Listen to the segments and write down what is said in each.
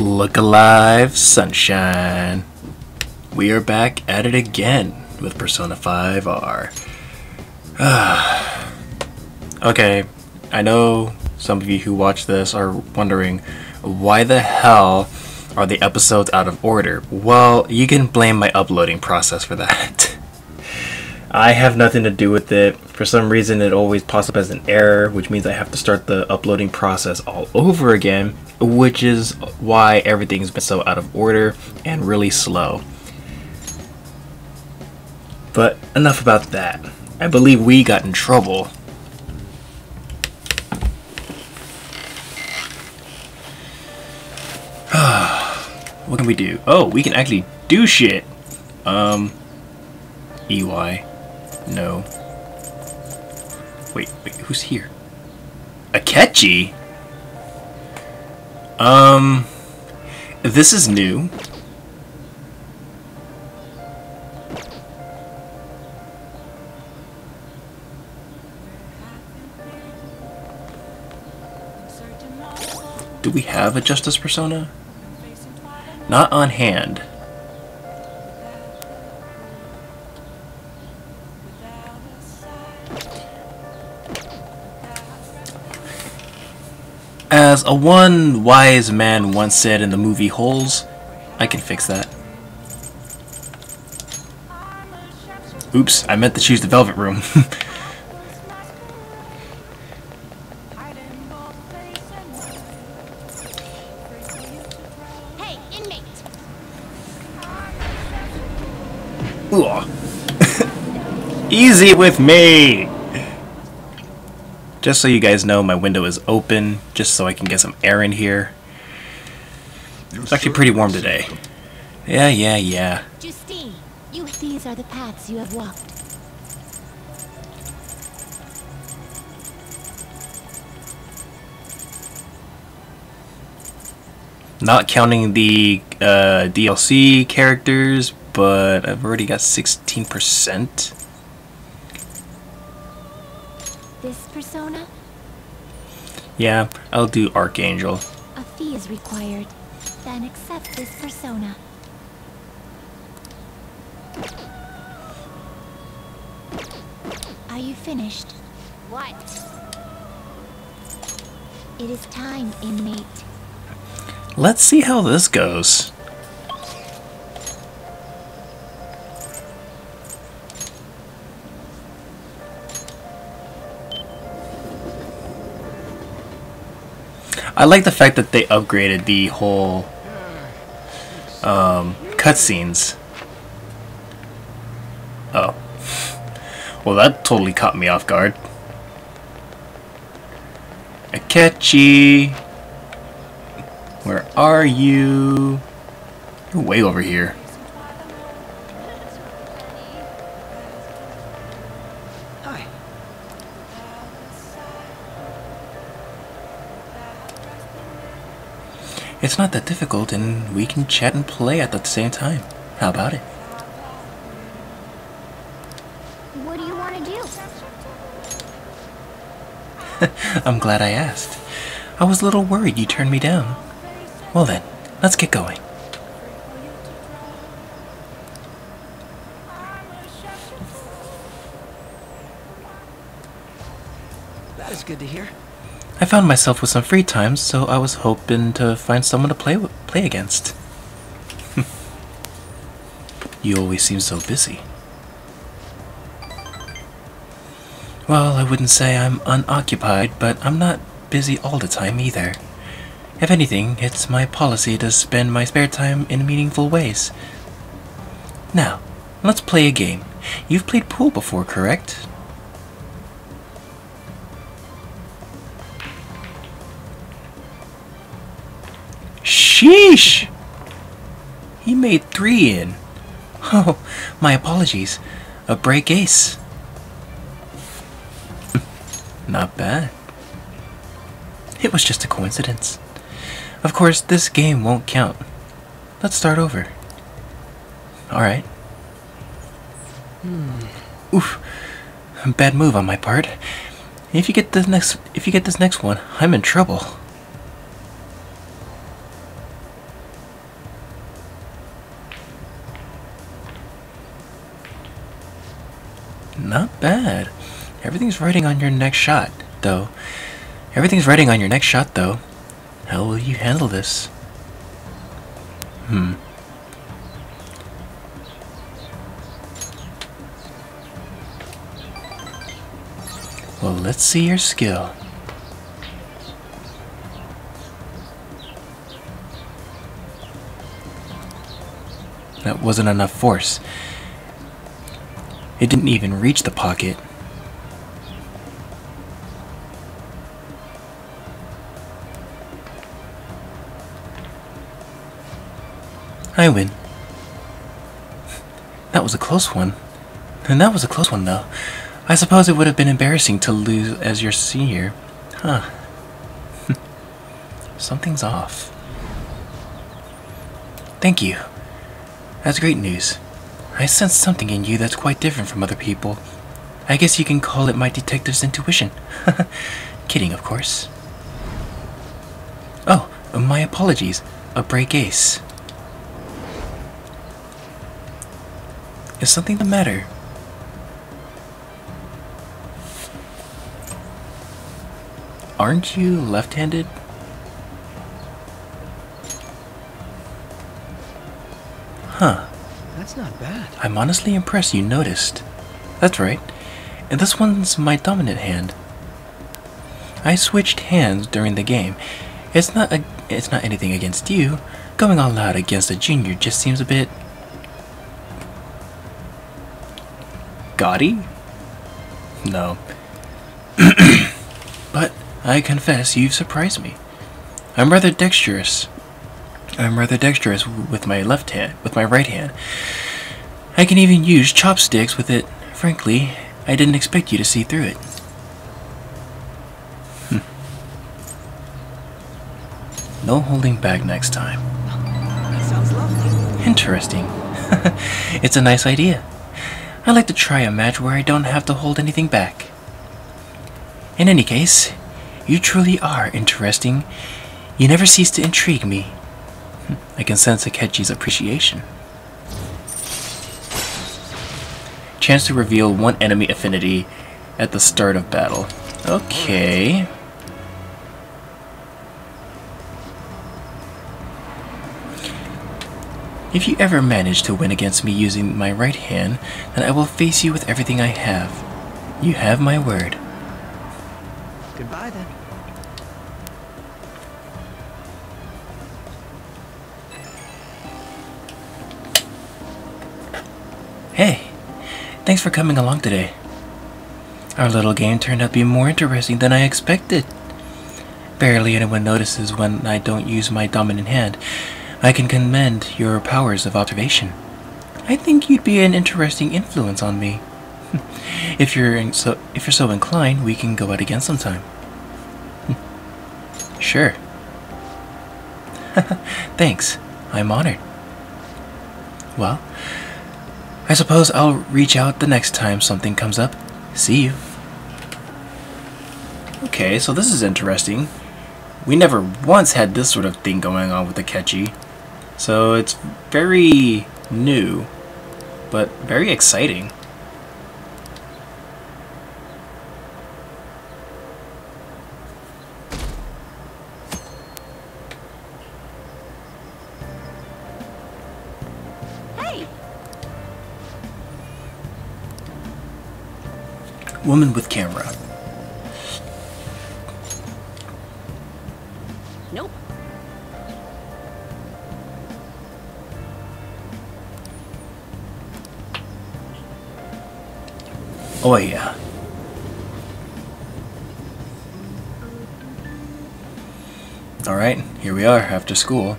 Look alive, sunshine. We are back at it again with Persona 5 R. Okay, I know some of you who watch this are wondering, why the hell are the episodes out of order? Well, you can blame my uploading process for that. I have nothing to do with it. For some reason, it always pops up as an error, which means I have to start the uploading process all over again, which is why everything's been so out of order and really slow. But enough about that. I believe we got in trouble. What can we do? Oh, we can actually do shit! EY. No. Wait, who's here? Akechi? This is new. Do we have a justice persona? Not on hand. As a one wise man once said in the movie Holes, I can fix that. Oops, I meant to choose the Velvet Room. Hey, inmate. Easy with me! Just so you guys know, my window is open, just so I can get some air in here. It's actually pretty warm today. Yeah. Justine, these are the paths you have walked. Not counting the DLC characters, but I've already got 16%. This persona? Yeah, I'll do Archangel. A fee is required. Then accept this persona. Are you finished? What? It is time, inmate. Let's see how this goes. I like the fact that they upgraded the whole cutscenes. Oh. Well, that totally caught me off guard. Akechi! Where are you? You're way over here. It's not that difficult, and we can chat and play at the same time. How about it? What do you want to do? I'm glad I asked. I was a little worried you turned me down. Well then, let's get going. That is good to hear. I found myself with some free time, so I was hoping to find someone to play against. You always seem so busy. Well, I wouldn't say I'm unoccupied, but I'm not busy all the time either. If anything, it's my policy to spend my spare time in meaningful ways. Now, let's play a game. You've played pool before, correct? Sheesh! He made 3 in. Oh, my apologies. A break ace. Not bad. It was just a coincidence. Of course, this game won't count. Let's start over. Alright. Oof. Bad move on my part. If you get this next one, I'm in trouble. Not bad. Everything's writing on your next shot, though. How will you handle this? Well, let's see your skill. That wasn't enough force. It didn't even reach the pocket. I win. That was a close one. Though. I suppose it would have been embarrassing to lose as your senior. Huh. Something's off. Thank you. That's great news. I sense something in you that's quite different from other people. I guess you can call it my detective's intuition. Kidding, of course. Oh, my apologies. A break ace. Is something the matter? Aren't you left-handed? Huh. That's not bad. I'm honestly impressed you noticed. That's right. And this one's my dominant hand. I switched hands during the game. It's not anything against you. Going all out against a junior just seems a bit gaudy? No. But I confess you've surprised me. I'm rather dexterous with my right hand. I can even use chopsticks with it. Frankly, I didn't expect you to see through it. No holding back next time. That sounds lovely. Interesting. It's a nice idea. I like to try a match where I don't have to hold anything back. In any case, you truly are interesting. You never cease to intrigue me. I can sense Akechi's appreciation. Chance to reveal one enemy affinity at the start of battle. Okay. If you ever manage to win against me using my right hand, then I will face you with everything I have. You have my word. Goodbye then. Hey, thanks for coming along today. Our little game turned out to be more interesting than I expected. Barely anyone notices when I don't use my dominant hand. I can commend your powers of observation. I think you'd be an interesting influence on me. If you're so inclined, we can go out again sometime. Sure. Thanks. I'm honored. Well, I suppose I'll reach out the next time something comes up. See you. Okay, so this is interesting. We never once had this sort of thing going on with Akechi. So it's very new, but very exciting. Hey. Woman with camera. Nope. Oh yeah. All right, here we are after school.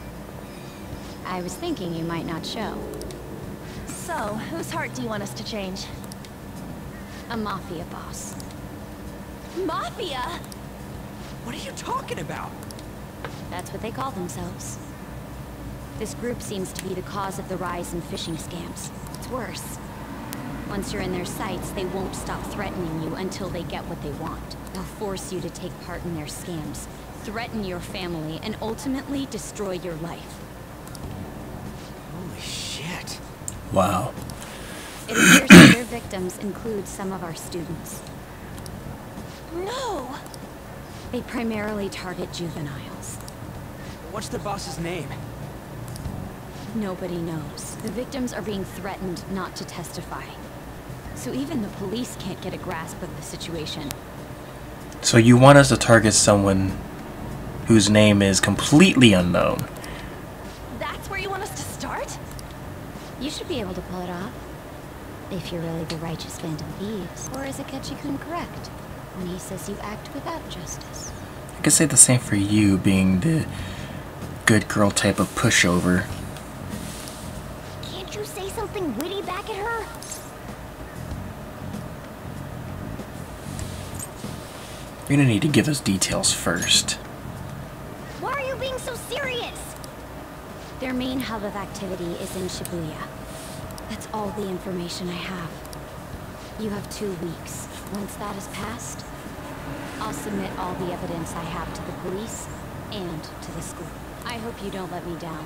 I was thinking you might not show. So, whose heart do you want us to change? A mafia boss. Mafia? What are you talking about? That's what they call themselves. This group seems to be the cause of the rise in phishing scams. It's worse. Once you're in their sights, they won't stop threatening you until they get what they want. They'll force you to take part in their scams, threaten your family, and ultimately destroy your life. Holy shit. Wow. It appears that their victims include some of our students. No! They primarily target juveniles. What's the boss's name? Nobody knows. The victims are being threatened not to testify. So even the police can't get a grasp of the situation. So you want us to target someone whose name is completely unknown? That's where you want us to start? You should be able to pull it off. If you're really the righteous Phantom Thieves. Or is Akechi-kun correct when he says you act without justice? I could say the same for you, being the good girl type of pushover. Can't you say something witty back at her? You're gonna need to give us details first. Why are you being so serious? Their main hub of activity is in Shibuya. That's all the information I have. You have 2 weeks. Once that is passed, I'll submit all the evidence I have to the police and to the school. I hope you don't let me down.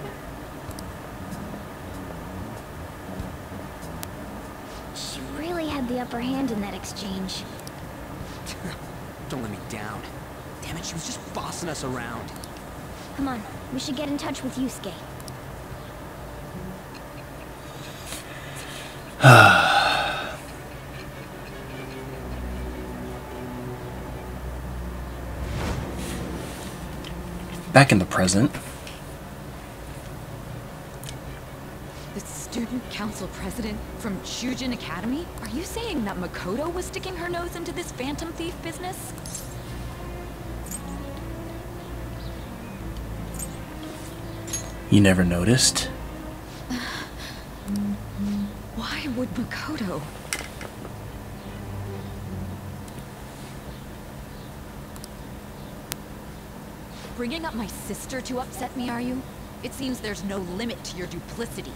She really had the upper hand in that exchange. Don't let me down. Damn it, she was just bossing us around. Come on, we should get in touch with Yusuke. Back in the present. The Student Council President from Shujin Academy? Are you saying that Makoto was sticking her nose into this Phantom Thief business? You never noticed? Why would Makoto? Bringing up my sister to upset me, are you? It seems there's no limit to your duplicity.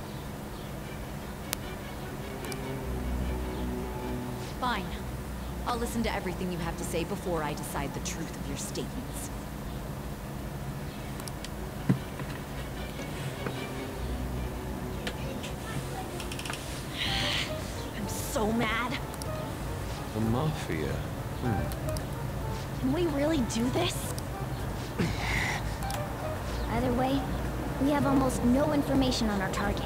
Fine. I'll listen to everything you have to say before I decide the truth of your statements. I'm so mad. The Mafia. Can we really do this? Either way, we have almost no information on our target.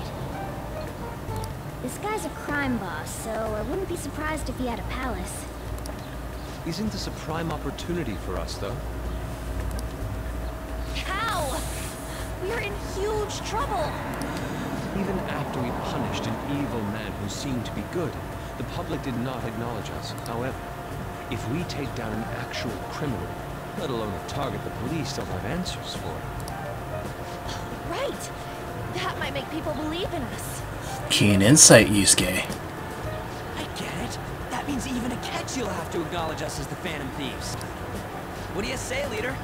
This guy's a crime boss, so I wouldn't be surprised if he had a palace. Isn't this a prime opportunity for us, though? How? We're in huge trouble! Even after we punished an evil man who seemed to be good, the public did not acknowledge us. However, if we take down an actual criminal, let alone a target the police don't have answers for. Right! That might make people believe in us. Keen insight, Yusuke. I get it. That means even Akechi will have to acknowledge us as the Phantom Thieves. What do you say, leader?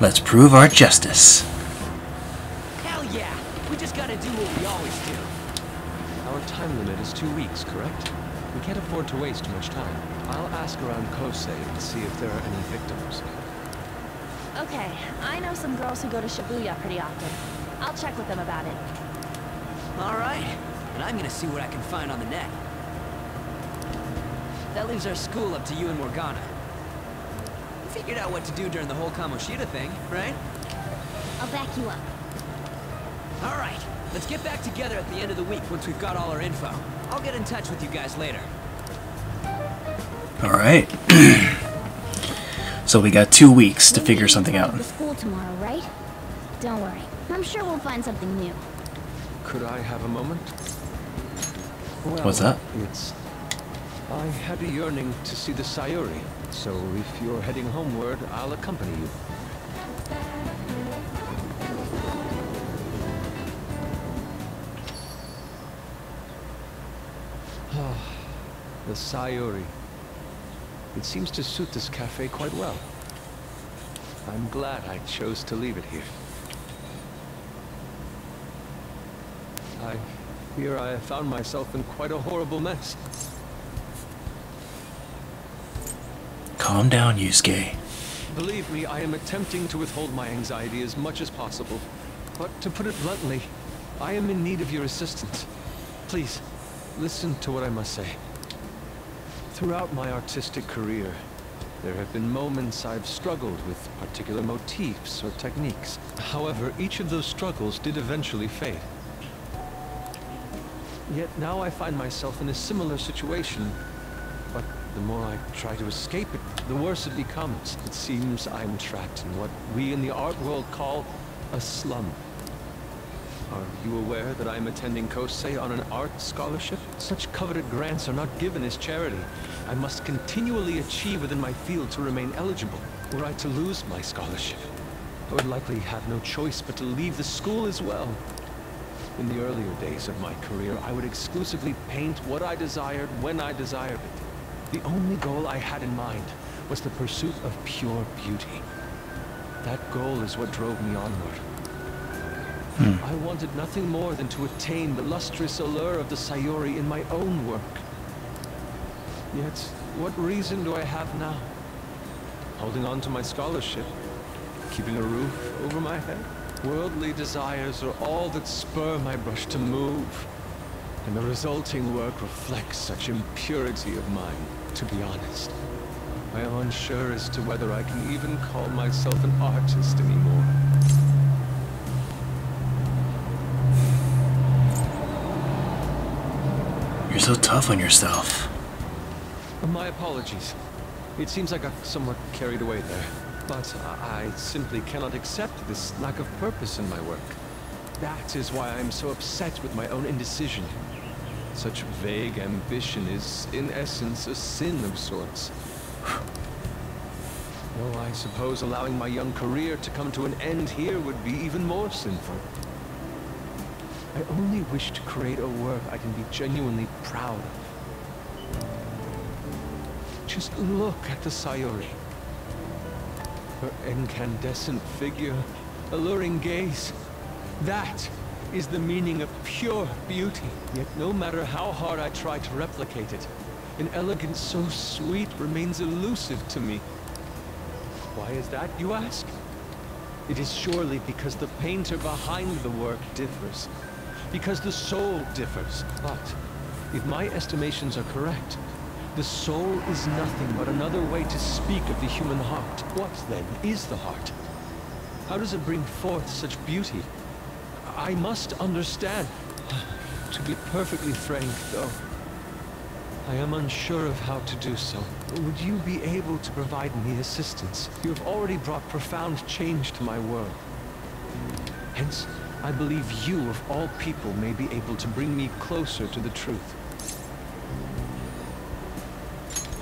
Let's prove our justice. Hell yeah! We just gotta do what we always do. Our time limit is 2 weeks, correct? We can't afford to waste much time. I'll ask around Kosei and see if there are any victims. Okay, I know some girls who go to Shibuya pretty often. I'll check with them about it. Alright, and I'm gonna see what I can find on the net. That leaves our school up to you and Morgana. We figured out what to do during the whole Kamoshida thing, right? I'll back you up. Alright, let's get back together at the end of the week once we've got all our info. I'll get in touch with you guys later. Alright. So we got 2 weeks to figure something out. The school tomorrow, right? Don't worry. I'm sure we'll find something new. Could I have a moment? Well, what's that? I had a yearning to see the Sayuri, so if you're heading homeward, I'll accompany you. The Sayuri. It seems to suit this cafe quite well. I'm glad I chose to leave it here. I fear I have found myself in quite a horrible mess. Calm down, Yusuke. Believe me, I am attempting to withhold my anxiety as much as possible. But to put it bluntly, I am in need of your assistance. Please, listen to what I must say. Throughout my artistic career, there have been moments I've struggled with particular motifs or techniques. However, each of those struggles did eventually fade. Yet now I find myself in a similar situation, but the more I try to escape it, the worse it becomes. It seems I'm trapped in what we in the art world call a slum. Are you aware that I'm attending Kosei on an art scholarship? Such coveted grants are not given as charity. I must continually achieve within my field to remain eligible. Were I to lose my scholarship, I would likely have no choice but to leave the school as well. In the earlier days of my career, I would exclusively paint what I desired when I desired it. The only goal I had in mind was the pursuit of pure beauty. That goal is what drove me onward. I wanted nothing more than to attain the lustrous allure of the Sayuri in my own work. Yet, what reason do I have now? Holding on to my scholarship? Keeping a roof over my head? Worldly desires are all that spur my brush to move. And the resulting work reflects such impurity of mine, to be honest. I am unsure as to whether I can even call myself an artist anymore. You're so tough on yourself. My apologies. It seems I got somewhat carried away there, but I simply cannot accept this lack of purpose in my work. That is why I'm so upset with my own indecision. Such vague ambition is, in essence, a sin of sorts. Though I suppose allowing my young career to come to an end here would be even more sinful. I only wish to create a work I can be genuinely proud of. Just look at the Sayuri. Her incandescent figure, alluring gaze. That is the meaning of pure beauty. Yet no matter how hard I try to replicate it, an elegance so sweet remains elusive to me. Why is that, you ask? It is surely because the painter behind the work differs. Because the soul differs. But if my estimations are correct, the soul is nothing but another way to speak of the human heart. What, then, is the heart? How does it bring forth such beauty? I must understand. To be perfectly frank, though, I am unsure of how to do so. Would you be able to provide me assistance? You have already brought profound change to my world. Hence, I believe you, of all people, may be able to bring me closer to the truth.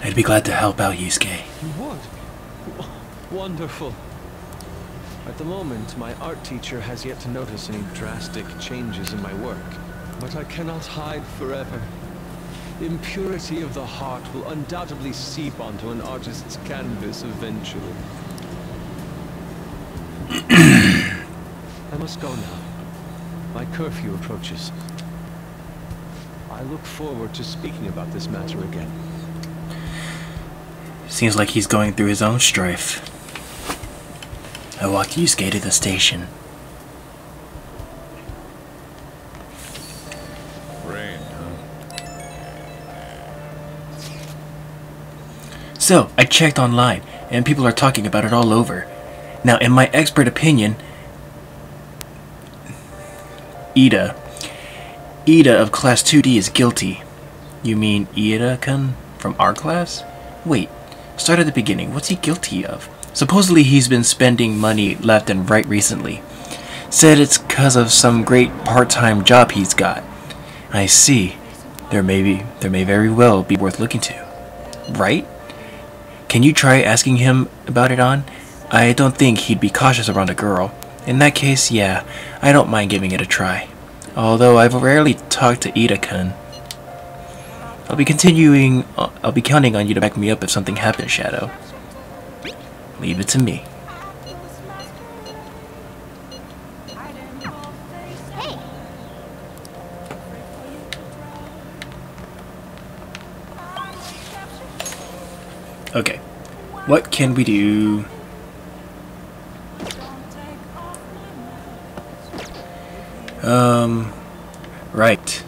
I'd be glad to help out, Yusuke. You would? Wonderful. At the moment, my art teacher has yet to notice any drastic changes in my work. But I cannot hide forever. The impurity of the heart will undoubtedly seep onto an artist's canvas eventually. I must go now. My curfew approaches. I look forward to speaking about this matter again. Seems like he's going through his own strife. I walked Yusuke to the station. Rain, huh? So, I checked online, and people are talking about it all over. Now, in my expert opinion, Iida of class 2D is guilty. You mean Iida-kun from our class? Wait, start at the beginning. What's he guilty of? Supposedly he's been spending money left and right recently. Said it's because of some great part-time job he's got. I see. There may very well be worth looking to. Right? Can you try asking him about it, Ann? I don't think he'd be cautious around a girl. In that case, yeah, I don't mind giving it a try. Although I've rarely talked to Iida-kun. I'll be counting on you to back me up if something happens, Shadow. Leave it to me. Hey. Okay. What can we do? Right.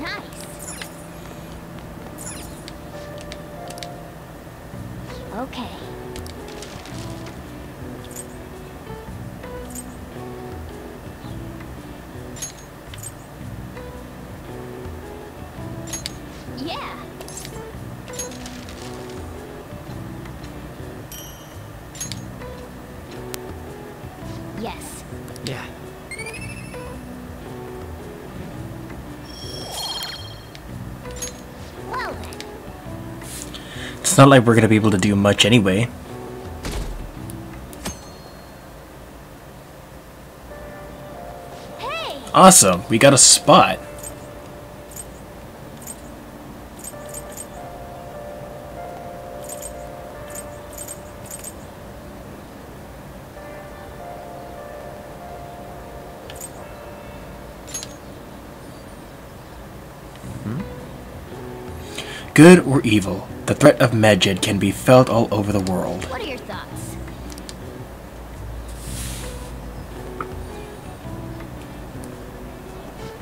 Nice. Okay. Yeah. Yes. Yeah. Well then. It's not like we're gonna be able to do much anyway. Hey. Awesome, we got a spot. Good or evil, the threat of Medjid can be felt all over the world. What are your thoughts?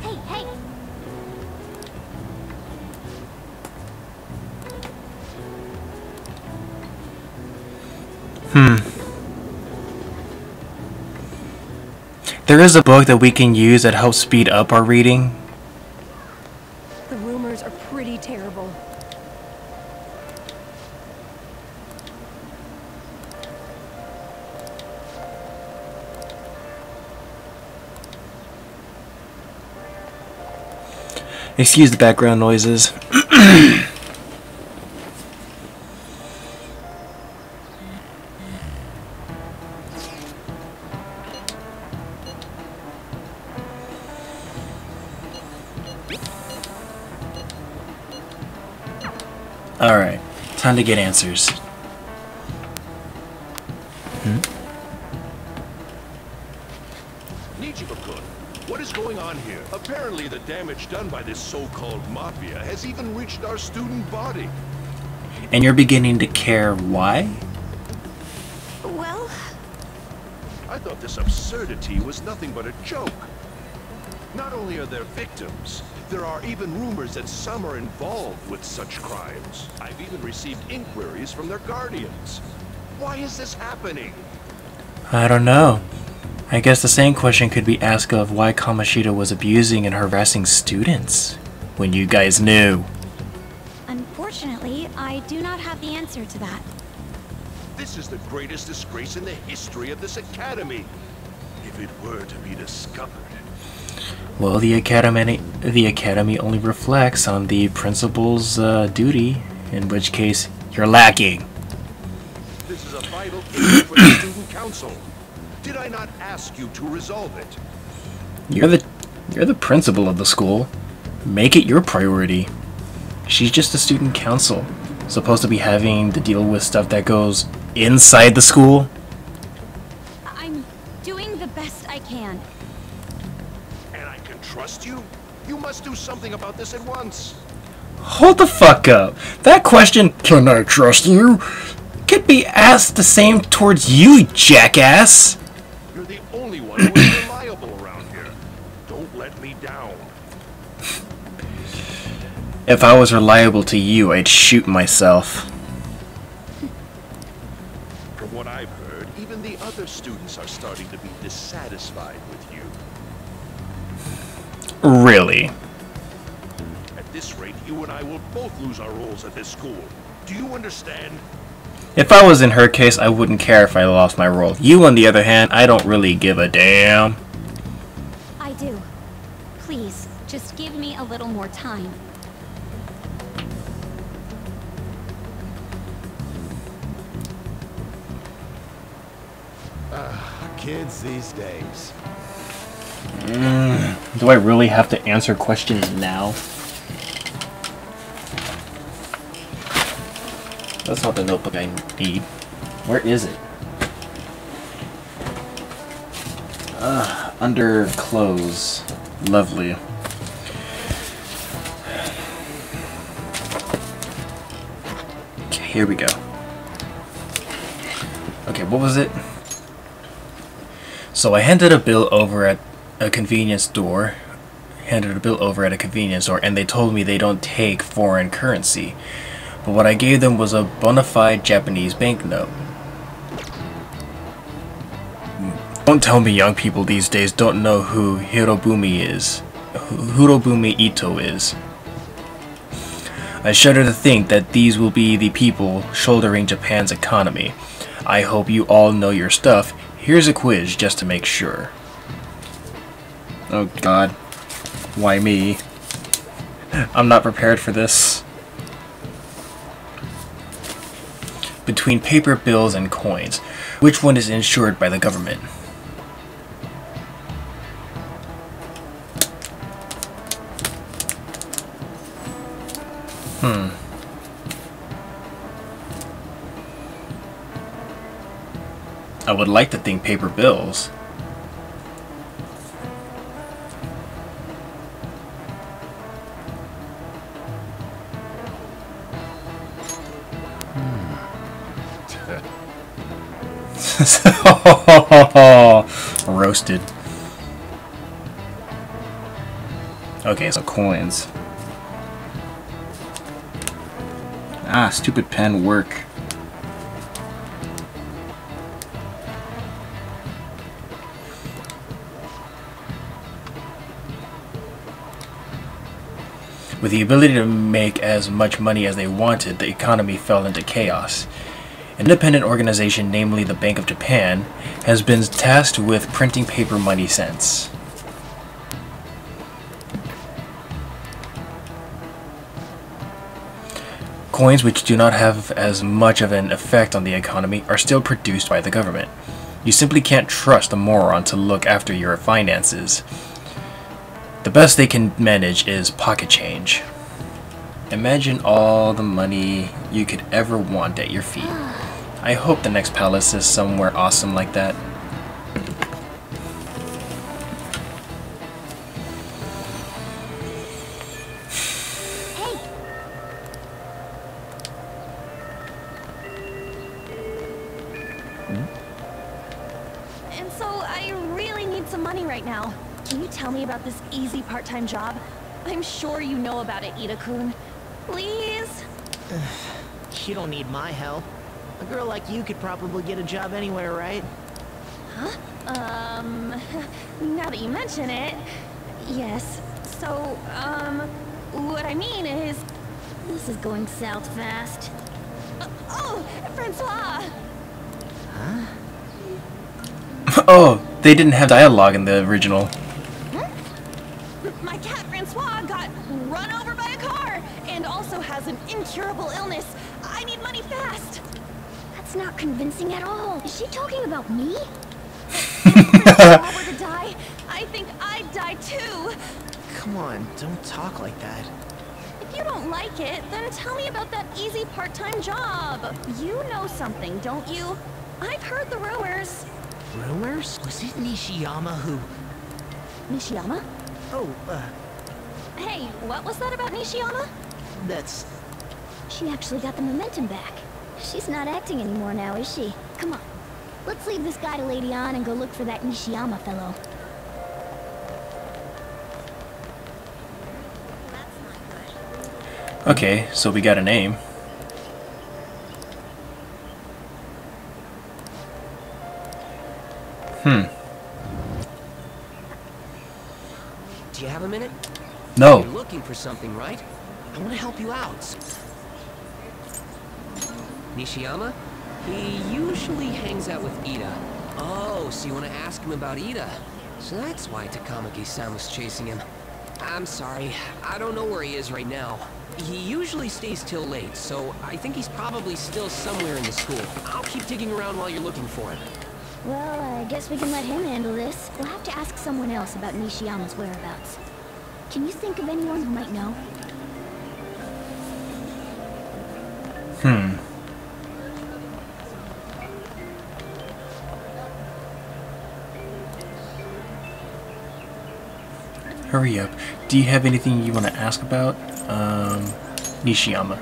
Hey, hey. There is a book that we can use that helps speed up our reading. The rumors are pretty terrible. Excuse the background noises. All right, time to get answers. Apparently the damage done by this so-called mafia has even reached our student body. And you're beginning to care why? Well, I thought this absurdity was nothing but a joke. Not only are there victims, there are even rumors that some are involved with such crimes. I've even received inquiries from their guardians. Why is this happening? I don't know. I guess the same question could be asked of why Kamoshida was abusing and harassing students, when you guys knew. Unfortunately, I do not have the answer to that. This is the greatest disgrace in the history of this academy, if it were to be discovered. Well, the academy only reflects on the principal's duty, in which case, you're lacking. This is a vital issue for the student council. Did I not ask you to resolve it? You're the principal of the school. Make it your priority. She's just a student council, supposed to be having to deal with stuff that goes inside the school. I'm doing the best I can. And I can trust you? You must do something about this at once. Hold the fuck up. That question, can I trust you, could be asked the same towards you, jackass. You're the only one who is reliable around here. Don't let me down. If I was reliable to you, I'd shoot myself. From what I've heard, even the other students are starting to be dissatisfied with you. Really? At this rate, you and I will both lose our roles at this school. Do you understand? If I was in her case, I wouldn't care if I lost my role. You, on the other hand, I don't really give a damn. I do. Please, just give me a little more time. Kids these days. Do I really have to answer questions now? That's not the notebook I need. Where is it? Under clothes. Lovely. Okay, here we go. Okay, what was it? So I handed a bill over at a convenience store, and they told me they don't take foreign currency. But what I gave them was a bona fide Japanese banknote. Don't tell me young people these days don't know who Hirobumi Ito is. I shudder to think that these will be the people shouldering Japan's economy. I hope you all know your stuff. Here's a quiz just to make sure. Oh god. Why me? I'm not prepared for this. Between paper bills and coins, which one is insured by the government? I would like to think paper bills. Roasted. Okay, so coins. Ah, stupid pen work. With the ability to make as much money as they wanted, the economy fell into chaos. An independent organization, namely the Bank of Japan, has been tasked with printing paper money since. Coins, which do not have as much of an effect on the economy, are still produced by the government. You simply can't trust a moron to look after your finances. The best they can manage is pocket change. Imagine all the money you could ever want at your feet. I hope the next palace is somewhere awesome like that. And so I really need some money right now. Can you tell me about this easy part-time job? I'm sure you know about it, Iida-kun. Please? You don't need my help. A girl like you could probably get a job anywhere, right? Huh? Now that you mention it, yes. So, what I mean is, this is going south fast. Oh, Francois! Huh? Oh, they didn't have dialogue in the original. My cat Francois got run over by a car and also has an incurable illness. I need money fast. That's not convincing at all. Is she talking about me? If Francois were to die, I think I'd die too. Come on, don't talk like that. If you don't like it, then tell me about that easy part-time job. You know something, don't you? I've heard the rumors. Rumors? Was it Nishiyama who... Nishiyama? Hey, what was that about Nishiyama? That's... She actually got the momentum back. She's not acting anymore now, is she? Come on. Let's leave this guy to Lady Ann and go look for that Nishiyama fellow. Okay, so we got a name. Do you have a minute? No. You're looking for something, right? I want to help you out. Nishiyama? He usually hangs out with Iida. Oh, so you want to ask him about Iida? So that's why Takamaki-san was chasing him. I'm sorry, I don't know where he is right now. He usually stays till late, so I think he's probably still somewhere in the school. I'll keep digging around while you're looking for him. Well, I guess we can let him handle this. We'll have to ask someone else about Nishiyama's whereabouts. Can you think of anyone who might know? Hurry up. Do you have anything you want to ask about? Nishiyama.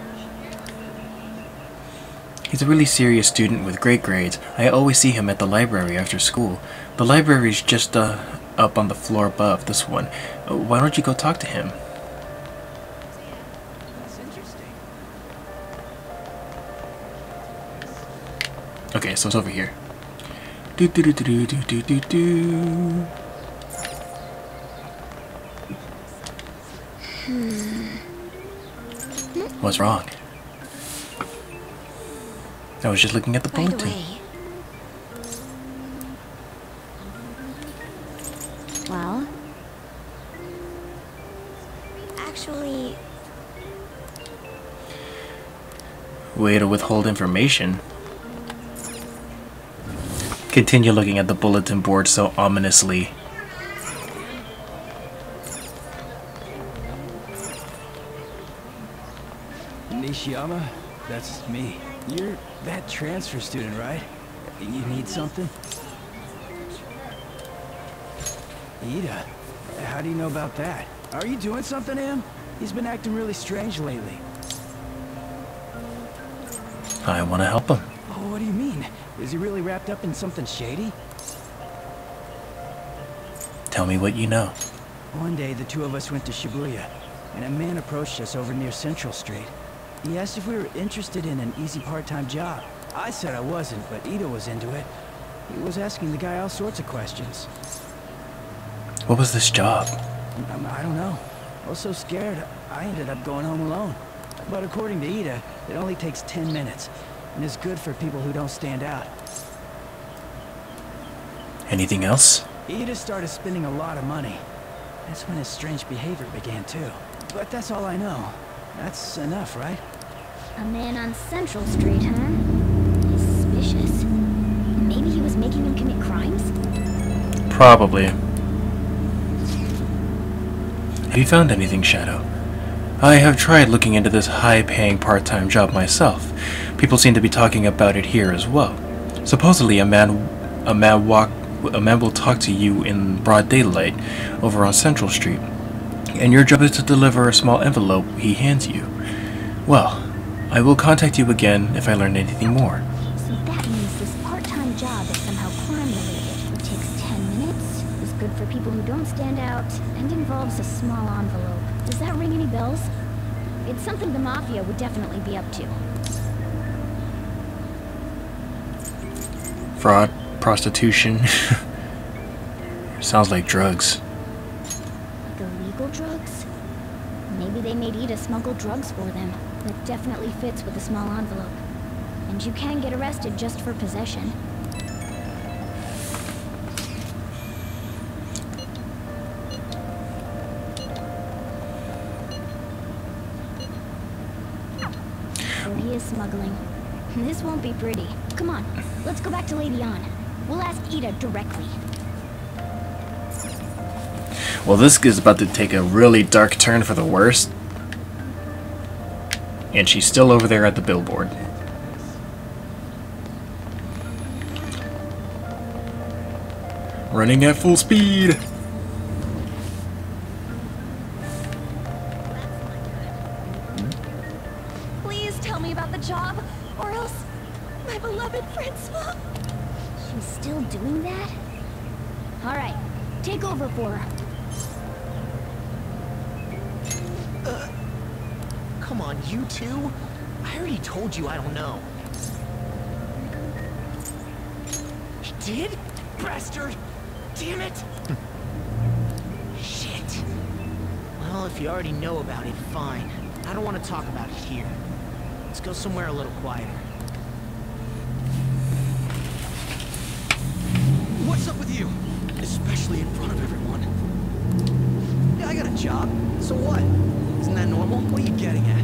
He's a really serious student with great grades. I always see him at the library after school. The library's just up on the floor above this one. Why don't you go talk to him? Okay, so it's over here. What's wrong? I was just looking at the bulletin. Well, actually, way to withhold information. Continue looking at the bulletin board so ominously. Nishiyama, that's me. You're that transfer student, right? You need something? Iida, how do you know about that? Are you doing something, Ann? He's been acting really strange lately. I want to help him. Oh, what do you mean? Is he really wrapped up in something shady? Tell me what you know. One day, the two of us went to Shibuya, and a man approached us over near Central Street. He asked if we were interested in an easy part-time job. I said I wasn't, but Iida was into it. He was asking the guy all sorts of questions. What was this job? I don't know. I was so scared, I ended up going home alone. But according to Iida, it only takes 10 minutes, and is good for people who don't stand out. Anything else? Iida started spending a lot of money. That's when his strange behavior began too. But that's all I know. That's enough, right? A man on Central Street, huh? Suspicious. Maybe he was making him commit crimes? Probably. Have you found anything, Shadow? I have tried looking into this high-paying part-time job myself. People seem to be talking about it here as well. Supposedly a man will talk to you in broad daylight over on Central Street. And your job is to deliver a small envelope he hands you. Well, I will contact you again if I learn anything more. So that means this part-time job is somehow crime-related. It takes 10 minutes, is good for people who don't stand out, and involves a small envelope. Does that ring any bells? It's something the Mafia would definitely be up to. Fraud, prostitution, sounds like drugs. Drugs? Maybe they made Iida smuggle drugs for them. That definitely fits with a small envelope. And you can get arrested just for possession. So he is smuggling. This won't be pretty. Come on, let's go back to Lady Ann. We'll ask Iida directly. Well, this is about to take a really dark turn for the worst. And she's still over there at the billboard. Running at full speed! Please tell me about the job, or else my beloved Francois. She's still doing that? Alright, take over for her. Come on, you two? I already told you I don't know. He did? Bastard! Damn it! Shit. Well, if you already know about it, fine. I don't want to talk about it here. Let's go somewhere a little quieter. What's up with you? Especially in front of everyone. Yeah, I got a job. So what? Isn't that normal? What are you getting at?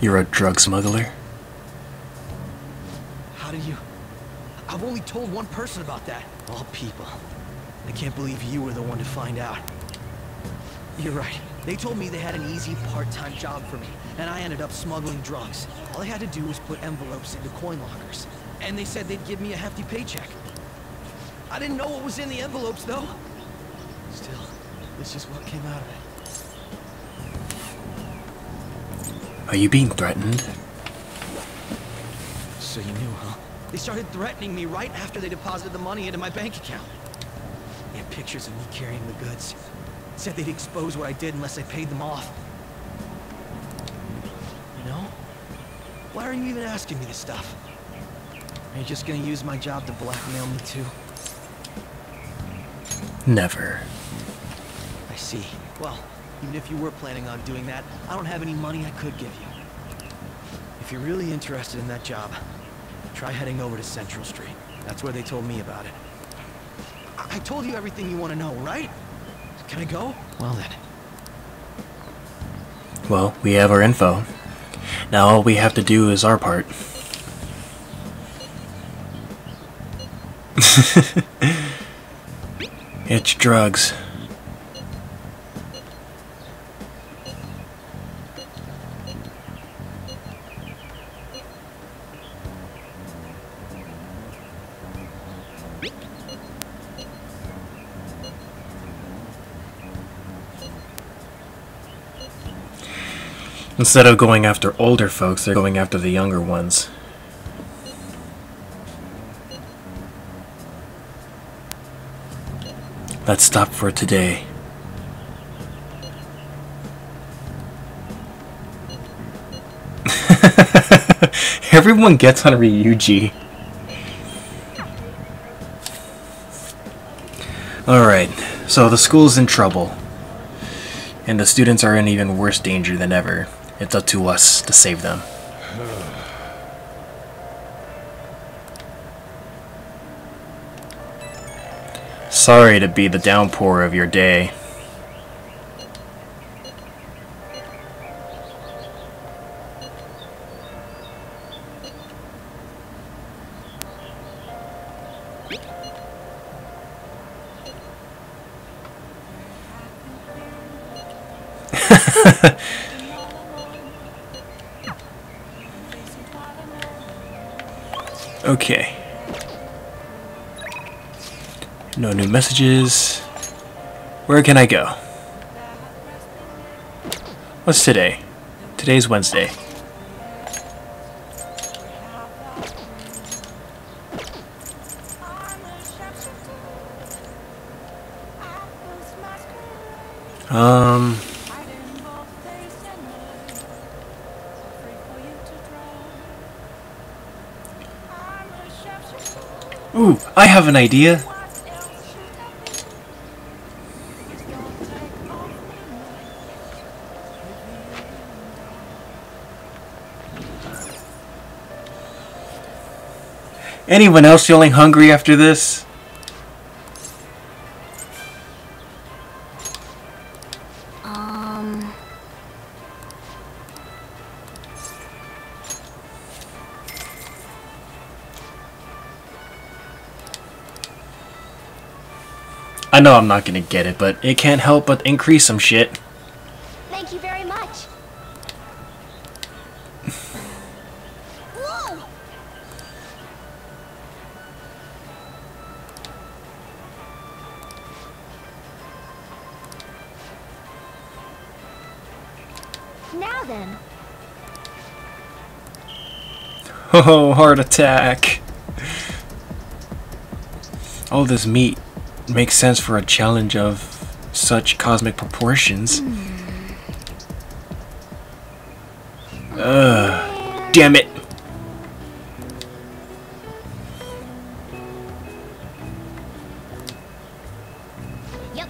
You're a drug smuggler? How did you... I've only told one person about that. All people. I can't believe you were the one to find out. You're right. They told me they had an easy part-time job for me, and I ended up smuggling drugs. All I had to do was put envelopes into coin lockers, and they said they'd give me a hefty paycheck. I didn't know what was in the envelopes, though. Still, this is what came out of it. Are you being threatened? So you knew, huh? They started threatening me right after they deposited the money into my bank account. They had pictures of me carrying the goods. Said they'd expose what I did unless I paid them off. You know? Why are you even asking me this stuff? Are you just gonna use my job to blackmail me too? Never. I see. Well, even if you were planning on doing that, I don't have any money I could give you. If you're really interested in that job, try heading over to Central Street. That's where they told me about it. I told you everything you want to know, right? Can I go? Well then. Well, we have our info. Now all we have to do is our part. It's drugs. Instead of going after older folks, they're going after the younger ones. Let's stop for today. Everyone gets on Ryuji. Alright, so the school's in trouble. And the students are in even worse danger than ever. It's up to us to save them. Sorry to be the downpour of your day. Okay. No new messages. Where can I go? What's today? Today's Wednesday. Ooh, I have an idea. Anyone else feeling hungry after this? I know I'm not gonna get it, but it can't help but increase some shit. Thank you very much. Whoa. Now then. Oh, heart attack. All this meat. Makes sense for a challenge of such cosmic proportions. Damn it! Yep.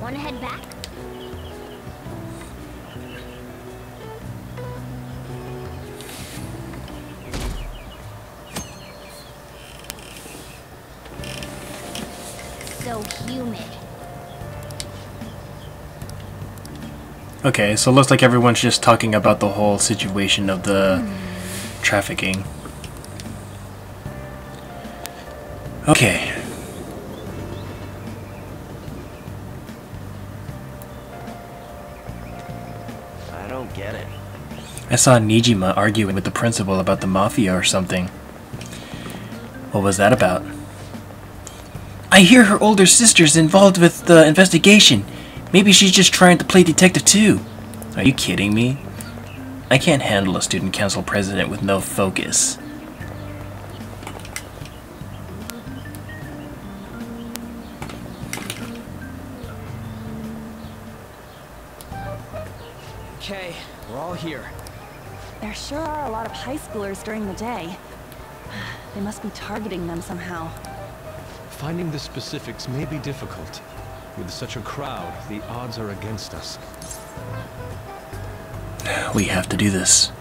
Wanna head back? Okay, so it looks like everyone's just talking about the whole situation of the trafficking. Okay. I don't get it. I saw Niijima arguing with the principal about the mafia or something. What was that about? I hear her older sister's involved with the investigation. Maybe she's just trying to play detective too. Are you kidding me? I can't handle a student council president with no focus. Okay, we're all here. There sure are a lot of high schoolers during the day. They must be targeting them somehow. Finding the specifics may be difficult. With such a crowd, the odds are against us. We have to do this.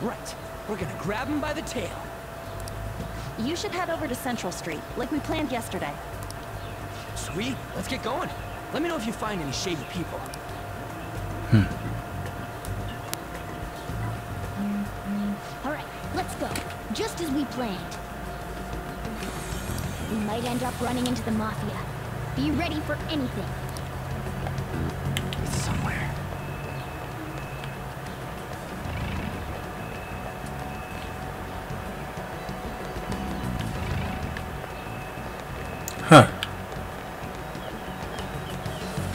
Right. We're gonna grab him by the tail. You should head over to Central Street, like we planned yesterday. Sweet. Let's get going. Let me know if you find any shady people. All right, let's go. Just as we planned. We might end up running into the mafia. Be ready for anything. It's somewhere. Huh.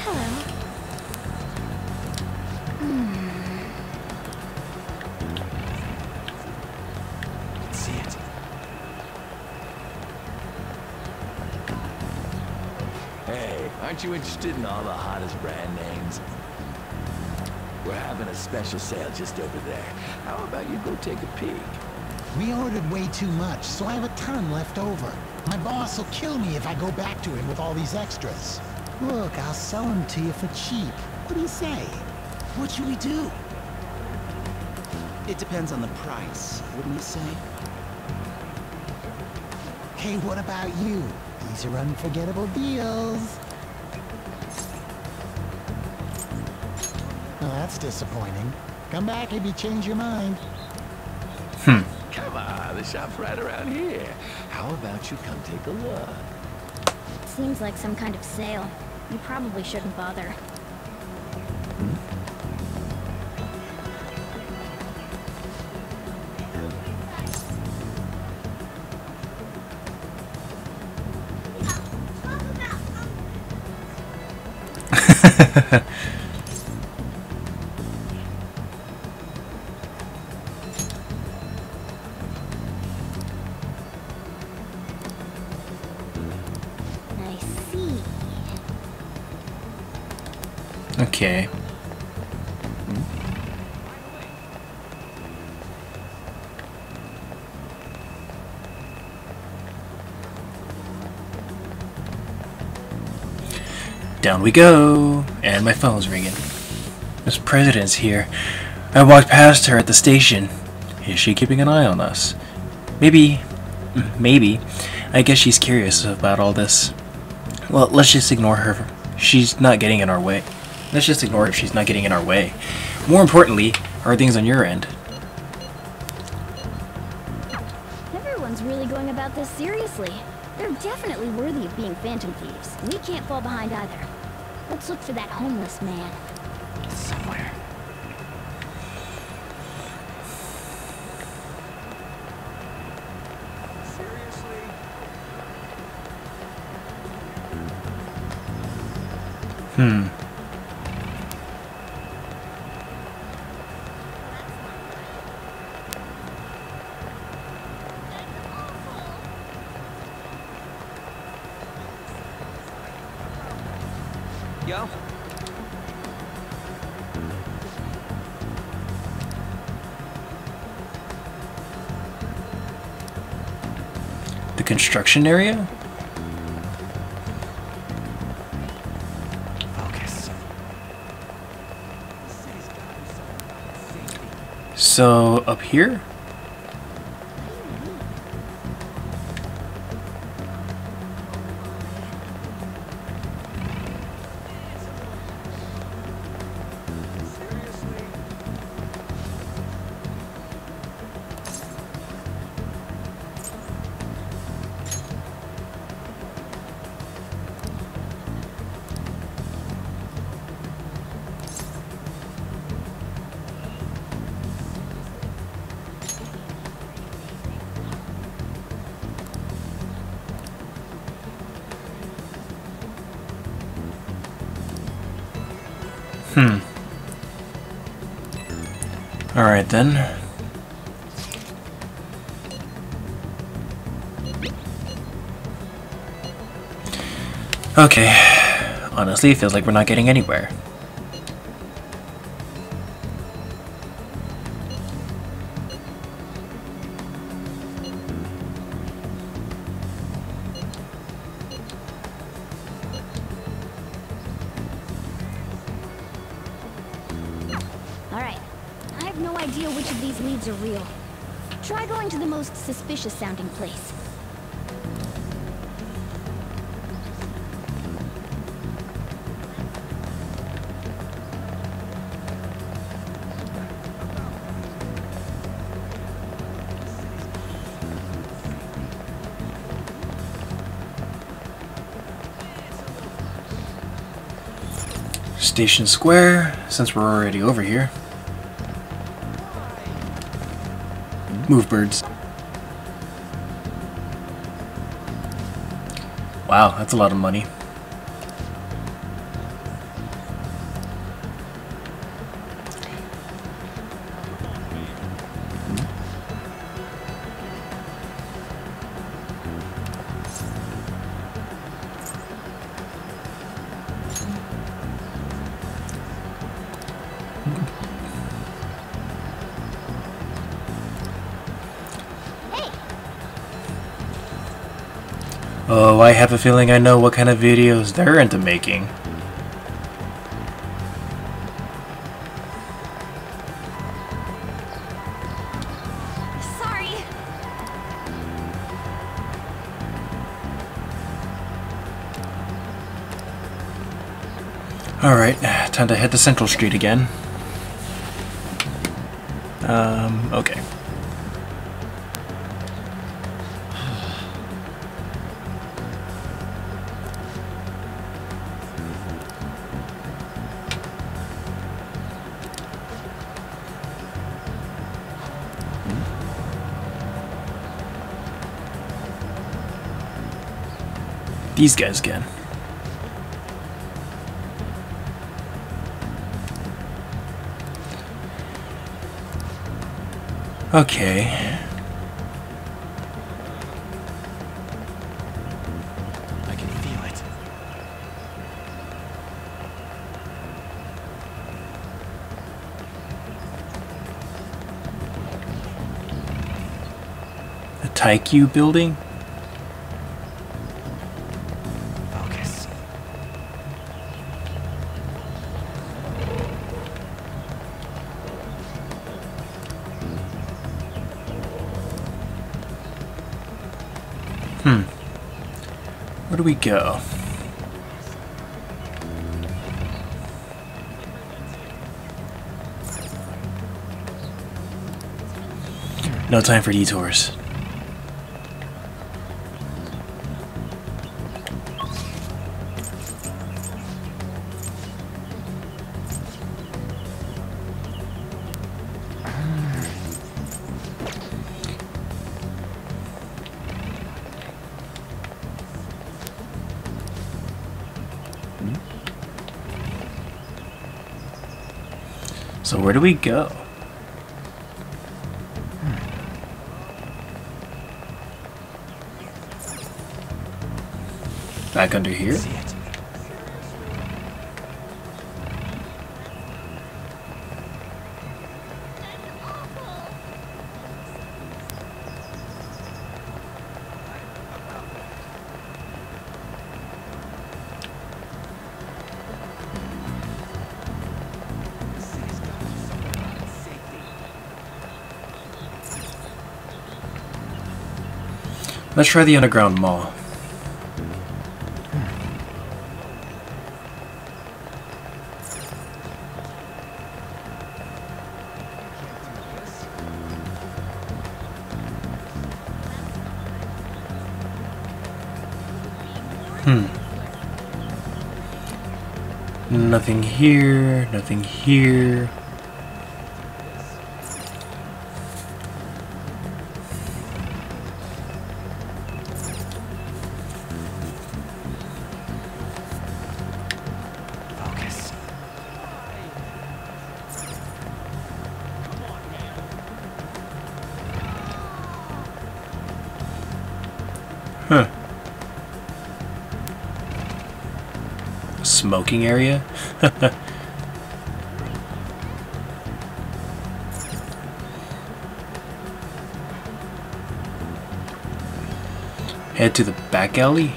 Hello. Let's see it. Hey, aren't you interested in all the hottest brand names? We're having a special sale just over there. How about you go take a peek? We ordered way too much, so I have a ton left over. My boss will kill me if I go back to him with all these extras. Look, I'll sell them to you for cheap. What do you say? What should we do? It depends on the price, wouldn't you say? Hey, what about you? These are unforgettable deals. Well, that's disappointing. Come back if you change your mind. Come on, the shop's right around here. How about you come take a look? Seems like some kind of sale. You probably shouldn't bother. Okay. Down we go, and my phone's ringing. Miss President's here. I walked past her at the station. Is she keeping an eye on us? Maybe. I guess she's curious about all this. Well, let's just ignore her. She's not getting in our way. Let's just ignore if she's not getting in our way. More importantly, are things on your end? Everyone's really going about this seriously. They're definitely worthy of being phantom thieves. We can't fall behind either. Let's look for that homeless man. It's somewhere. Seriously? The construction area? Focus. So, up here? Alright then. Okay. Honestly, it feels like we're not getting anywhere. Alright. I have no idea which of these leads are real. Try going to the most suspicious sounding place. Station Square, since we're already over here. Move, birds. Wow, that's a lot of money. Oh, I have a feeling I know what kind of videos they're into making. Sorry. Alright, time to head to Central Street again. Okay. These guys again. Okay. I can feel it. The Taikyu building? Where do we go? No time for detours. So where do we go? Back under here? Let's try the underground mall. Nothing here, nothing here. Huh. Smoking area? Head to the back alley?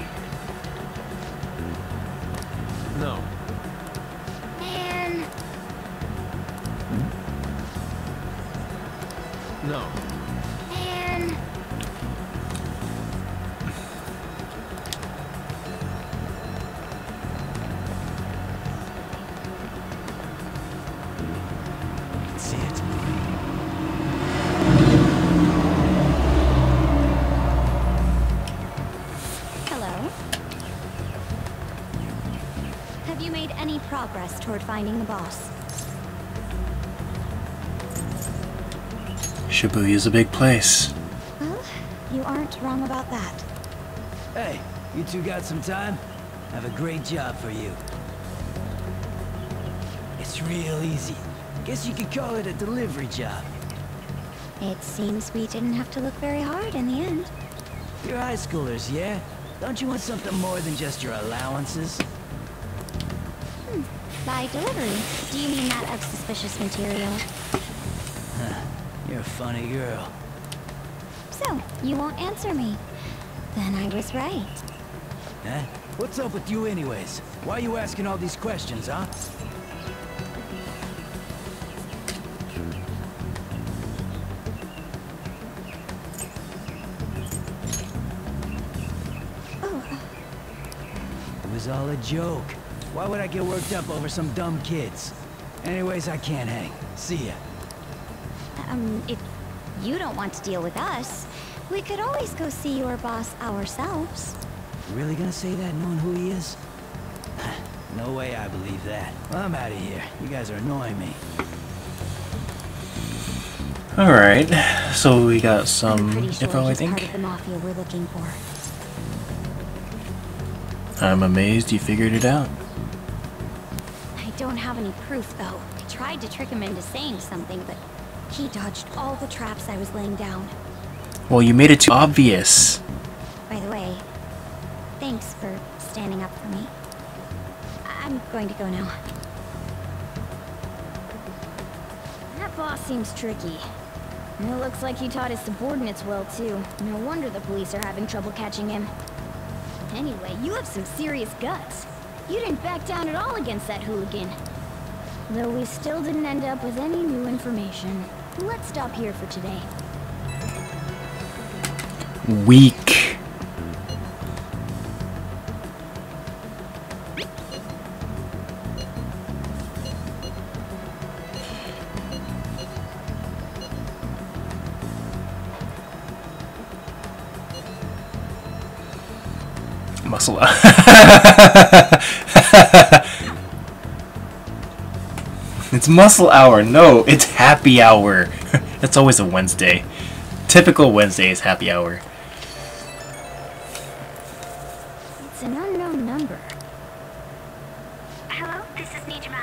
No. Man. No. Man. That's it. Hello. Have you made any progress toward finding the boss? Shibuya's a big place. Well, you aren't wrong about that. Hey, you two got some time? I have a great job for you. It's real easy. Guess you could call it a delivery job. It seems we didn't have to look very hard in the end. You're high schoolers, yeah? Don't you want something more than just your allowances? By delivery, do you mean that of suspicious material? You're a funny girl. So, you won't answer me. Then I was right. Huh? What's up with you anyways? Why are you asking all these questions, huh? Oh. It was all a joke. Why would I get worked up over some dumb kids? Anyways, I can't hang. See ya. If you don't want to deal with us, we could always go see your boss ourselves. Really gonna say that knowing who he is? No way I believe that. Well, I'm out of here. You guys are annoying me. Alright, so we got some info, I think. Part of the mafia we're looking for. I'm amazed you figured it out. I don't have any proof, though. I tried to trick him into saying something, but he dodged all the traps I was laying down. Well, you made it too obvious. By the way, thanks for standing up for me. I'm going to go now. That boss seems tricky. And it looks like he taught his subordinates well, too. No wonder the police are having trouble catching him. Anyway, you have some serious guts. You didn't back down at all against that hooligan. Though we still didn't end up with any new information. Let's stop here for today. Weak. Muscle up. It's muscle hour. No, it's happy hour. That's always a Wednesday. Typical Wednesday is happy hour. It's an unknown number. Hello, this is Niijima.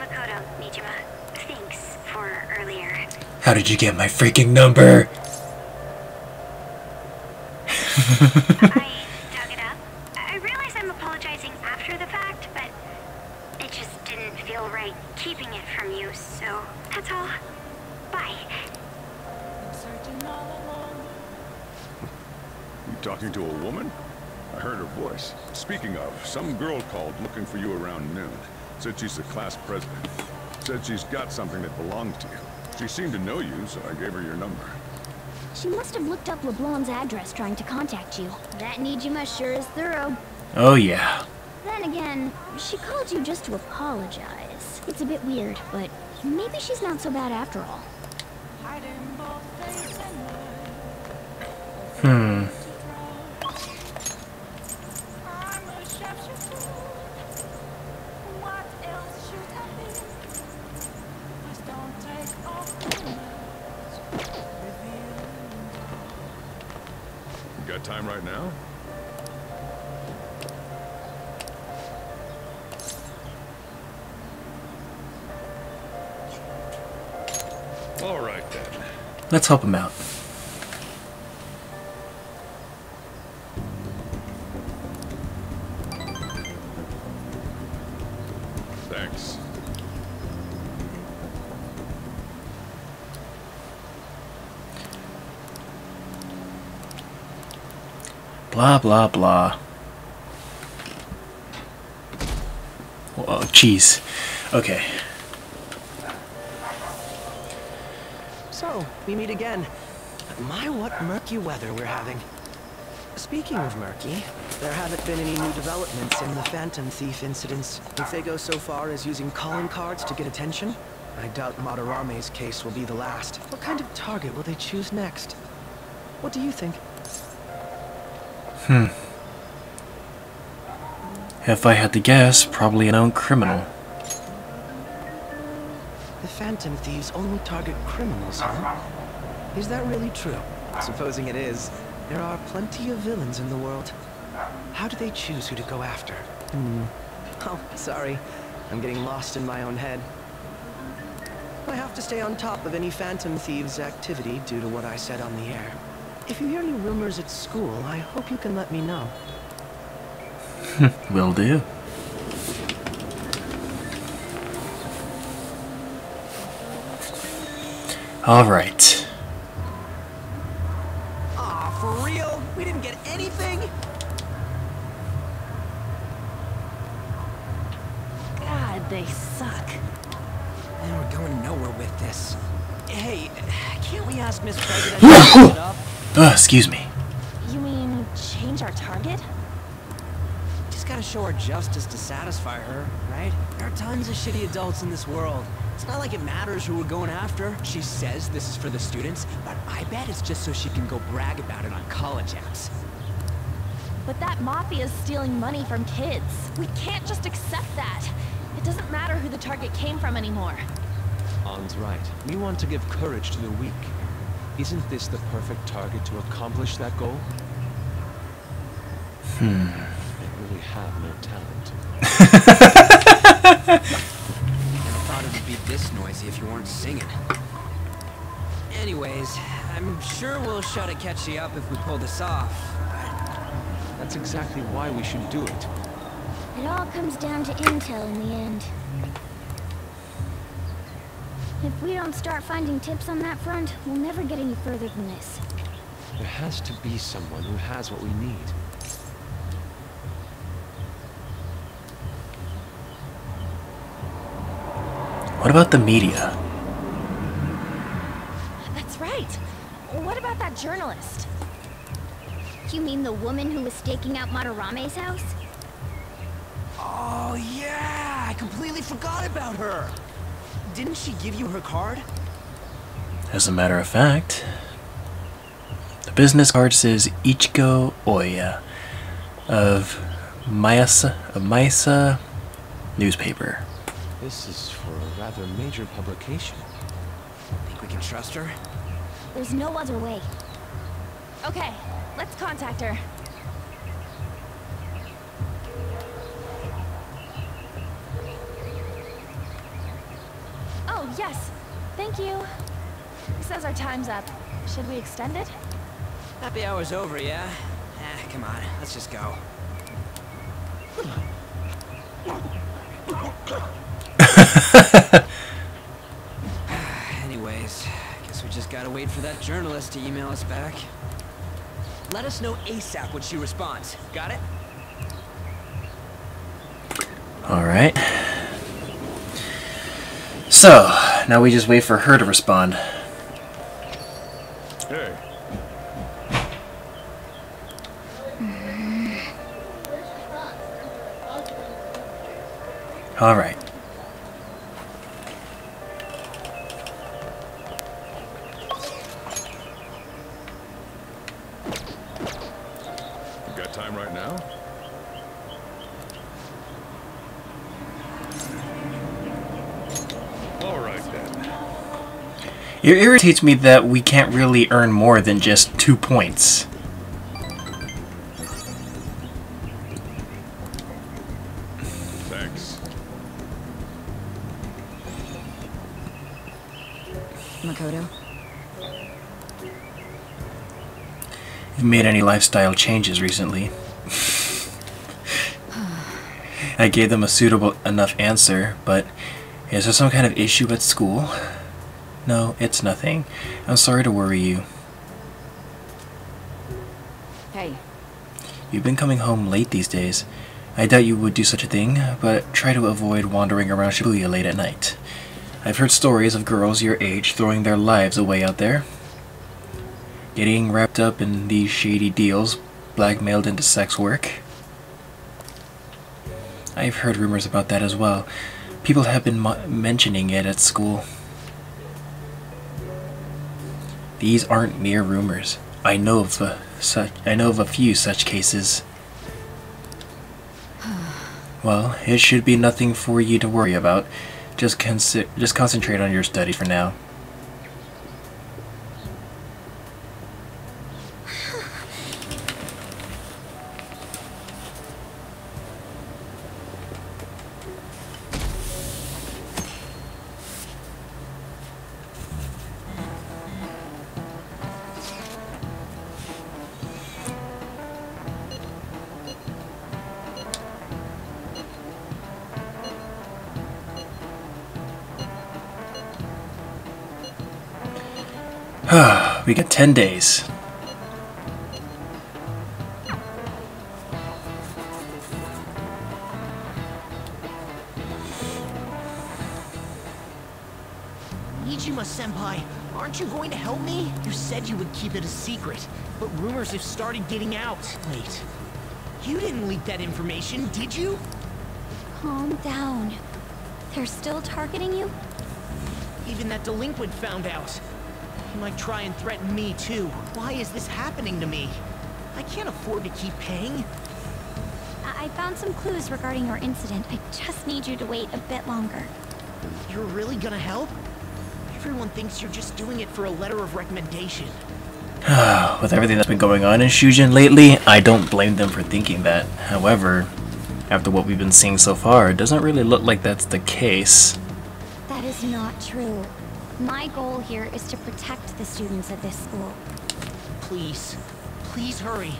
Makoto Niijima. Thanks for earlier. How did you get my freaking number? Some girl called looking for you around noon. Said she's the class president. Said she's got something that belongs to you. She seemed to know you, so I gave her your number. She must have looked up LeBlanc's address trying to contact you. That Niijima sure is thorough. Oh, yeah. Then again, she called you just to apologize. It's a bit weird, but maybe she's not so bad after all. Let's help him out. thanks. Blah, blah, blah. Oh, jeez. Okay. So, we meet again. My, what murky weather we're having. Speaking of murky, there haven't been any new developments in the Phantom Thief incidents. If they go so far as using calling cards to get attention, I doubt Madarame's case will be the last. What kind of target will they choose next? What do you think? If I had to guess, probably a known criminal. The Phantom Thieves only target criminals, huh? Is that really true? Supposing it is, there are plenty of villains in the world. How do they choose who to go after? Oh, sorry. I'm getting lost in my own head. I have to stay on top of any Phantom Thieves activity due to what I said on the air. If you hear any rumors at school, I hope you can let me know. Will do. All right. We didn't get anything. God, they suck. And we're going nowhere with this. Hey, can't we ask Miss President to shut up? Excuse me. You mean change our target? Just gotta show her justice to satisfy her, right? There are tons of shitty adults in this world. It's not like it matters who we're going after. She says this is for the students, but I bet it's just so she can go brag about it on college apps. But that mafia is stealing money from kids. We can't just accept that. It doesn't matter who the target came from anymore. Ann's right. We want to give courage to the weak. Isn't this the perfect target to accomplish that goal? They really have no talent. Be this noisy if you weren't singing. Anyways, I'm sure we'll shut Akechi up if we pull this off. That's exactly why we should do it. It all comes down to intel in the end. If we don't start finding tips on that front, we'll never get any further than this. There has to be someone who has what we need. What about the media? That's right. What about that journalist? You mean the woman who was staking out Madarame's house? Oh, yeah! I completely forgot about her! Didn't she give you her card? As a matter of fact, the business card says Ichiko Oya of Maesa newspaper. This is for a rather major publication. Think we can trust her? There's no other way. Okay, let's contact her. Oh, yes. Thank you. It says our time's up. Should we extend it? Happy hour's over, yeah? Come on, let's just go. Anyways, I guess we just gotta wait for that journalist to email us back. Let us know ASAP when she responds. Got it? Alright. So, now we just wait for her to respond. Hey. Alright. It irritates me that we can't really earn more than just 2 points. Thanks. Makoto? You've made any lifestyle changes recently? I gave them a suitable enough answer, but is there some kind of issue at school? No, it's nothing. I'm sorry to worry you. Hey. You've been coming home late these days. I doubt you would do such a thing, but try to avoid wandering around Shibuya late at night. I've heard stories of girls your age throwing their lives away out there. Getting wrapped up in these shady deals, blackmailed into sex work. I've heard rumors about that as well. People have been mentioning it at school. These aren't mere rumors. I know of a few such cases. Well, it should be nothing for you to worry about. Just concentrate on your study for now. We got 10 days. Niijima-senpai, aren't you going to help me? You said you would keep it a secret, but rumors have started getting out. Wait, you didn't leak that information, did you? Calm down. They're still targeting you? Even that delinquent found out. He might try and threaten me too. Why is this happening to me? I can't afford to keep paying. I found some clues regarding your incident. I just need you to wait a bit longer. You're really gonna help? Everyone thinks you're just doing it for a letter of recommendation. With everything that's been going on in Shujin lately, I don't blame them for thinking that. However, after what we've been seeing so far, it doesn't really look like that's the case. That is not true. My goal here is to protect the students of this school. Please. Please hurry.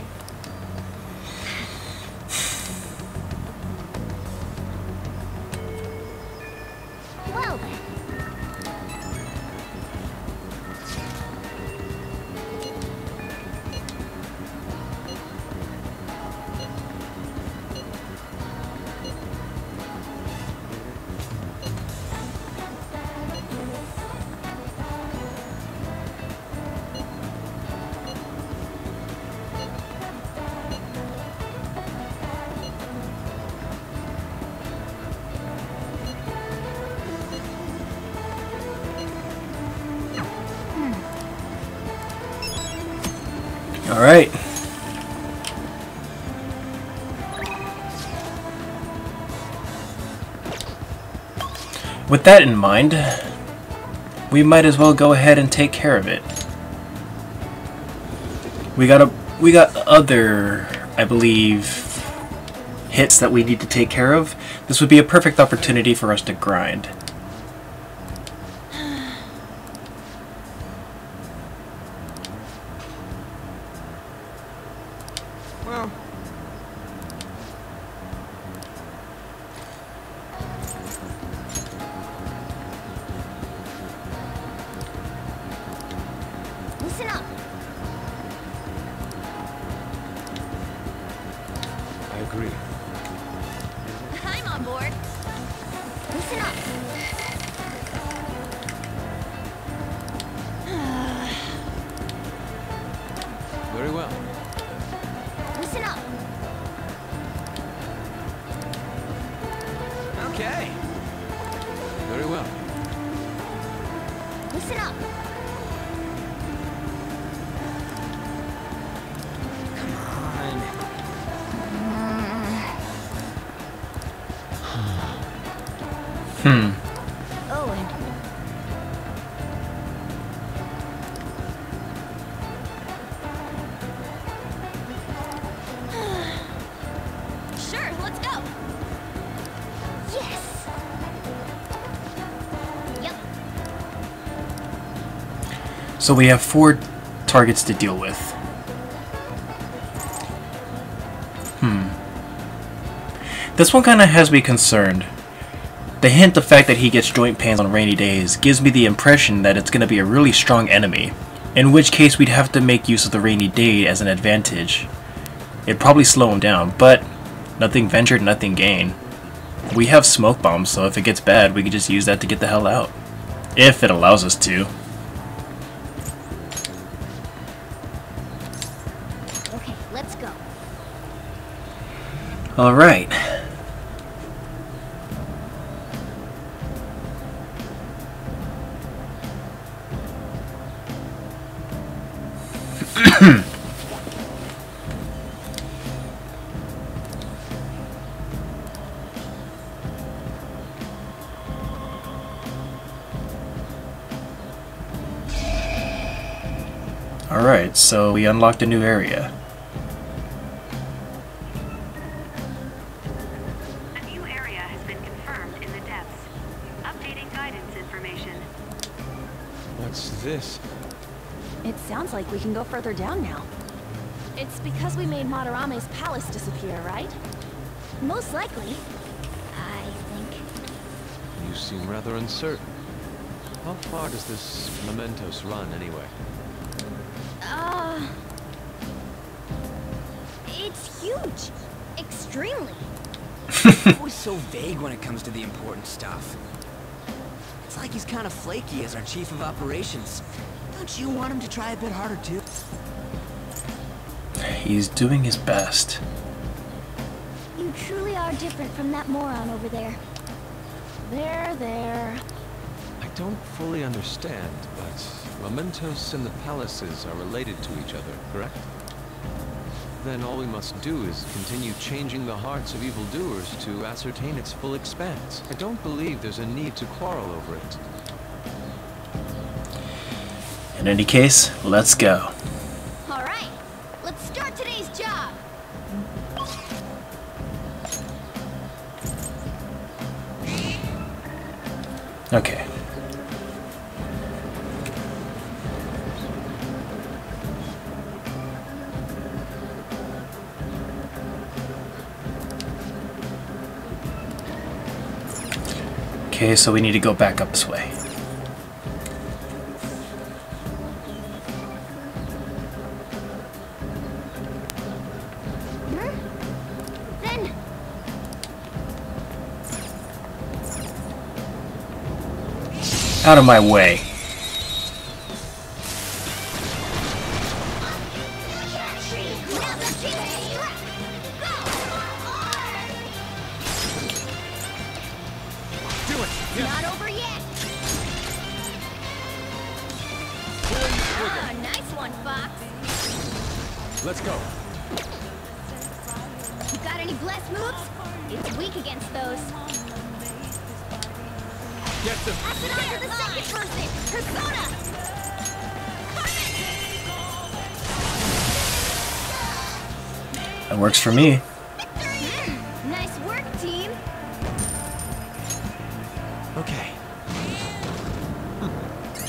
Whoa. All right. With that in mind, we might as well go ahead and take care of it. We got other, I believe, hits that we need to take care of. This would be a perfect opportunity for us to grind. So we have 4 targets to deal with. This one kinda has me concerned. The hint the fact that he gets joint pains on rainy days gives me the impression that it's gonna be a really strong enemy, in which case we'd have to make use of the rainy day as an advantage. It'd probably slow him down, but nothing ventured, nothing gained. We have smoke bombs, so if it gets bad, we can just use that to get the hell out. If it allows us to. Okay, let's go. Alright. Alright, so we unlocked a new area. A new area has been confirmed in the depths. Updating guidance information. What's this? It sounds like we can go further down now. It's because we made Madarame's palace disappear, right? Most likely, I think. You seem rather uncertain. How far does this Mementos run, anyway? It's huge. Extremely. Always so vague when it comes to the important stuff. It's like he's kind of flaky as our chief of operations. Don't you want him to try a bit harder, too? He's doing his best. You truly are different from that moron over there. There. I don't fully understand, but... Mementos and the palaces are related to each other, correct? Then all we must do is continue changing the hearts of evildoers to ascertain its full expanse. I don't believe there's a need to quarrel over it. In any case, let's go. Alright, let's start today's job! Okay. Okay, so we need to go back up this way. Then. Out of my way. Works for me. Nice work, team. Okay.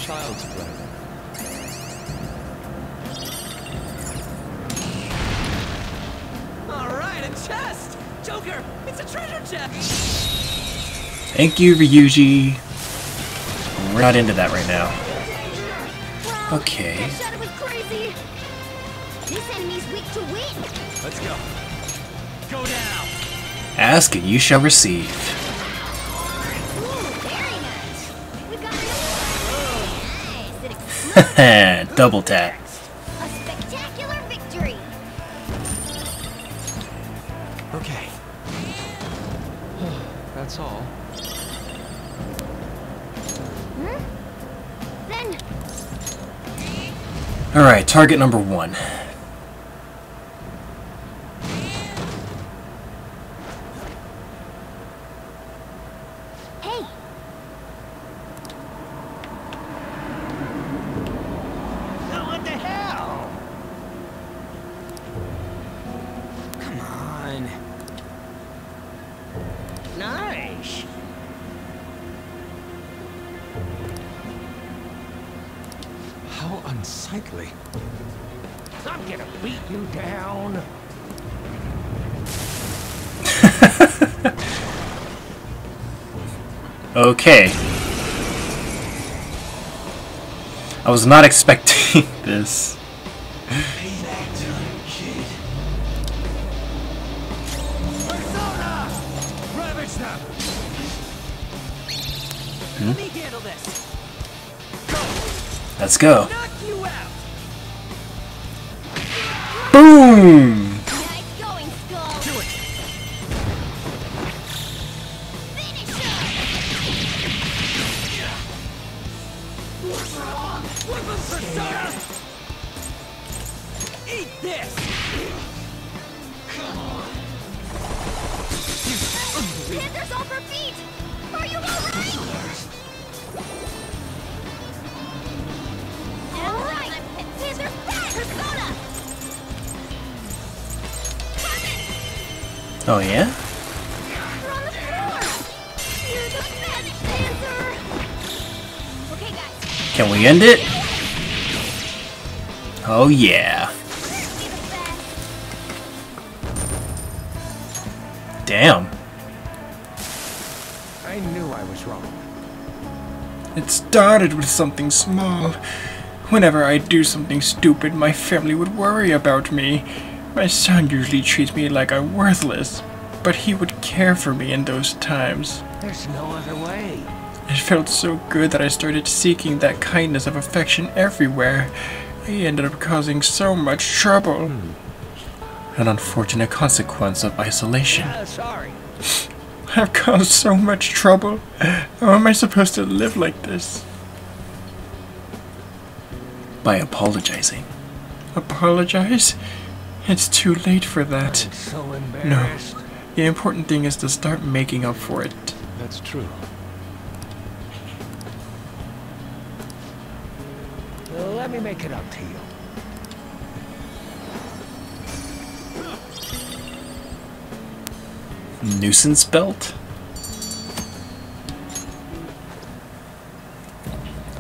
Child's play. All right, a chest. Joker, it's a treasure chest. Thank you, Ryuji. We're not into that right now. Okay. Let's go. Go down. Ask and you shall receive. Ooh, very nice. We got it. Nice. It double tap. A spectacular victory. Okay. That's all. Then. All right, target number 1. Okay. I was not expecting this. Let's go. Boom! Oh, yeah? We're on the floor. You're the magic dancer. Okay, guys. Can we end it? Oh, yeah. Damn. I knew I was wrong. It started with something small. Whenever I do something stupid, my family would worry about me. My son usually treats me like I'm worthless, but he would care for me in those times. There's no other way. It felt so good that I started seeking that kindness of affection everywhere. I ended up causing so much trouble. An unfortunate consequence of isolation. Sorry. I've caused so much trouble. How am I supposed to live like this? By apologizing. Apologize? It's too late for that. I'm so embarrassed. No. The important thing is to start making up for it. That's true. Well, let me make it up to you. Nuisance belt?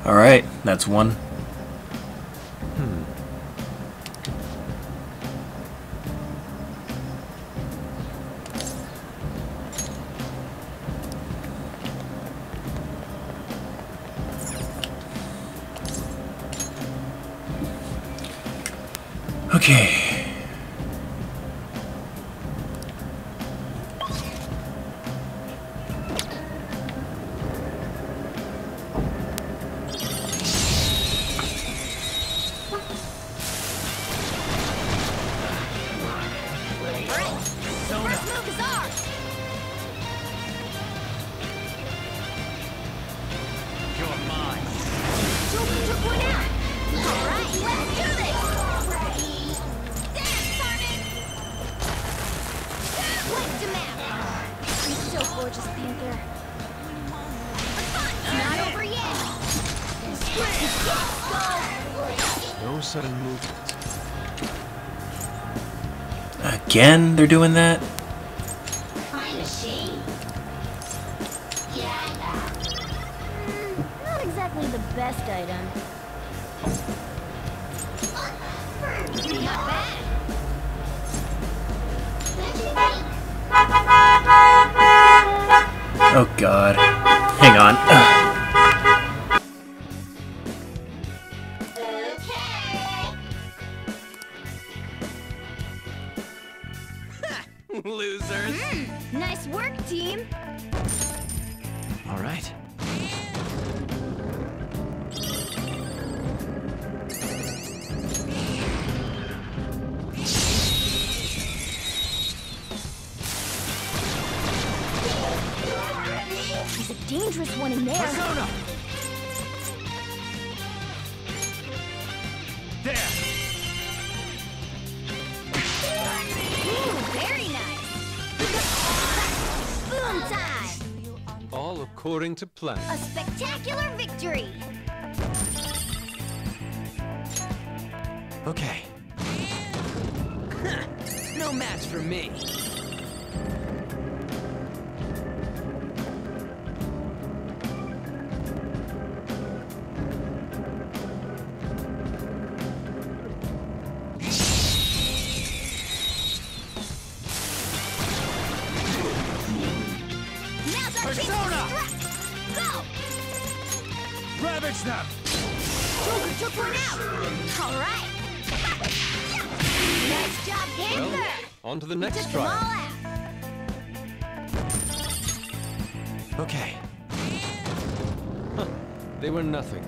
Alright, that's one. Okay. Again, they're doing that? Not exactly the best item. Oh god. Hang on. To play. A spectacular victory. Okay. No match for me. fix that! Joker took one out! Alright! Nice job, Dancer! Well, on to the next try. Okay. Huh. They were nothing.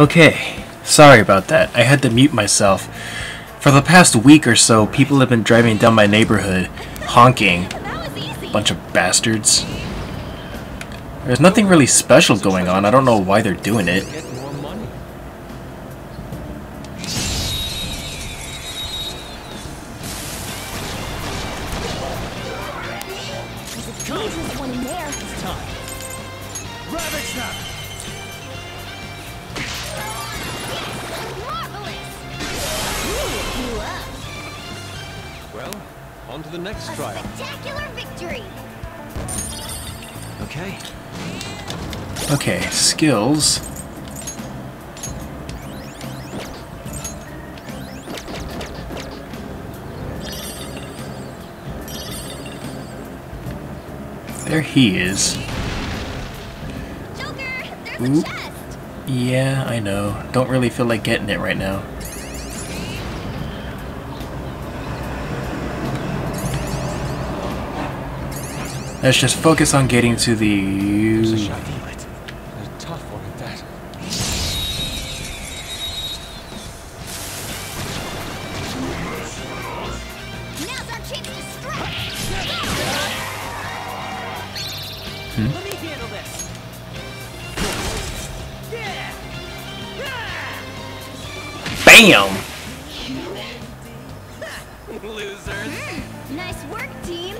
Okay, sorry about that. I had to mute myself. For the past week or so, people have been driving down my neighborhood, honking. Bunch of bastards. There's nothing really special going on. I don't know why they're doing it. Skills. There he is. Joker, there's a chest. Yeah, I know. Don't really feel like getting it right now. Let's just focus on getting to the... Damn! Losers! Nice work, team!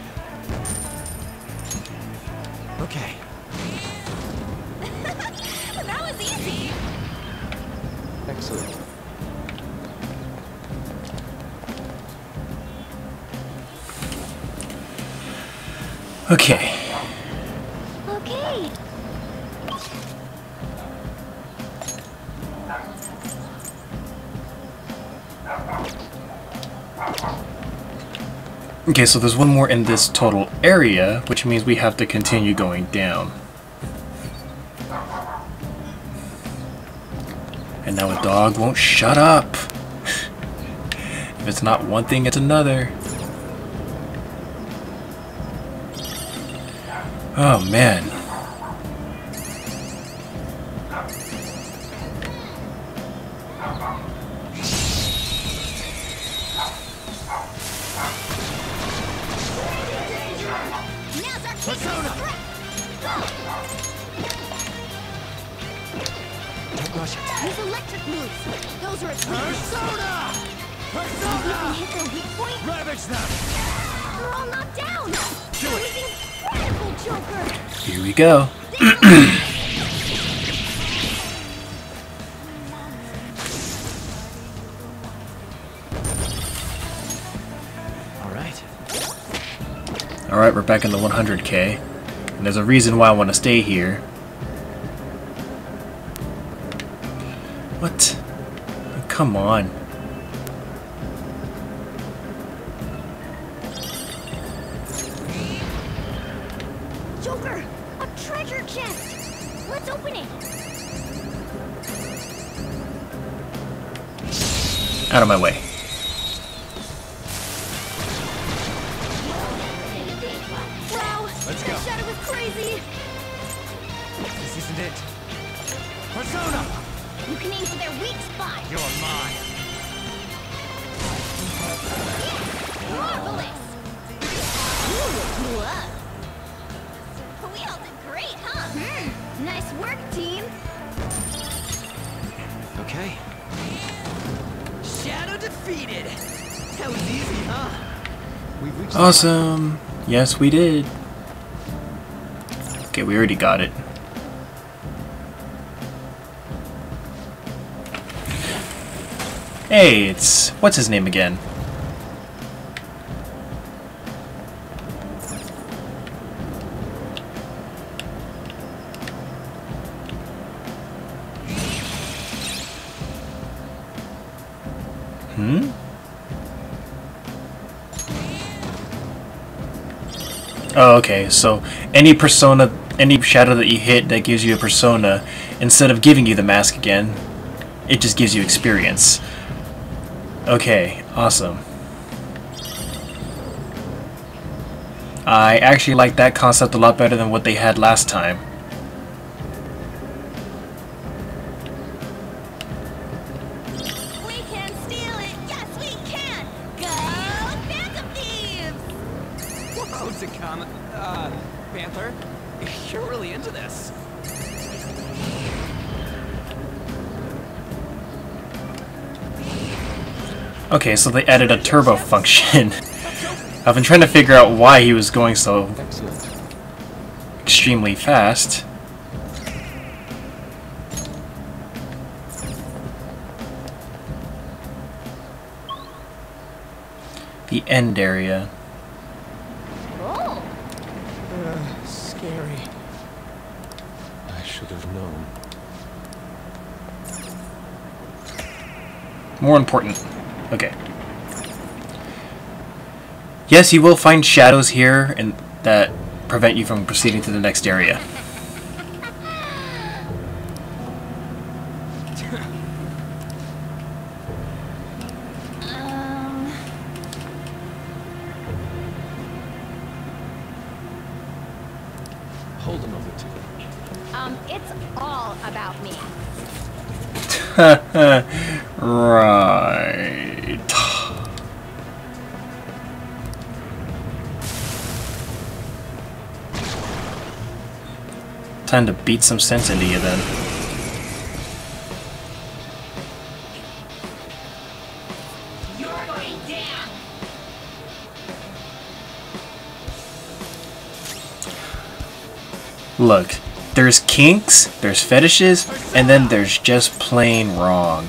Okay. That was easy! Excellent. Okay. Okay, so there's one more in this total area, which means we have to continue going down. And now a dog won't shut up. If it's not one thing, it's another. Oh, man. Go. All right, we're back in the 100K, and there's a reason why I want to stay here. What? Oh, come on. Out of my way. Wow! Let's go. That shadow was crazy! This isn't it. Persona! You can aim for their weak spot! You're mine! Yes! Marvelous! You blew up! We all did great, huh? Mm. Nice work, team! Okay. Shadow defeated. That was easy, huh? Awesome. Yes, we did. Okay, we already got it. Hey, it's what's his name again? Oh, okay, so any persona, any shadow that you hit that gives you a persona, instead of giving you the mask again, it just gives you experience. Okay, awesome. I actually like that concept a lot better than what they had last time. Okay, so they added a turbo function. I've been trying to figure out why he was going so extremely fast. The end area. Scary. I should have known. More important. Okay. Yes, you will find shadows here and that prevent you from proceeding to the next area. Hold a moment. It's all about me. Right. Time to beat some sense into you then. You're going down. Look, there's kinks, there's fetishes, and then there's just plain wrong.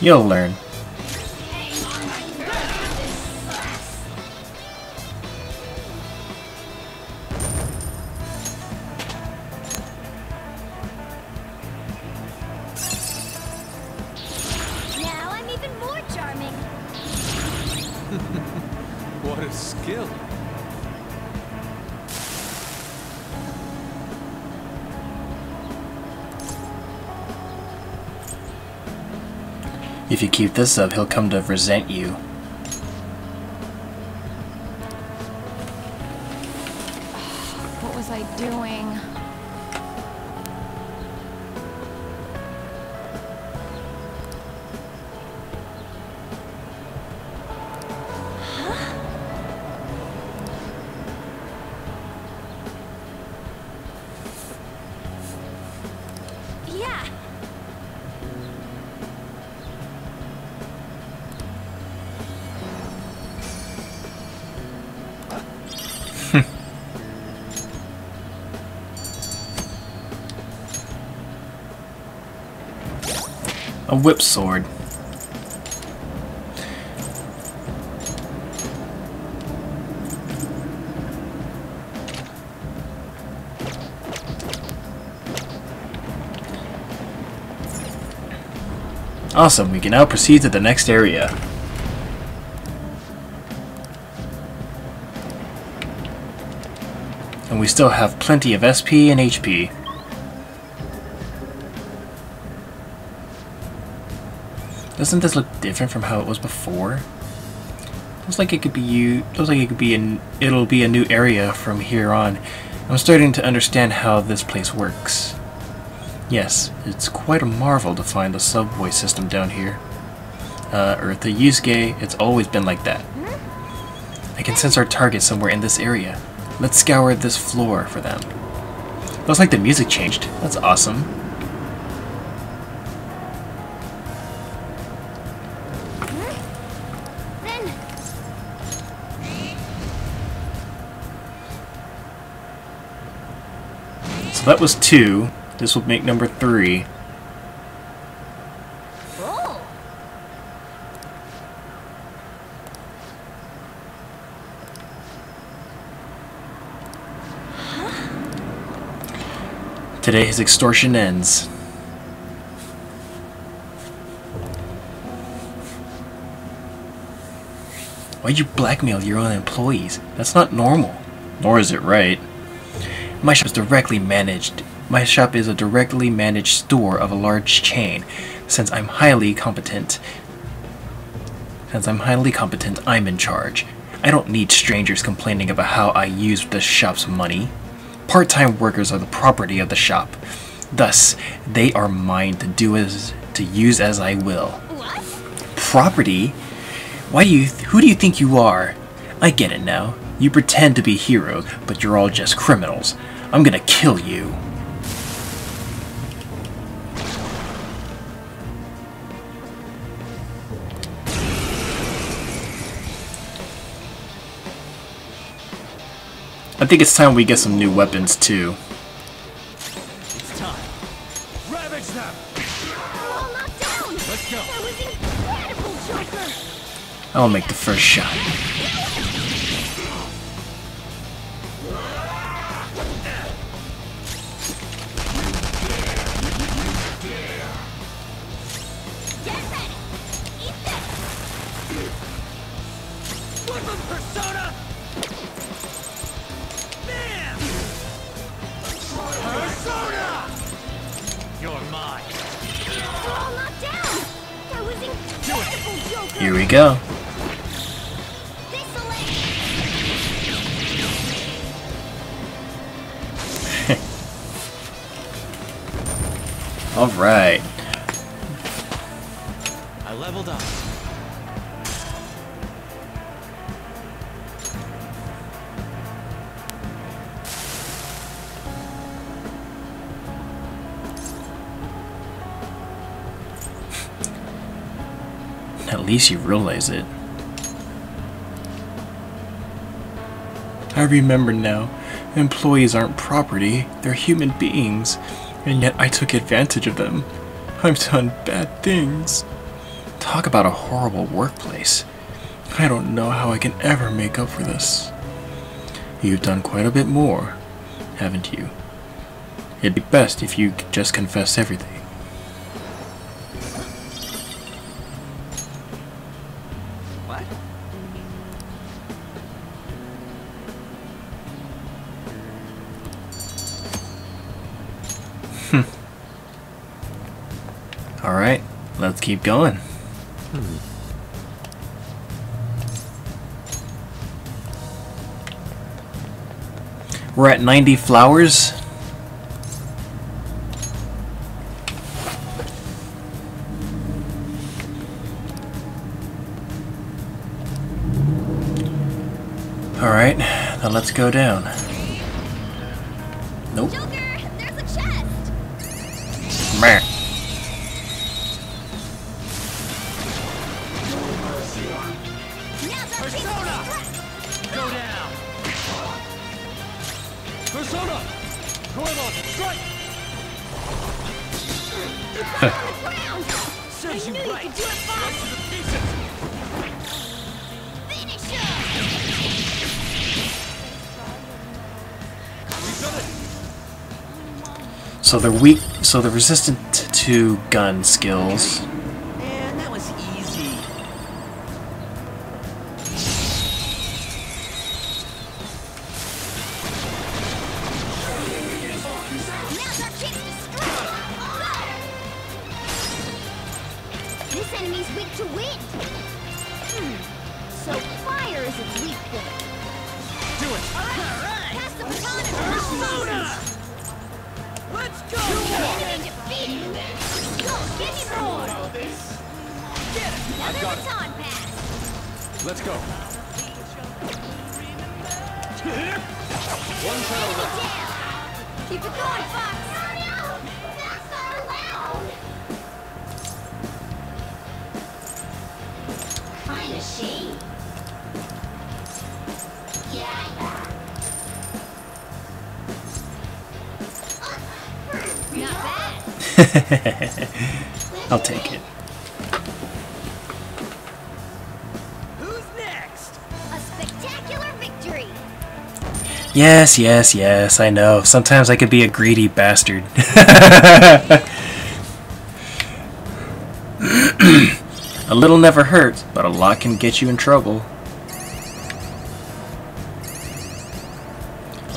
You'll learn. Now I'm even more charming. What a skill. If you keep this up, he'll come to resent you. What was I doing? A whip sword. Awesome, we can now proceed to the next area. And we still have plenty of SP and HP. Doesn't this look different from how it was before? Looks like it could be it'll be a new area from here on. I'm starting to understand how this place works. Yes, it's quite a marvel to find the subway system down here. Earth to Yusuke, it's always been like that. I can sense our target somewhere in this area. Let's scour this floor for them. Looks like the music changed. That's awesome. So that was 2. This would make number 3. Oh. Today his extortion ends. Why'd you blackmail your own employees? That's not normal. Nor is it right. My shop is directly managed. My shop is a directly managed store of a large chain. Since I'm highly competent, I'm in charge. I don't need strangers complaining about how I use the shop's money. Part-time workers are the property of the shop. Thus, they are mine to use as I will. What? Property? Who do you think you are? I get it now. You pretend to be heroes, but you're all just criminals. I'm gonna kill you. I think it's time we get some new weapons too. It's time. Ravage them. All knocked down. Let's go. That was incredible, Joker. I'll make the first shot. Here we go. All right. I leveled up. At least you realize it. I remember now. Employees aren't property, they're human beings, and yet I took advantage of them. I've done bad things. Talk about a horrible workplace. I don't know how I can ever make up for this. You've done quite a bit more, haven't you? It'd be best if you could just confess everything. Alright, let's keep going. We're at 90 flowers. Alright, now let's go down. Nope. Joker, there's a chest. Meh. Serves you right. You could do it, boss. Finish him. So they're weak. So they're resistant to gun skills. Man, that was easy. I'll take it. Who's next? A spectacular victory. Yes, yes, yes, I know. Sometimes I could be a greedy bastard. A little never hurts, but a lot can get you in trouble.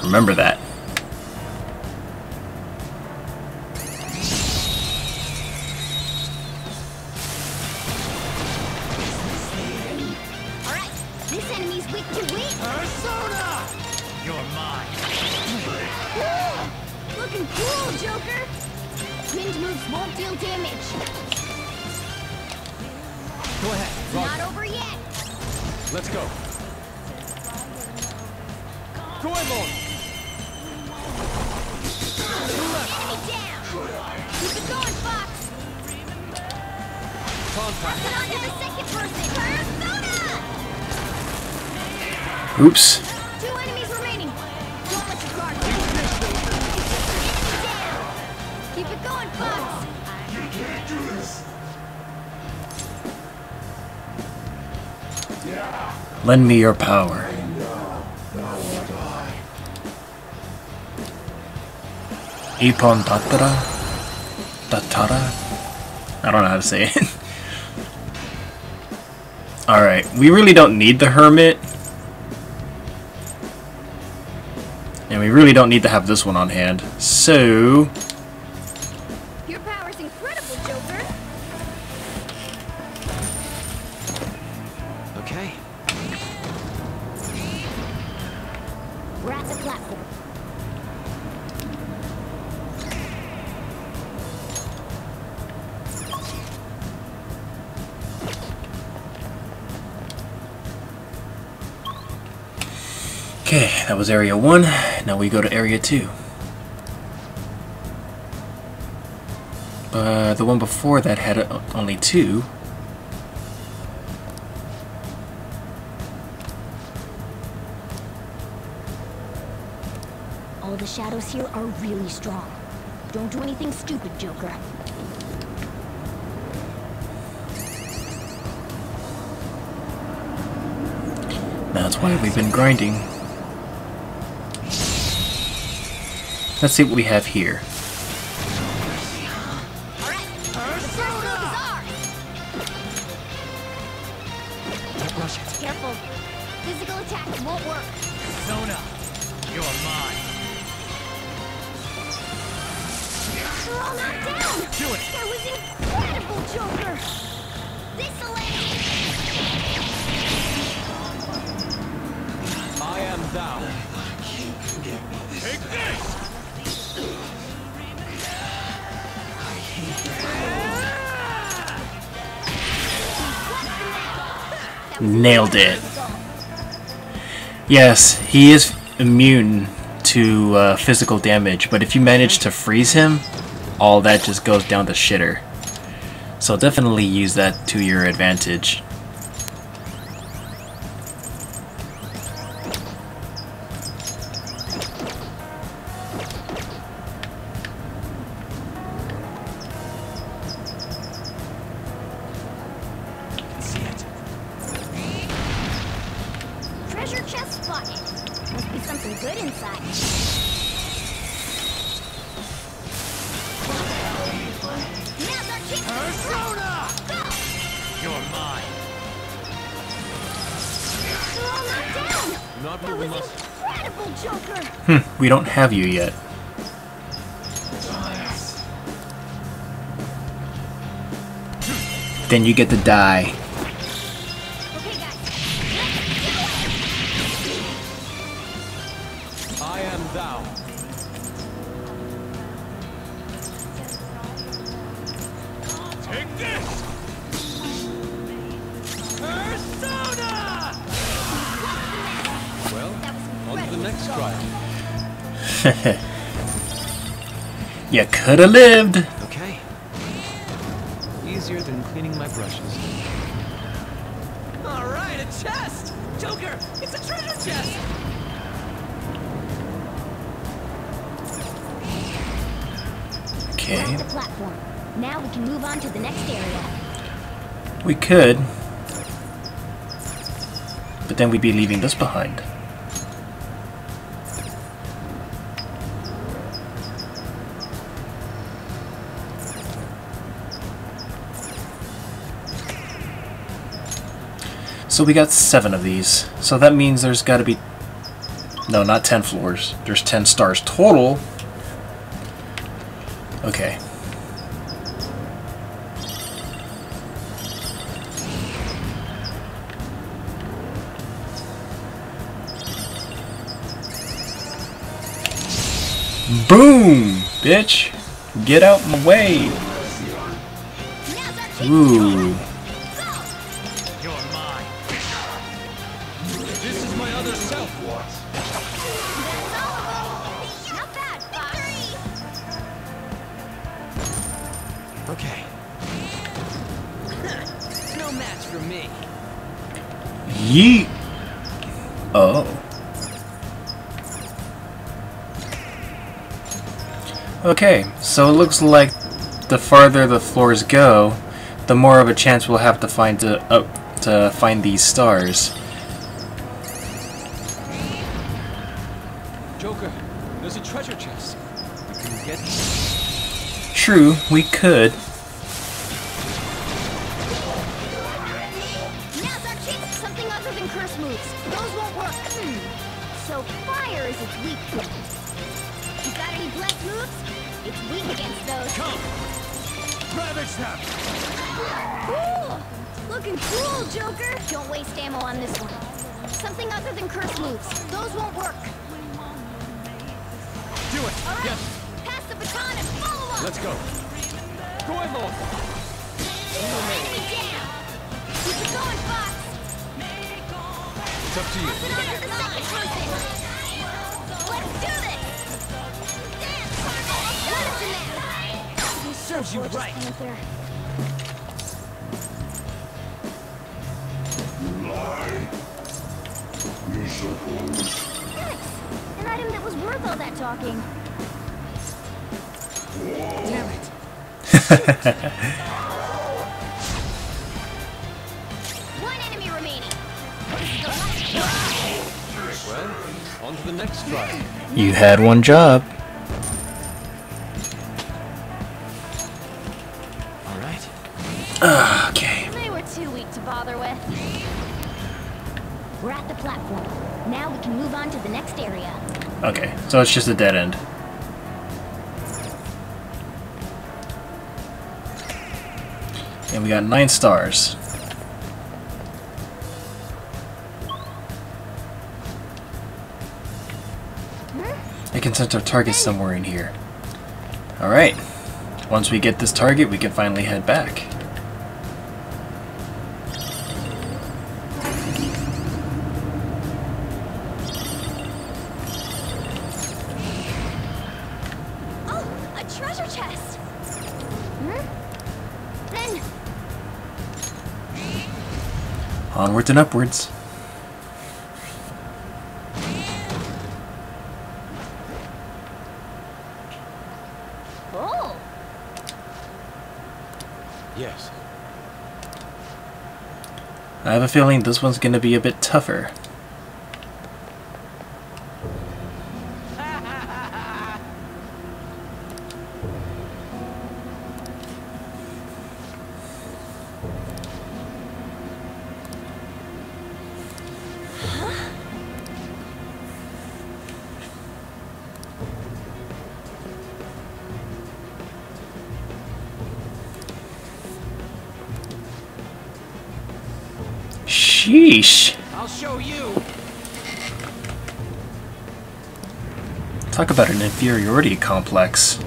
Remember that. Oops. Two enemies remaining. Don't let your guard down. Keep it going, Fox. You can't do this. Yeah. Lend me your power. I know. Now will die. Ippon Tatara? Tatara? I don't know how to say it. Alright, we really don't need the hermit. We really don't need to have this one on hand, so your power's incredible, Joker. Okay. We're at the platform. Okay, that was area 1. Now we go to area 2. The one before that had only 2. All the shadows here are really strong. Don't do anything stupid, Joker. That's why we've been grinding. Let's see what we have here. Careful. Physical attack won't work. Persona, you're mine. We're all knocked down. Do it. That was incredible, Joker. This'll end. I am down. Take this. Nailed it. Yes, he is immune to physical damage, but if you manage to freeze him, all that just goes down the shitter. So definitely use that to your advantage. not where we must. Incredible, Joker. We don't have you yet. Then you get to die. Okay, guys. I am down. Take this. Persona. Well, on to the next trial. You could have lived. Than cleaning my brushes. All right, a chest! Joker, it's a treasure chest! Okay. That's the platform. Now we can move on to the next area. We could. But then we'd be leaving this behind. So we got 7 of these, so that means there's got to be, no, not 10 floors, there's 10 stars total. Okay. Boom, bitch, get out my way. Ooh. Yeet! Oh. Okay, so it looks like the farther the floors go, the more of a chance we'll have to find to find these stars. Joker, there's a treasure chest. We can get it. True, we could. You had one job. All right. Okay. They were too weak to bother with. We're at the platform. Now we can move on to the next area. Okay, so it's just a dead end. And we got 9 stars. Our target somewhere in here. Alright. Once we get this target, we can finally head back. Oh, a treasure chest. Then onwards and upwards. I have a feeling this one's going to be a bit tougher. Sheesh. I'll show you. Talk about an inferiority complex.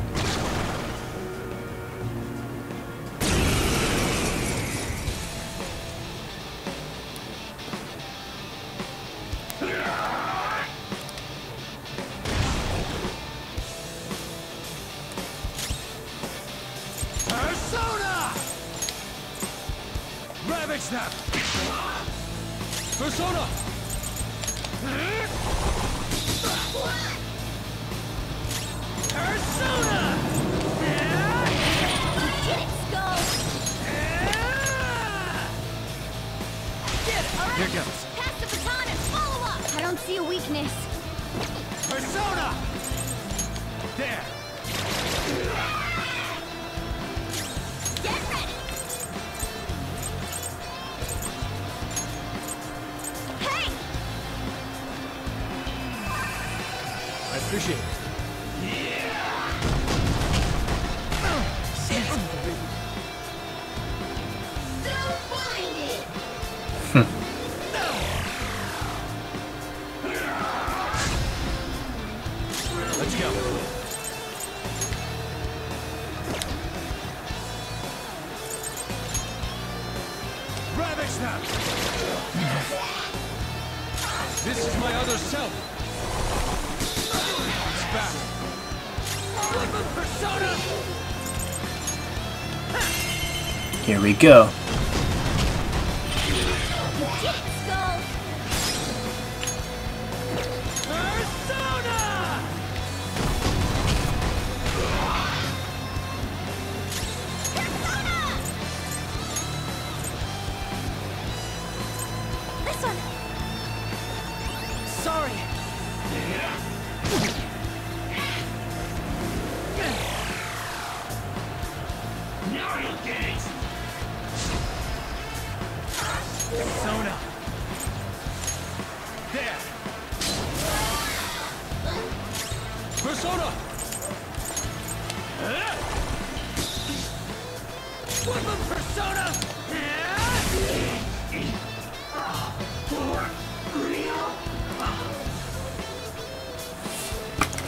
Here we go.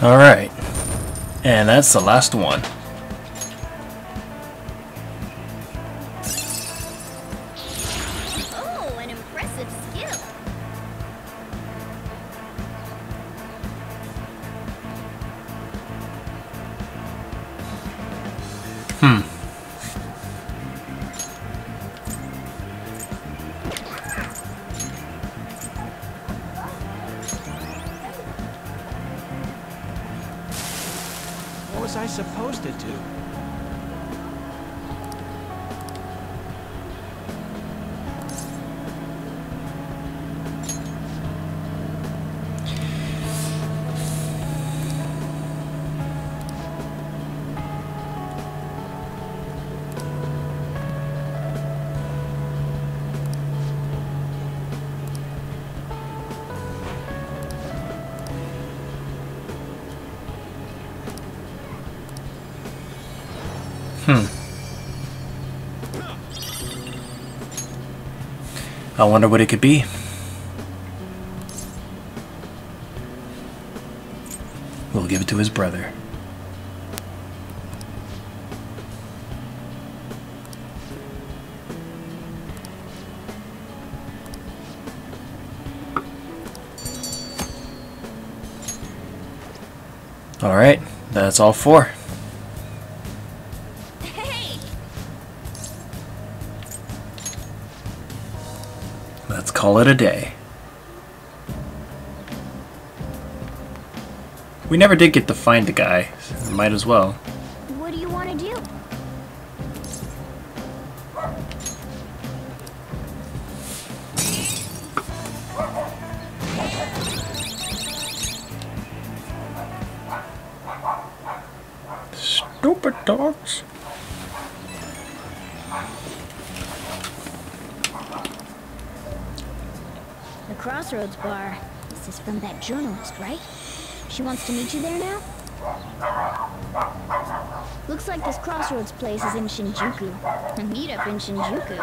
Alright, and that's the last one. Oh, an impressive skill. I wonder what it could be. We'll give it to his brother. All right, that's all four. Call it a day. We never did get to find the guy, so might as well. What do you want to do? Stupid dogs. Crossroads bar. This is from that journalist, right? She wants to meet you there now? Looks like this Crossroads place is in Shinjuku. A meetup in Shinjuku.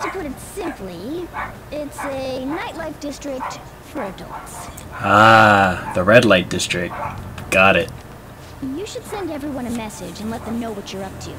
to put it simply, it's a nightlife district for adults. Ah, the red light district. Got it. You should send everyone a message and let them know what you're up to.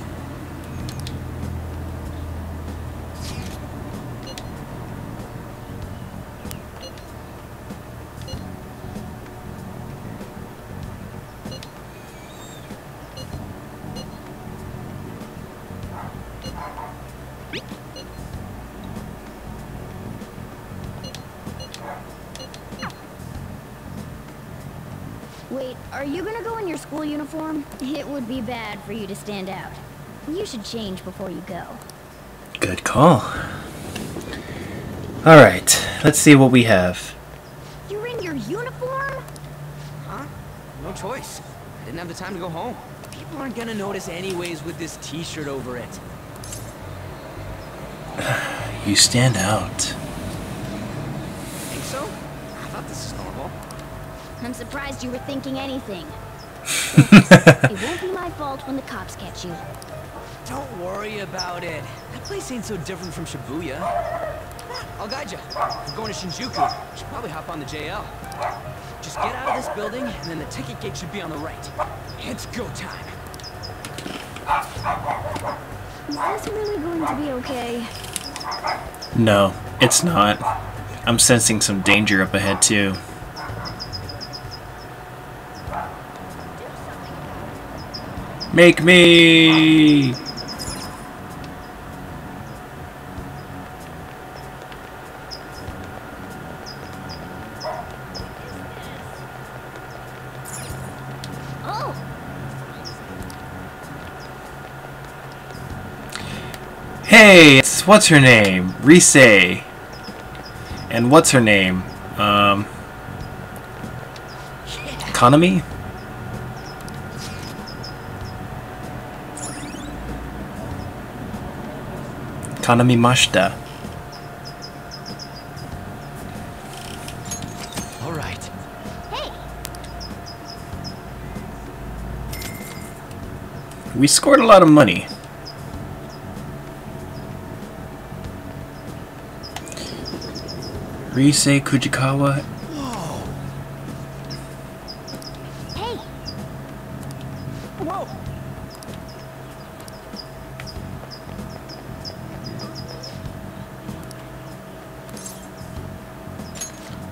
Are you gonna go in your school uniform? It would be bad for you to stand out. You should change before you go. Good call. Alright, let's see what we have. You're in your uniform? Huh? No choice. I didn't have the time to go home. People aren't gonna notice anyways with this t-shirt over it. You stand out. Think so? I thought this is normal. I'm surprised you were thinking anything. It won't be my fault when the cops catch you. Don't worry about it. That place ain't so different from Shibuya. I'll guide you. We're going to Shinjuku. You should probably hop on the JL. Just get out of this building, and then the ticket gate should be on the right. It's go time. Is this really going to be okay? No, it's not. I'm sensing some danger up ahead, too. Make me! Oh. Hey, it's what's her name? Risei. And what's her name? Konami? Kanamimashita. All right. Hey. We scored a lot of money. Risei Kujikawa.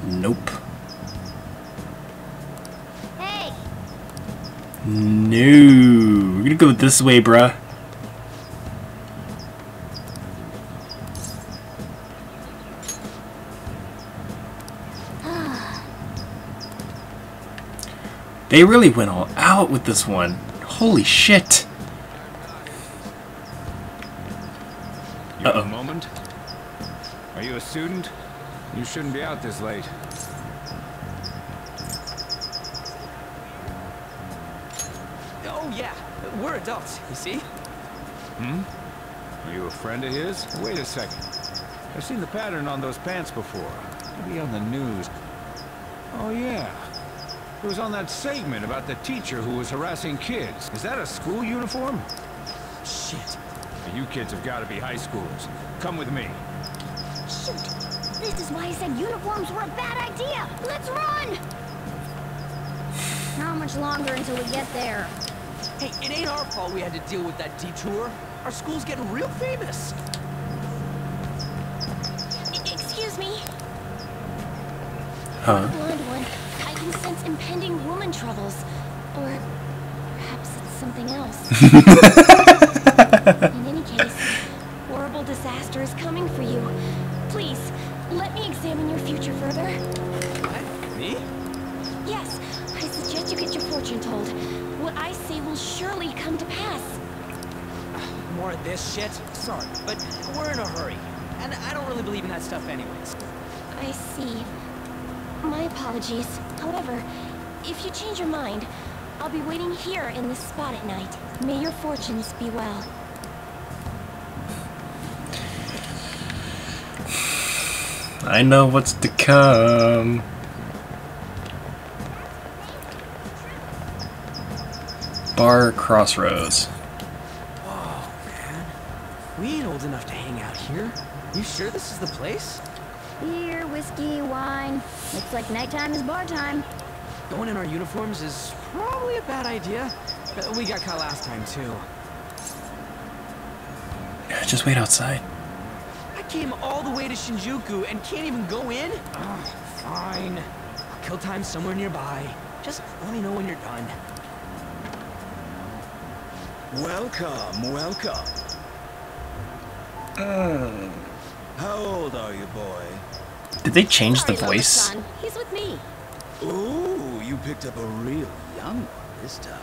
Nope. Hey. No. We're gonna go this way, bruh. They really went all out with this one. Holy shit. Uh-oh. Moment. Are you a student? You shouldn't be out this late. Oh yeah, we're adults, you see? Hmm? Are you a friend of his? Wait a second. I've seen the pattern on those pants before. Maybe on the news. Oh yeah. It was on that segment about the teacher who was harassing kids. Is that a school uniform? Shit. You kids have got to be high schoolers. Come with me. Shoot. This is why I said uniforms were a bad idea! Let's run! How much longer until we get there? Hey, it ain't our fault we had to deal with that detour. Our school's getting real famous. Excuse me. Huh? Blonde one. I can sense impending woman troubles. Or perhaps it's something else. In any case, horrible disaster is coming for you. Please. Let me examine your future further. What? Me? Yes. I suggest you get your fortune told. What I say will surely come to pass. More of this shit? Sorry, but we're in a hurry. And I don't really believe in that stuff anyways. I see. My apologies. However, if you change your mind, I'll be waiting here in this spot at night. May your fortunes be well. I know what's to come. Bar Crossroads. Whoa, man. We ain't old enough to hang out here. You sure this is the place? Beer, whiskey, wine. Looks like nighttime is bar time. Going in our uniforms is probably a bad idea. We got caught last time, too. Just wait outside. I came all the way to Shinjuku and can't even go in? Oh, fine. I'll kill time somewhere nearby. Just let me know when you're done. Welcome, welcome. How old are you, boy? Did they change the voice? He's with me. Ooh, you picked up a real young one this time.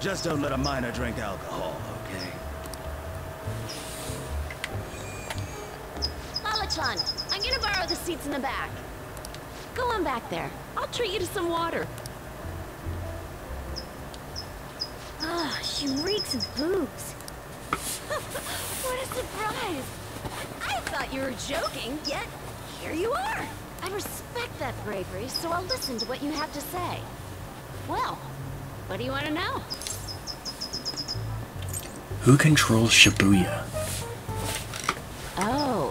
Just don't let a minor drink alcohol, okay? Lala-chan, I'm gonna borrow the seats in the back. Go on back there. I'll treat you to some water. Ah, she reeks of boobs. What a surprise! I thought you were joking, yet here you are. I respect that bravery, so I'll listen to what you have to say. Well, what do you want to know? Who controls Shibuya? Oh,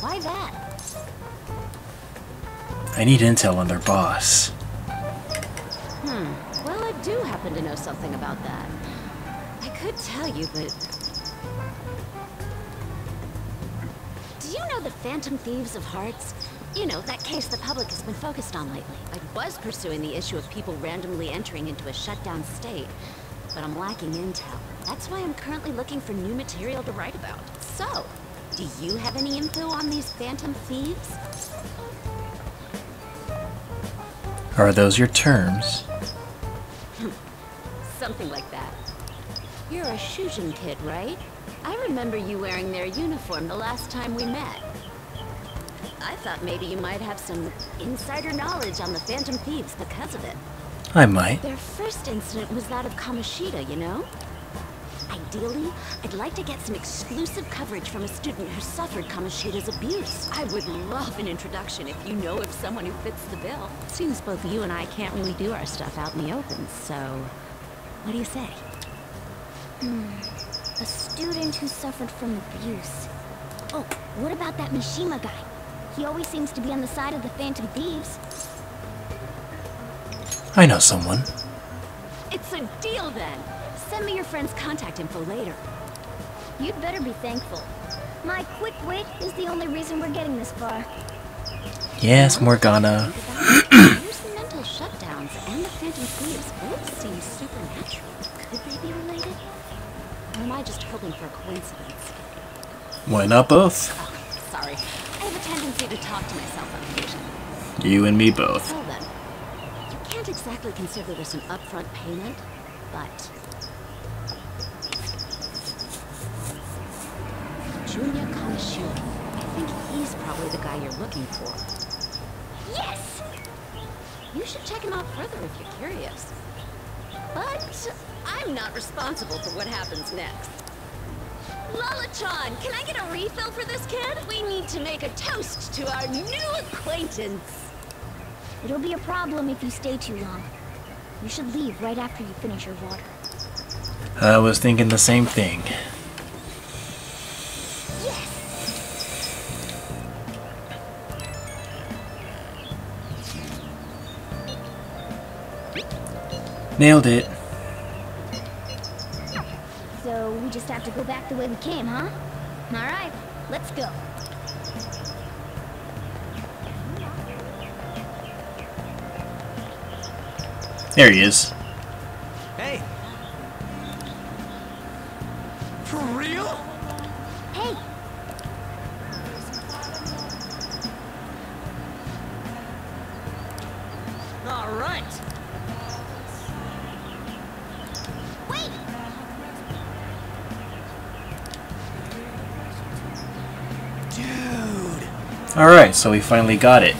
why that? I need intel on their boss. Well, I do happen to know something about that. I could tell you, but... Do you know the Phantom Thieves of Hearts? You know, that case the public has been focused on lately. I was pursuing the issue of people randomly entering into a shutdown state, but I'm lacking intel. That's why I'm currently looking for new material to write about. So, do you have any info on these Phantom Thieves? Are those your terms? Something like that. You're a Shujin kid, right? I remember you wearing their uniform the last time we met. I thought maybe you might have some insider knowledge on the Phantom Thieves because of it. I might. Their first incident was that of Kamoshida, you know? Ideally, I'd like to get some exclusive coverage from a student who suffered Kamoshida's abuse. I would love an introduction if you know of someone who fits the bill. Seems both you and I can't really do our stuff out in the open, so... What do you say? A student who suffered from abuse. Oh, what about that Nishiyama guy? He always seems to be on the side of the Phantom Thieves. I know someone. It's a deal then. Send me your friend's contact info later. You'd better be thankful. My quick wit is the only reason we're getting this far. Yes, Morgana. Here's the mental shutdowns and the Phantom Thieves both seem supernatural. Could they be related? Or am I just hoping for a coincidence? Why not both? Oh, sorry. I have a tendency to talk to myself on occasion. You and me both. So then, you can't exactly consider this an upfront payment, but... Junya Kashiwagi. I think he's probably the guy you're looking for. Yes! You should check him out further if you're curious. But... I'm not responsible for what happens next. Lala-chan, can I get a refill for this kid? We need to make a toast to our new acquaintance. It'll be a problem if you stay too long. You should leave right after you finish your water. I was thinking the same thing. Yes. Nailed it. Just have to go back the way we came, huh? Alright, let's go. There he is. Hey! For real? Hey! Alright! Alright, so we finally got it.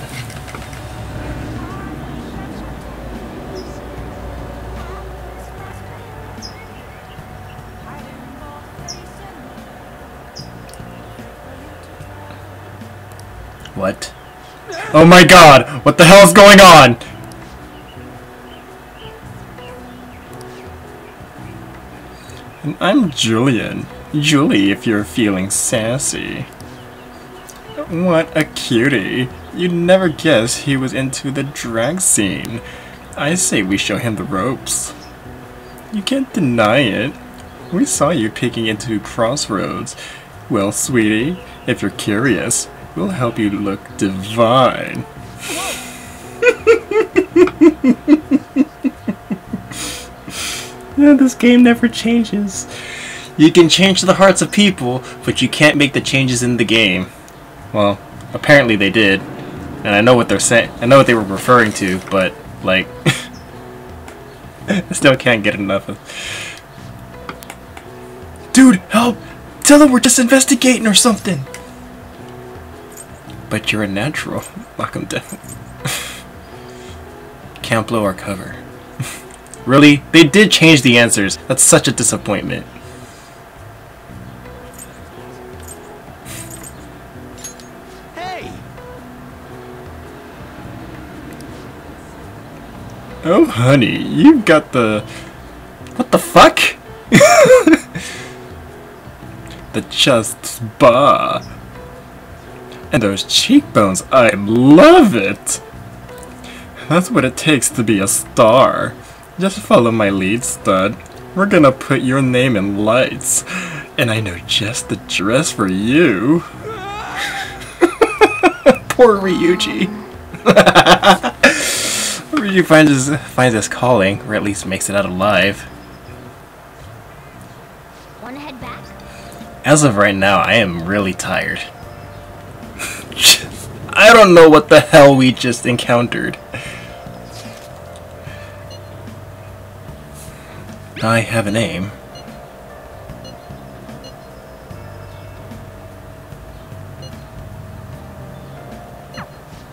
What? Oh my god! What the hell is going on? I'm Julian. Julie if you're feeling sassy. What a cutie. You'd never guess he was into the drag scene. I say we show him the ropes. You can't deny it. We saw you peeking into Crossroads. Well, sweetie, if you're curious, we'll help you look divine. Yeah, this game never changes. You can change the hearts of people, but you can't make the changes in the game. Well, apparently they did, and I know what they're saying. I know what they were referring to, but like, I still can't get enough of. Dude, help! Tell them we're just investigating or something. But you're a natural. Lock them down. Can't blow our cover. Really? They did change the answers. That's such a disappointment. Oh, honey, you've got the... What the fuck? The chest's bar. And those cheekbones, I love it! That's what it takes to be a star. Just follow my lead, stud. We're gonna put your name in lights. And I know just the dress for you. Poor Ryuji. Ryuji finds his calling, or at least makes it out alive. Wanna head back? As of right now, I am really tired. I don't know what the hell we just encountered. I have a name.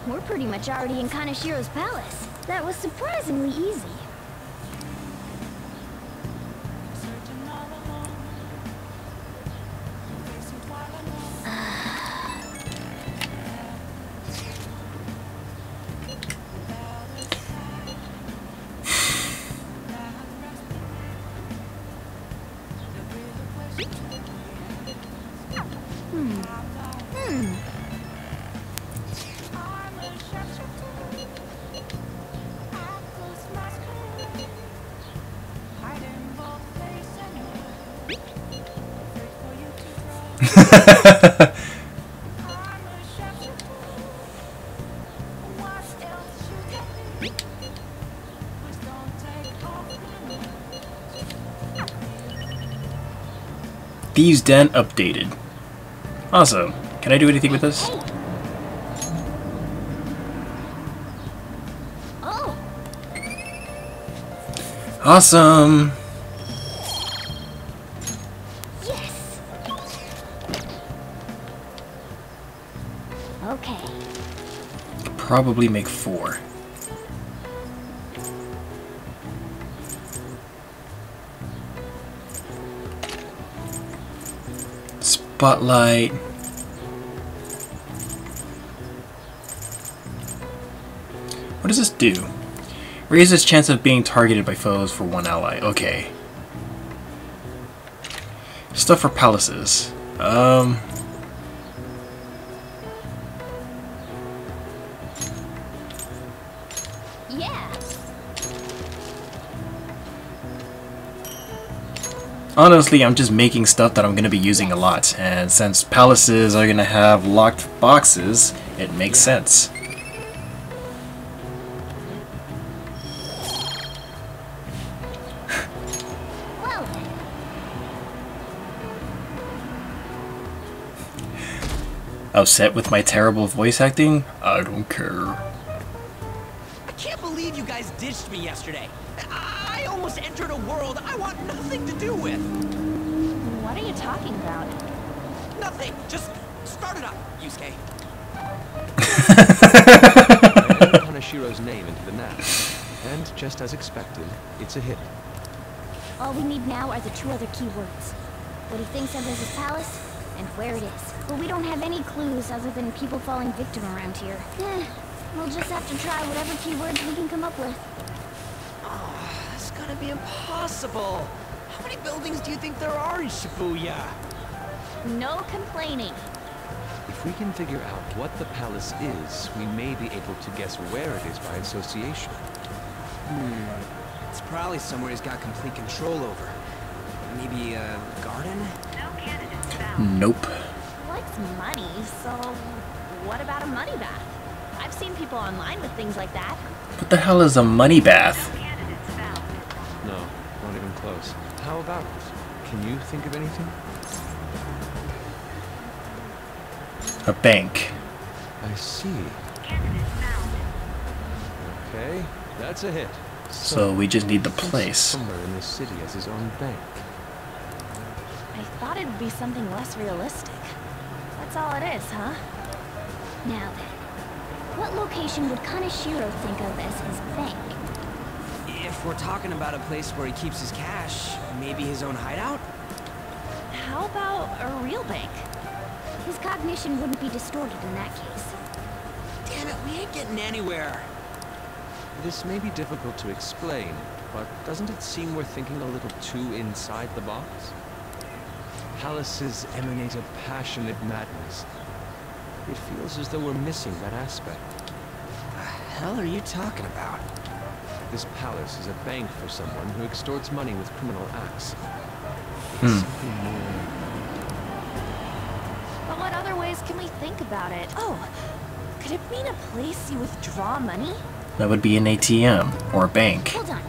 We're pretty much already in Kaneshiro's palace. That was surprisingly easy. Thieves' Den updated. Awesome. Can I do anything with this? Awesome. Probably make 4. Spotlight. What does this do? Raises chance of being targeted by foes for 1 ally. Okay. Stuff for palaces. Honestly, I'm just making stuff that I'm going to be using a lot, and since palaces are going to have locked boxes, it makes sense. Upset with my terrible voice acting? I don't care. I can't believe you guys ditched me yesterday. Almost entered a world I want nothing to do with. What are you talking about? Nothing. Just start it up, Yusuke. Kaneshiro's name into the map, and just as expected, it's a hit. All we need now are the 2 other keywords: what he thinks of as his palace and where it is. But we don't have any clues other than people falling victim around here. We'll just have to try whatever keywords we can come up with. Be impossible. How many buildings do you think there are in Shibuya? No complaining. If we can figure out what the palace is, we may be able to guess where it is by association. It's probably somewhere he's got complete control over. Maybe a garden? No candidates found. Nope. He likes money, so what about a money bath? I've seen people online with things like that. What the hell is a money bath? No candidates found. No, not even close. How about it? Can you think of anything? A bank. I see. Candidates found. Okay, that's a hit. So we just need the place. Somewhere in the city has his own bank. I thought it'd be something less realistic. That's all it is, huh? Now then, what location would Kaneshiro think of as his bank? If we're talking about a place where he keeps his cash, maybe his own hideout? How about a real bank? His cognition wouldn't be distorted in that case. Damn it, we ain't getting anywhere. This may be difficult to explain, but doesn't it seem we're thinking a little too inside the box? Palaces emanate a passionate madness. It feels as though we're missing that aspect. The hell are you talking about? This palace is a bank for someone who extorts money with criminal acts. But what other ways can we think about it? Oh, could it mean a place you withdraw money? That would be an ATM, or a bank. Hold on.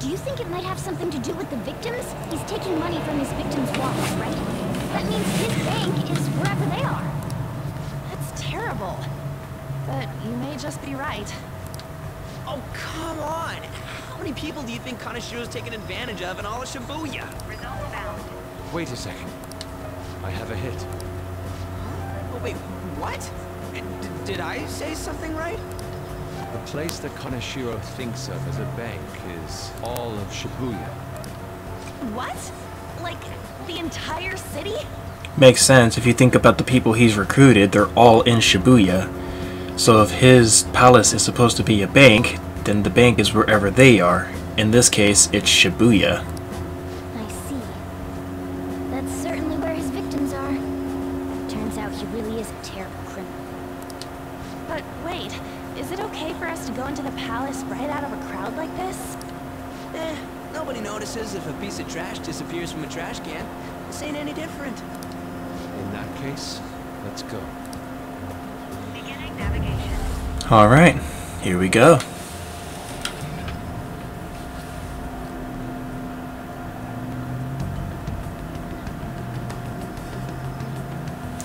Do you think it might have something to do with the victims? He's taking money from his victims' wallets, right? That means his bank is wherever they are. That's terrible. But you may just be right. Oh, come on! How many people do you think Kaneshiro's taken advantage of in all of Shibuya? Result found. Wait a second. I have a hit. Huh? Wait, what? Did I say something right? The place that Kaneshiro thinks of as a bank is all of Shibuya. What? Like, the entire city? Makes sense. If you think about the people he's recruited, they're all in Shibuya. So if his palace is supposed to be a bank, then the bank is wherever they are. In this case, it's Shibuya. I see. That's certainly where his victims are. Turns out he really is a terrible criminal. But wait. Is it okay for us to go into the palace right out of a crowd like this? Nobody notices if a piece of trash disappears from a trash can. This ain't any different. In that case, let's go. Beginning navigation. Alright, here we go.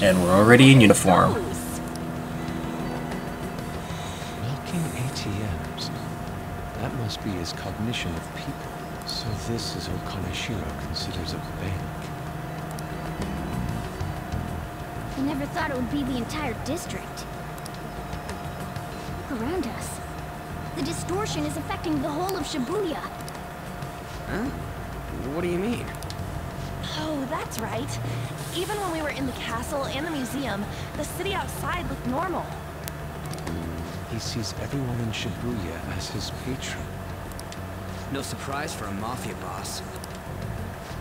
And we're already in uniform. His cognition of people. So this is what Kaneshiro considers a bank. I never thought it would be the entire district. Look around us. The distortion is affecting the whole of Shibuya. Huh? What do you mean? Oh, that's right. Even when we were in the castle and the museum, the city outside looked normal. He sees everyone in Shibuya as his patron. No surprise for a mafia boss.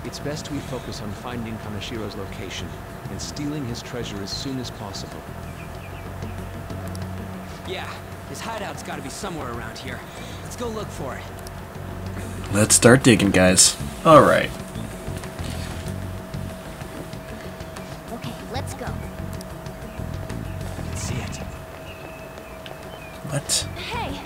It's best we focus on finding Kaneshiro's location and stealing his treasure as soon as possible. Yeah, his hideout's gotta be somewhere around here. Let's go look for it. Let's start digging, guys. Alright. Okay, let's go. I can see it. What? Hey!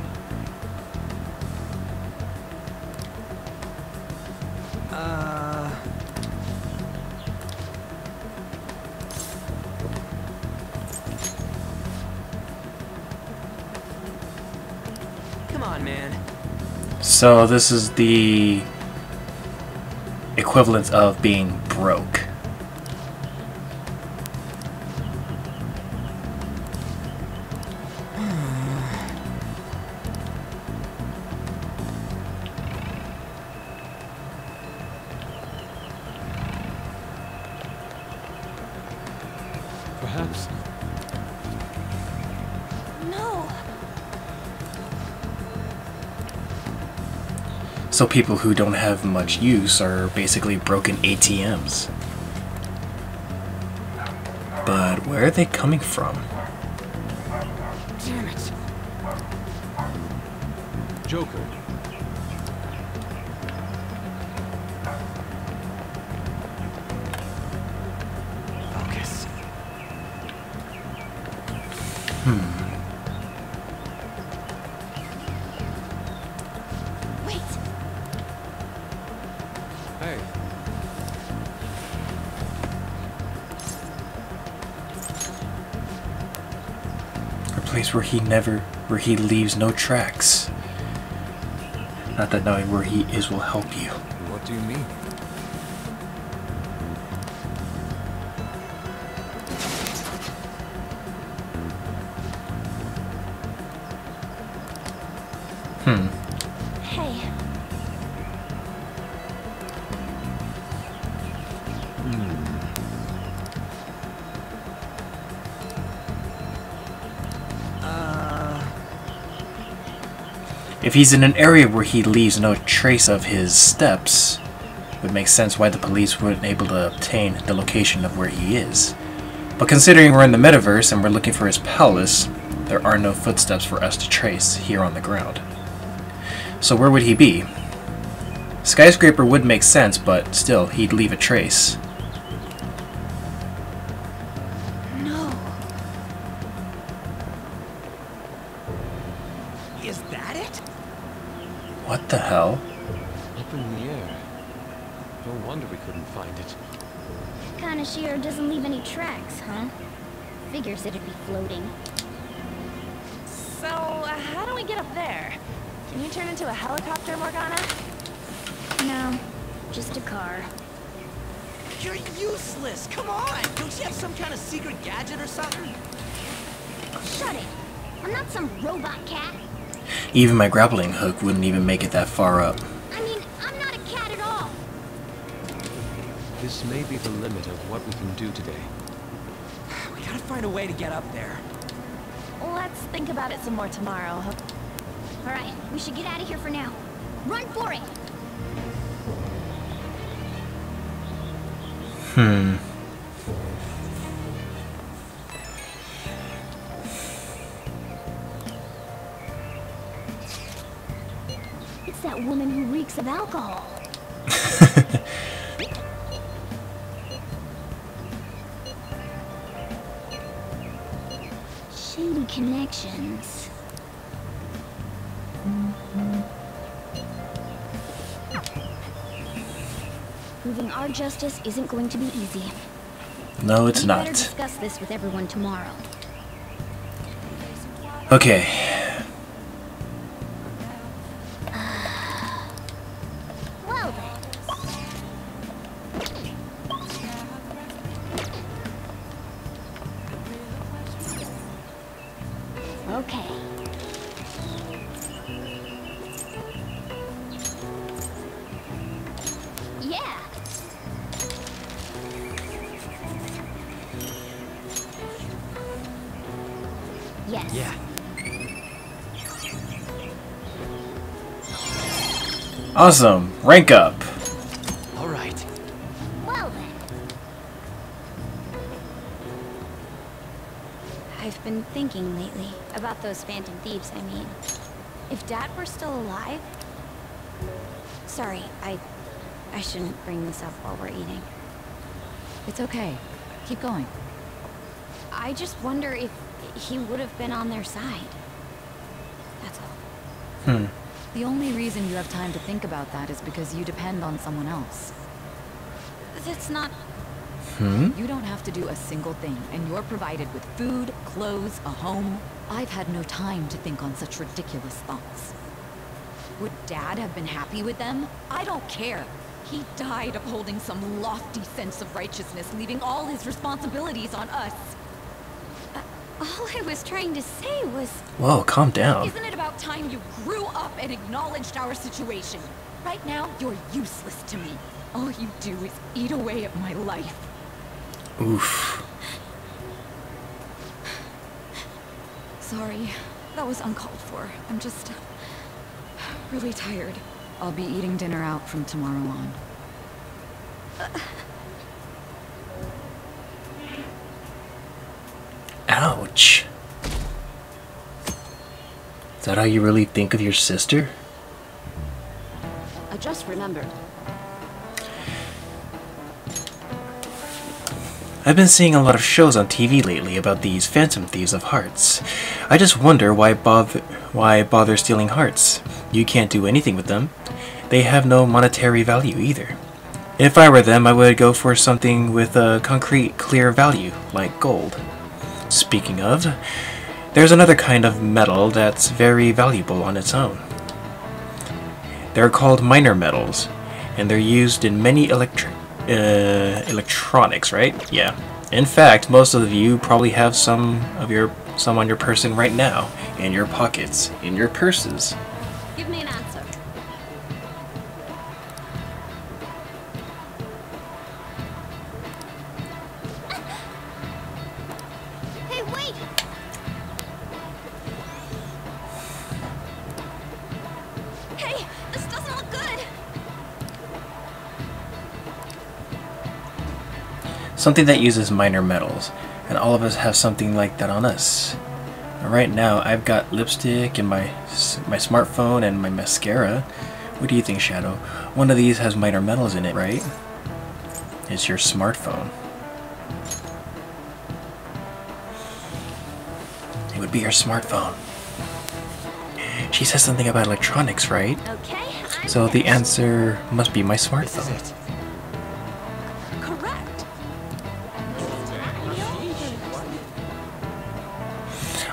Come on, man. So this is the equivalent of being broke. So people who don't have much use are basically broken ATMs. But where are they coming from? Damn it. Joker. Focus. Wait. Hey. A place where he leaves no tracks. Not that knowing where he is will help you. What do you mean? If he's in an area where he leaves no trace of his steps, it would make sense why the police weren't able to obtain the location of where he is. But considering we're in the metaverse and we're looking for his palace, there are no footsteps for us to trace here on the ground. So where would he be? Skyscraper would make sense, but still, he'd leave a trace. The hell? Up in the air. No wonder we couldn't find it. Kaneshiro doesn't leave any tracks, huh? Figures it'd be floating. So, how do we get up there? Can you turn into a helicopter, Morgana? No, just a car. You're useless! Come on! Don't you have some kind of secret gadget or something? Shut it! I'm not some robot cat. Even my grappling hook wouldn't even make it that far up. I mean, I'm not a cat at all. This may be the limit of what we can do today. We gotta find a way to get up there. Let's think about it some more tomorrow. Alright, we should get out of here for now. Run for it! That woman who reeks of alcohol. Shady connections. Proving our justice isn't going to be easy. No, it's not. Better discuss this with everyone tomorrow. Okay. Awesome. Rank up. All right. Well then. I've been thinking lately about those Phantom Thieves, I mean. If Dad were still alive... Sorry, I shouldn't bring this up while we're eating. It's okay. Keep going. I just wonder if he would have been on their side. That's all. The only reason you have time to think about that is because you depend on someone else. That's not... You don't have to do a single thing, and you're provided with food, clothes, a home. I've had no time to think on such ridiculous thoughts. Would Dad have been happy with them? I don't care. He died upholding some lofty sense of righteousness, leaving all his responsibilities on us. All I was trying to say was... Whoa, calm down. Isn't it about time you grew up and acknowledged our situation? Right now, you're useless to me. All you do is eat away at my life. Oof. Sorry, that was uncalled for. I'm just... really tired. I'll be eating dinner out from tomorrow on. Ouch. Is that how you really think of your sister? I just remembered. I've been seeing a lot of shows on TV lately about these Phantom Thieves of Hearts. I just wonder why bother stealing hearts? You can't do anything with them. They have no monetary value either. If I were them, I would go for something with a concrete, clear value, like gold. Speaking of, there's another kind of metal that's very valuable on its own. They're called minor metals, and they're used in many electronics, right? Yeah. In fact, most of you probably have some on your person right now, in your pockets, in your purses. Give me an answer. Hey, wait. Hey, this doesn't look good. Something that uses minor metals, and all of us have something like that on us. Right now, I've got lipstick and my smartphone and my mascara. What do you think, Shadow? One of these has minor metals in it, right? It's your smartphone. It would be your smartphone. She says something about electronics, right? Okay. So the answer must be my smartphone. This is it.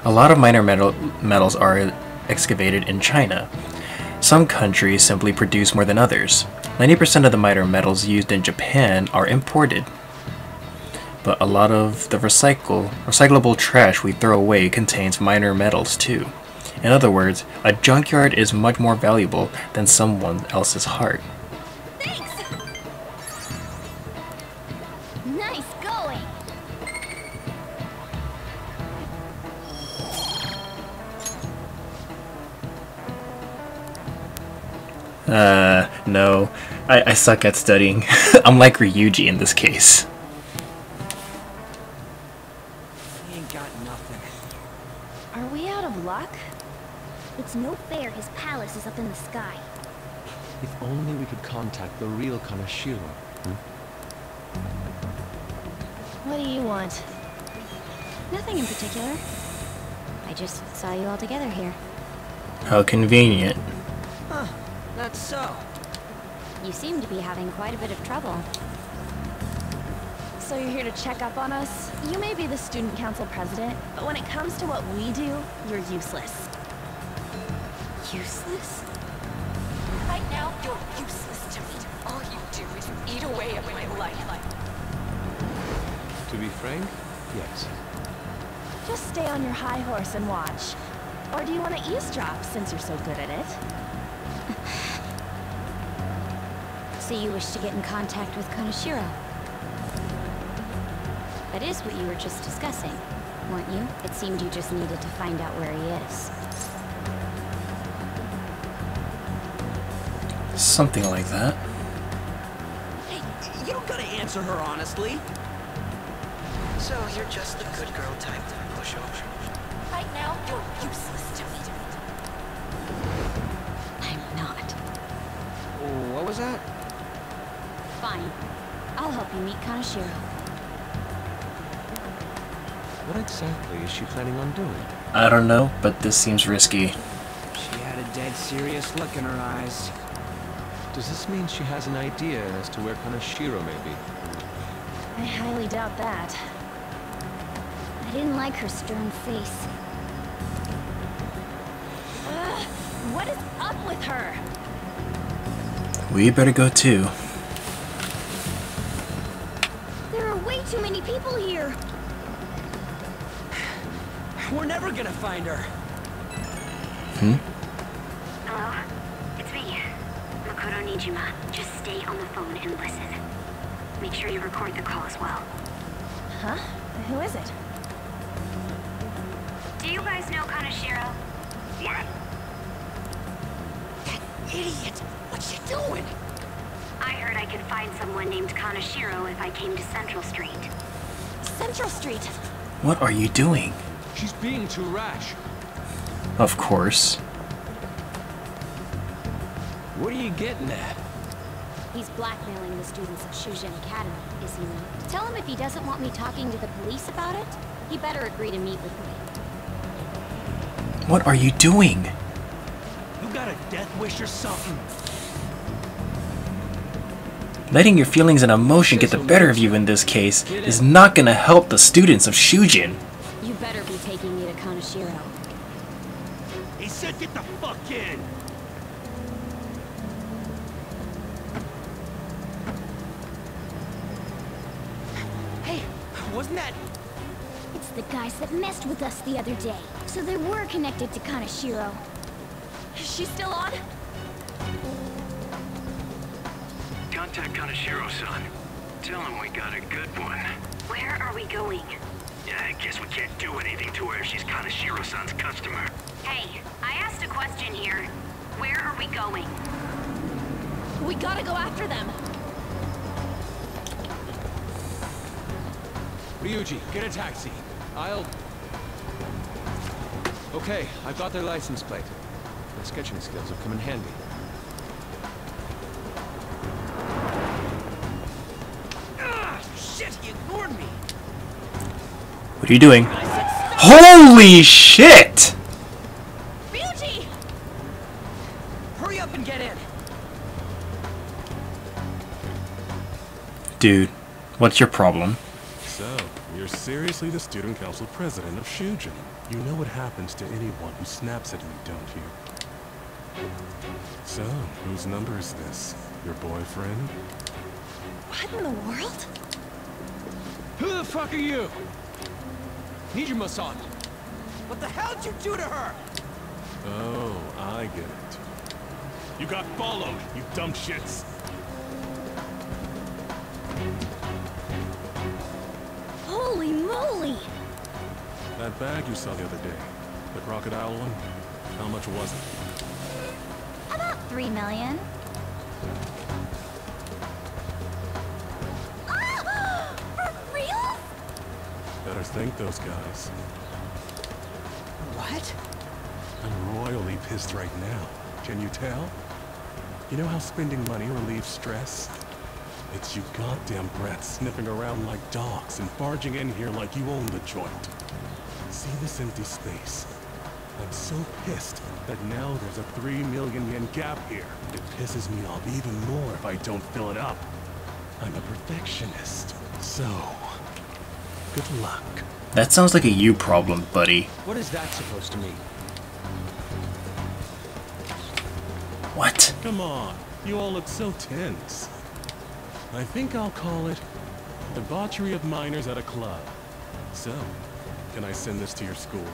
A lot of minor metals are excavated in China. Some countries simply produce more than others. 90% of the minor metals used in Japan are imported. But a lot of the recyclable trash we throw away contains minor metals too. In other words, a junkyard is much more valuable than someone else's heart. No. I suck at studying. I'm like Ryuji in this case. He ain't got nothing. Are we out of luck? It's no fair his palace is up in the sky. If only we could contact the real Kaneshiro. What do you want? Nothing in particular. I just saw you all together here. How convenient. Huh. That's so. You seem to be having quite a bit of trouble. So you're here to check up on us? You may be the student council president, but when it comes to what we do, you're useless. Useless? Right now, you're useless to me. All you do is eat away at my life. To be frank, yes. Just stay on your high horse and watch. Or do you want to eavesdrop since you're so good at it? So you wish to get in contact with Kaneshiro? That is what you were just discussing, weren't you? It seemed you just needed to find out where he is. Something like that. Hey, you don't gotta answer her honestly. So you're just the good girl type to push over. Right now, you're useless to me. I'm not. What was that? Fine. I'll help you meet Kaneshiro. What exactly is she planning on doing? I don't know, but this seems risky. She had a dead serious look in her eyes. Does this mean she has an idea as to where Kaneshiro may be? I highly doubt that. I didn't like her stern face. What is up with her? We better go too. There are way too many people here. We're never gonna find her. Hello? It's me, Makoto Nijima. Just stay on the phone and listen. Make sure you record the call as well. Huh? Who is it? Do you guys know Kaneshiro? Yeah. That idiot! What's she doing? I heard I could find someone named Kaneshiro if I came to Central Street. Central Street? What are you doing? She's being too rash. Of course. What are you getting at? He's blackmailing the students of Shujin Academy, is he not? Tell him if he doesn't want me talking to the police about it, he better agree to meet with me. What are you doing? You got a death wish or something? Letting your feelings and emotion get the better of you in this case is not gonna help the students of Shujin. You better be taking me to Kaneshiro. He said get the fuck in! Wasn't that? It's the guys that messed with us the other day. So they were connected to Kaneshiro. Is she still on? Contact Kaneshiro-san. Tell him we got a good one. Where are we going? I guess we can't do anything to her if she's Kaneshiro-san's customer. Hey, I asked a question here. Where are we going? We gotta go after them. Ryuji, get a taxi. Okay, I've got their license plate. My sketching skills will come in handy. Shit, he ignored me! What are you doing? Holy shit! Ryuji! Hurry up and get in! Dude, what's your problem? You're seriously the Student Council President of Shujin. You know what happens to anyone who snaps at you, don't you? So, whose number is this? Your boyfriend? What in the world? Who the fuck are you? Niijima-san. What the hell did you do to her? Oh, I get it. You got followed, you dumb shits. Holy moly! That bag you saw the other day, the crocodile one, how much was it? About 3 million. Ah! For real? Better thank those guys. What? I'm royally pissed right now. Can you tell? You know how spending money relieves stress? It's you goddamn brats sniffing around like dogs and barging in here like you own the joint. See this empty space? I'm so pissed that now there's a 3 million yen gap here. It pisses me off even more if I don't fill it up. I'm a perfectionist. So, good luck. That sounds like a you problem, buddy. What is that supposed to mean? What? Come on, you all look so tense. I think I'll call it Debauchery of Minors at a Club. So, can I send this to your school?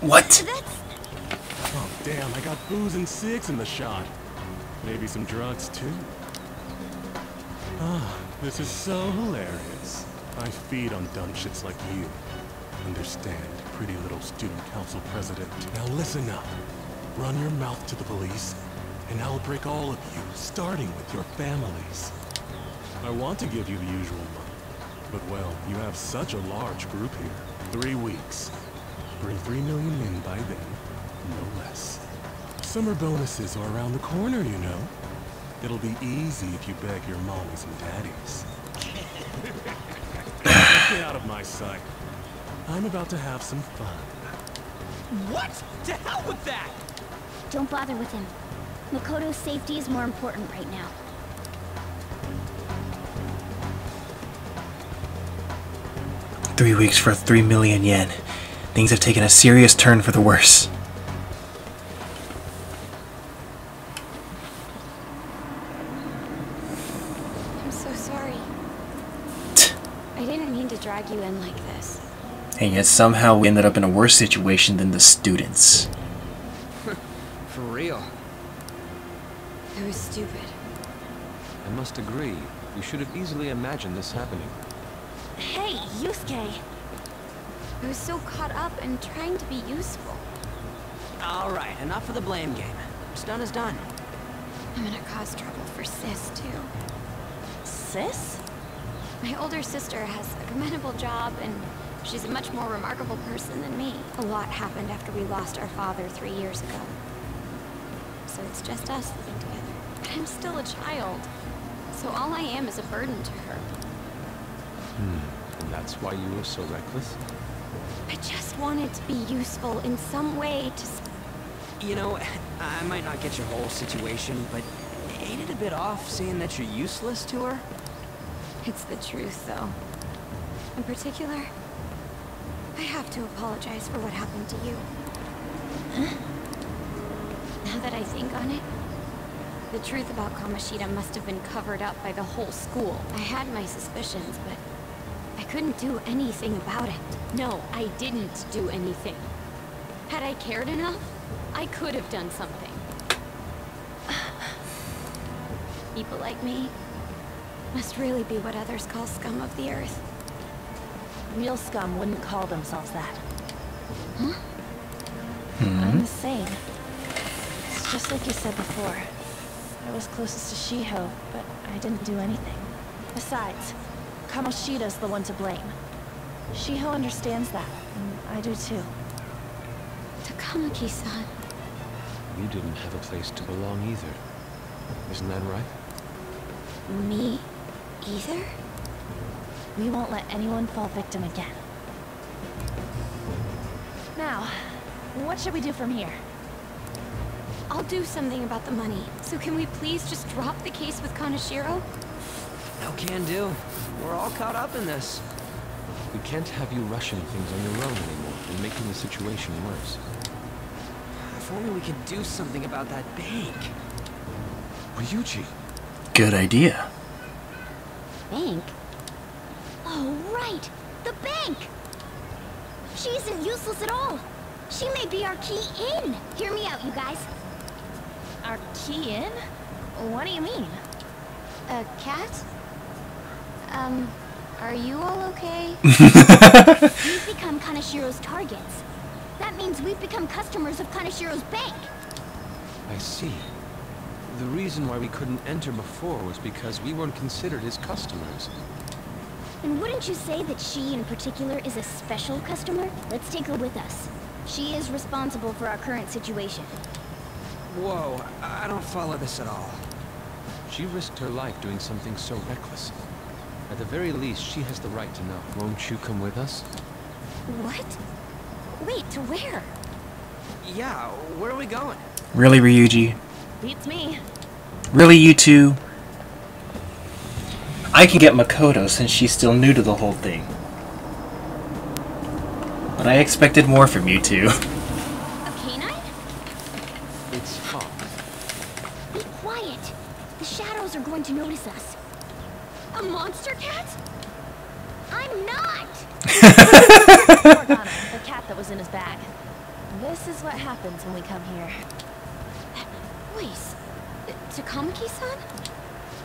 What? Oh damn, I got booze and cigs in the shot. Maybe some drugs too. Ah, this is so hilarious. I feed on dumb shits like you. Understand, pretty little Student Council President. Now listen up. Run your mouth to the police, and I'll break all of you, starting with your families. I want to give you the usual money, but well, you have such a large group here. 3 weeks. Bring 3 million in by then, no less. Summer bonuses are around the corner, you know. It'll be easy if you beg your mommies and daddies. Get out of my sight. I'm about to have some fun. What? To hell with that! Don't bother with him. Makoto's safety is more important right now. Three 3 weeks for 3 million yen. Things have taken a serious turn for the worse. I'm so sorry. I didn't mean to drag you in like this. And yet somehow we ended up in a worse situation than the students. For real. It was stupid. I must agree. We should have easily imagined this happening. Hey, Yusuke! I was so caught up in trying to be useful. Alright, enough of the blame game. Stun is done. I'm gonna cause trouble for Sis, too. Sis? My older sister has a commendable job, and She's a much more remarkable person than me. A lot happened after we lost our father 3 years ago. So it's just us living together. But I'm still a child. So all I am is a burden to her. And that's why you were so reckless? I just wanted to be useful in some way to... You know, I might not get your whole situation, but ain't it a bit off saying that you're useless to her? It's the truth, though. In particular, I have to apologize for what happened to you. Huh? Now that I think on it, the truth about Kamoshida must have been covered up by the whole school. I had my suspicions, but I couldn't do anything about it. No, I didn't do anything. Had I cared enough, I could have done something. People like me must really be what others call scum of the earth. Real scum wouldn't call themselves that. Huh? I'm the same. It's just like you said before. I was closest to Shiho, but I didn't do anything. Besides, Kamoshida's the one to blame. Shiho understands that, and I do too. Takamaki-san. You didn't have a place to belong either. Isn't that right? Me either? We won't let anyone fall victim again. Now, what should we do from here? I'll do something about the money. So can we please just drop the case with Kaneshiro? No can do. We're all caught up in this. We can't have you rushing things on your own anymore and making the situation worse. If only we could do something about that bank. Ryuji. Good idea. Bank? Oh, right! The bank! She isn't useless at all! She may be our key in! Hear me out, you guys. Our key in? What do you mean? A cat? Are you all okay? We've become Kaneshiro's targets. That means we've become customers of Kaneshiro's bank. I see. The reason why we couldn't enter before was because we weren't considered his customers. And wouldn't you say that she, in particular, is a special customer? Let's take her with us. She is responsible for our current situation. Whoa, I don't follow this at all. She risked her life doing something so reckless. At the very least, she has the right to know. Won't you come with us? What? Wait, to where? Yeah, where are we going? Really, Ryuji? Beats me. Really, you two? I can get Makoto since she's still new to the whole thing. But I expected more from you two. A canine? It's hot. Be quiet. The shadows are going to notice us. A monster cat? I'm not! Morgana, the cat that was in his bag. This is what happens when we come here. That voice. Takamaki-san?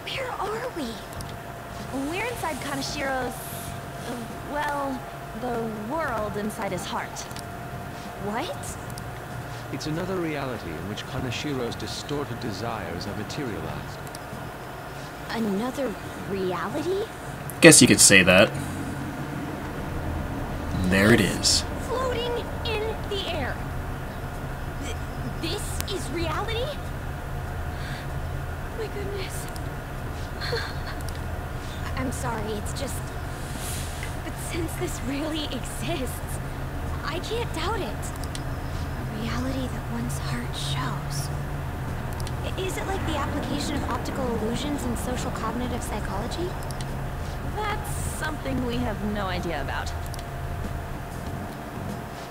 Where are we? We're inside Kaneshiro's... well, the world inside his heart. What? It's another reality in which Kaneshiro's distorted desires are materialized. Another reality? Guess you could say that. There it is. Floating in the air. This is reality? My goodness. I'm sorry, it's just... But since this really exists, I can't doubt it. A reality that one's heart shows. Is it like the application of optical illusions in social cognitive psychology? That's something we have no idea about.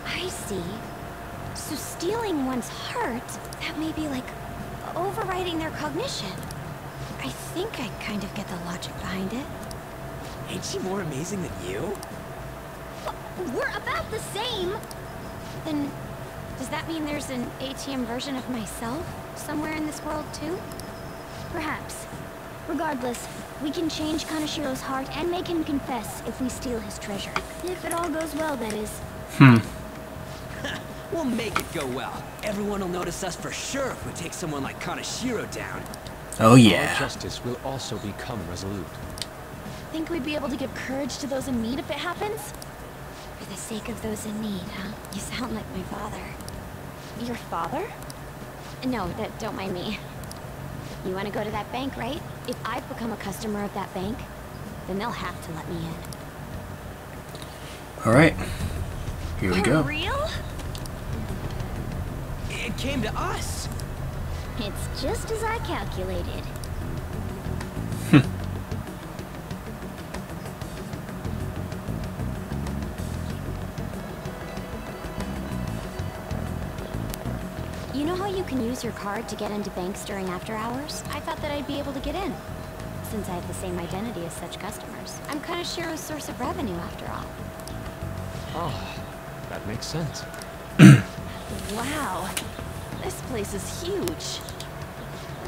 I see. So stealing one's heart, that may be like overriding their cognition. I think I kind of get the logic behind it. Ain't she more amazing than you? We're about the same! Then, does that mean there's an ATM version of myself somewhere in this world too? Perhaps. Regardless, we can change Kaneshiro's heart and make him confess if we steal his treasure. If it all goes well, that is. We'll make it go well. Everyone will notice us for sure if we take someone like Kaneshiro down. Oh yeah. Our justice will also become resolute. Think we'd be able to give courage to those in need if it happens? I For the sake of those in need, huh? You sound like my father. Your father? No, don't mind me. You want to go to that bank, right? If I've become a customer of that bank, then they'll have to let me in. Alright. Here we go. For real? It came to us! It's just as I calculated. You know how you can use your card to get into banks during after hours? I thought that I'd be able to get in, since I have the same identity as such customers. I'm Kaneshiro's source of revenue, after all. Oh, that makes sense. Wow, this place is huge.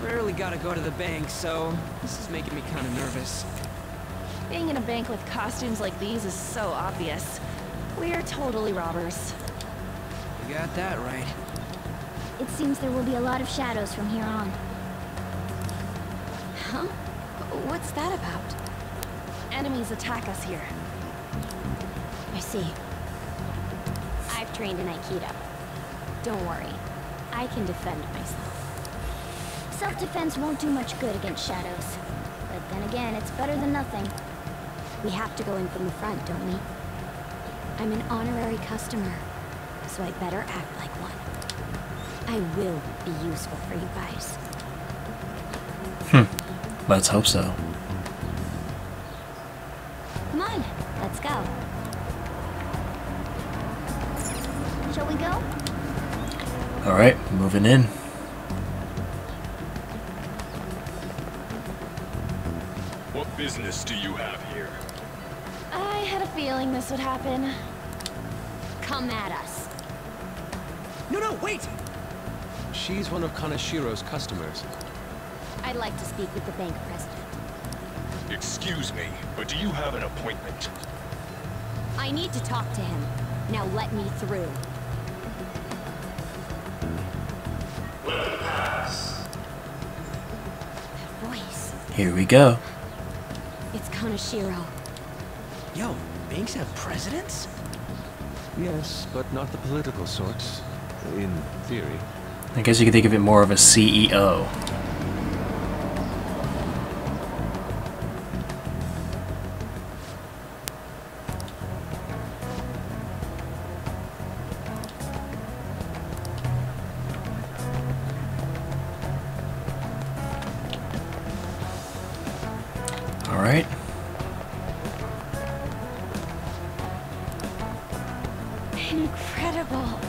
Rarely gotta go to the bank, so this is making me kind of nervous. Being in a bank with costumes like these is so obvious. We are totally robbers. You got that right. It seems there will be a lot of shadows from here on. Huh? What's that about? Enemies attack us here. I see. I've trained in Aikido. Don't worry. I can defend myself. Self-defense won't do much good against shadows. But then again, it's better than nothing. We have to go in from the front, don't we? I'm an honorary customer, so I better act like one. I will be useful for you guys. Let's hope so. Come on, let's go. Shall we go? Alright, moving in. What business do you have here? I had a feeling this would happen. Come at us. No, wait! She's one of Kaneshiro's customers. I'd like to speak with the bank president. Excuse me, but do you have an appointment? I need to talk to him. Now let me through. Let it pass. That voice. Here we go. It's Kaneshiro. Yo, banks have presidents? Yes, but not the political sorts. In theory. I guess you could think of it more of a CEO. All right. Incredible.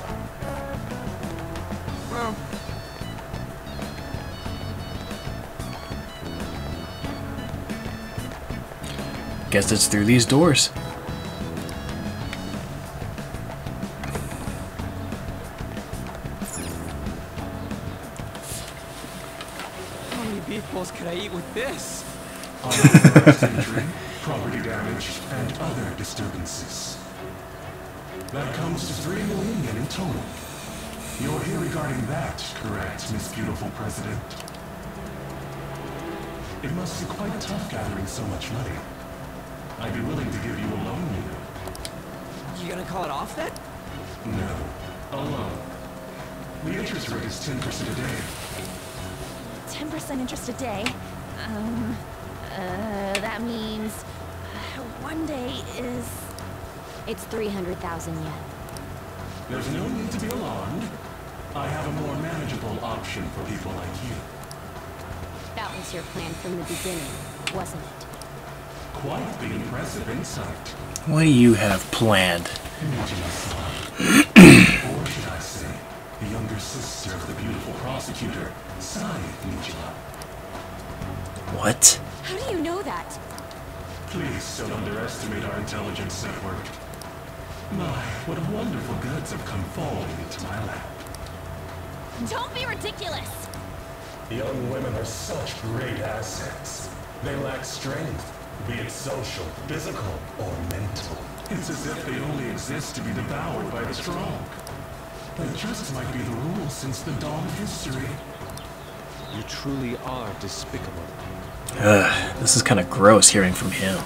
Guess it's through these doors. How many beefballs could I eat with this? Entry, property damage, and other disturbances. That comes to 3 million in total. You're here regarding that, correct, Miss Beautiful President? It must be quite tough gathering so much money. I'd be willing to give you a loan, you know. You gonna call it off then? No, a loan. The interest rate is 10% a day. 10% interest a day? That means one day is... It's 300,000 yen. There's no need to be alarmed. I have a more manageable option for people like you. That was your plan from the beginning, wasn't it? Quite the impressive insight. What do you have planned? Or should I say, the younger sister of the beautiful prosecutor, Sae Niijima. What? How do you know that? Please don't underestimate our intelligence network. My, what wonderful goods have come falling into my lap. Don't be ridiculous! Young women are such great assets. They lack strength. Be it social, physical, or mental. It's as if they only exist to be devoured by the strong. That just might be the rule since the dawn of history. You truly are despicable. This is kind of gross hearing from him.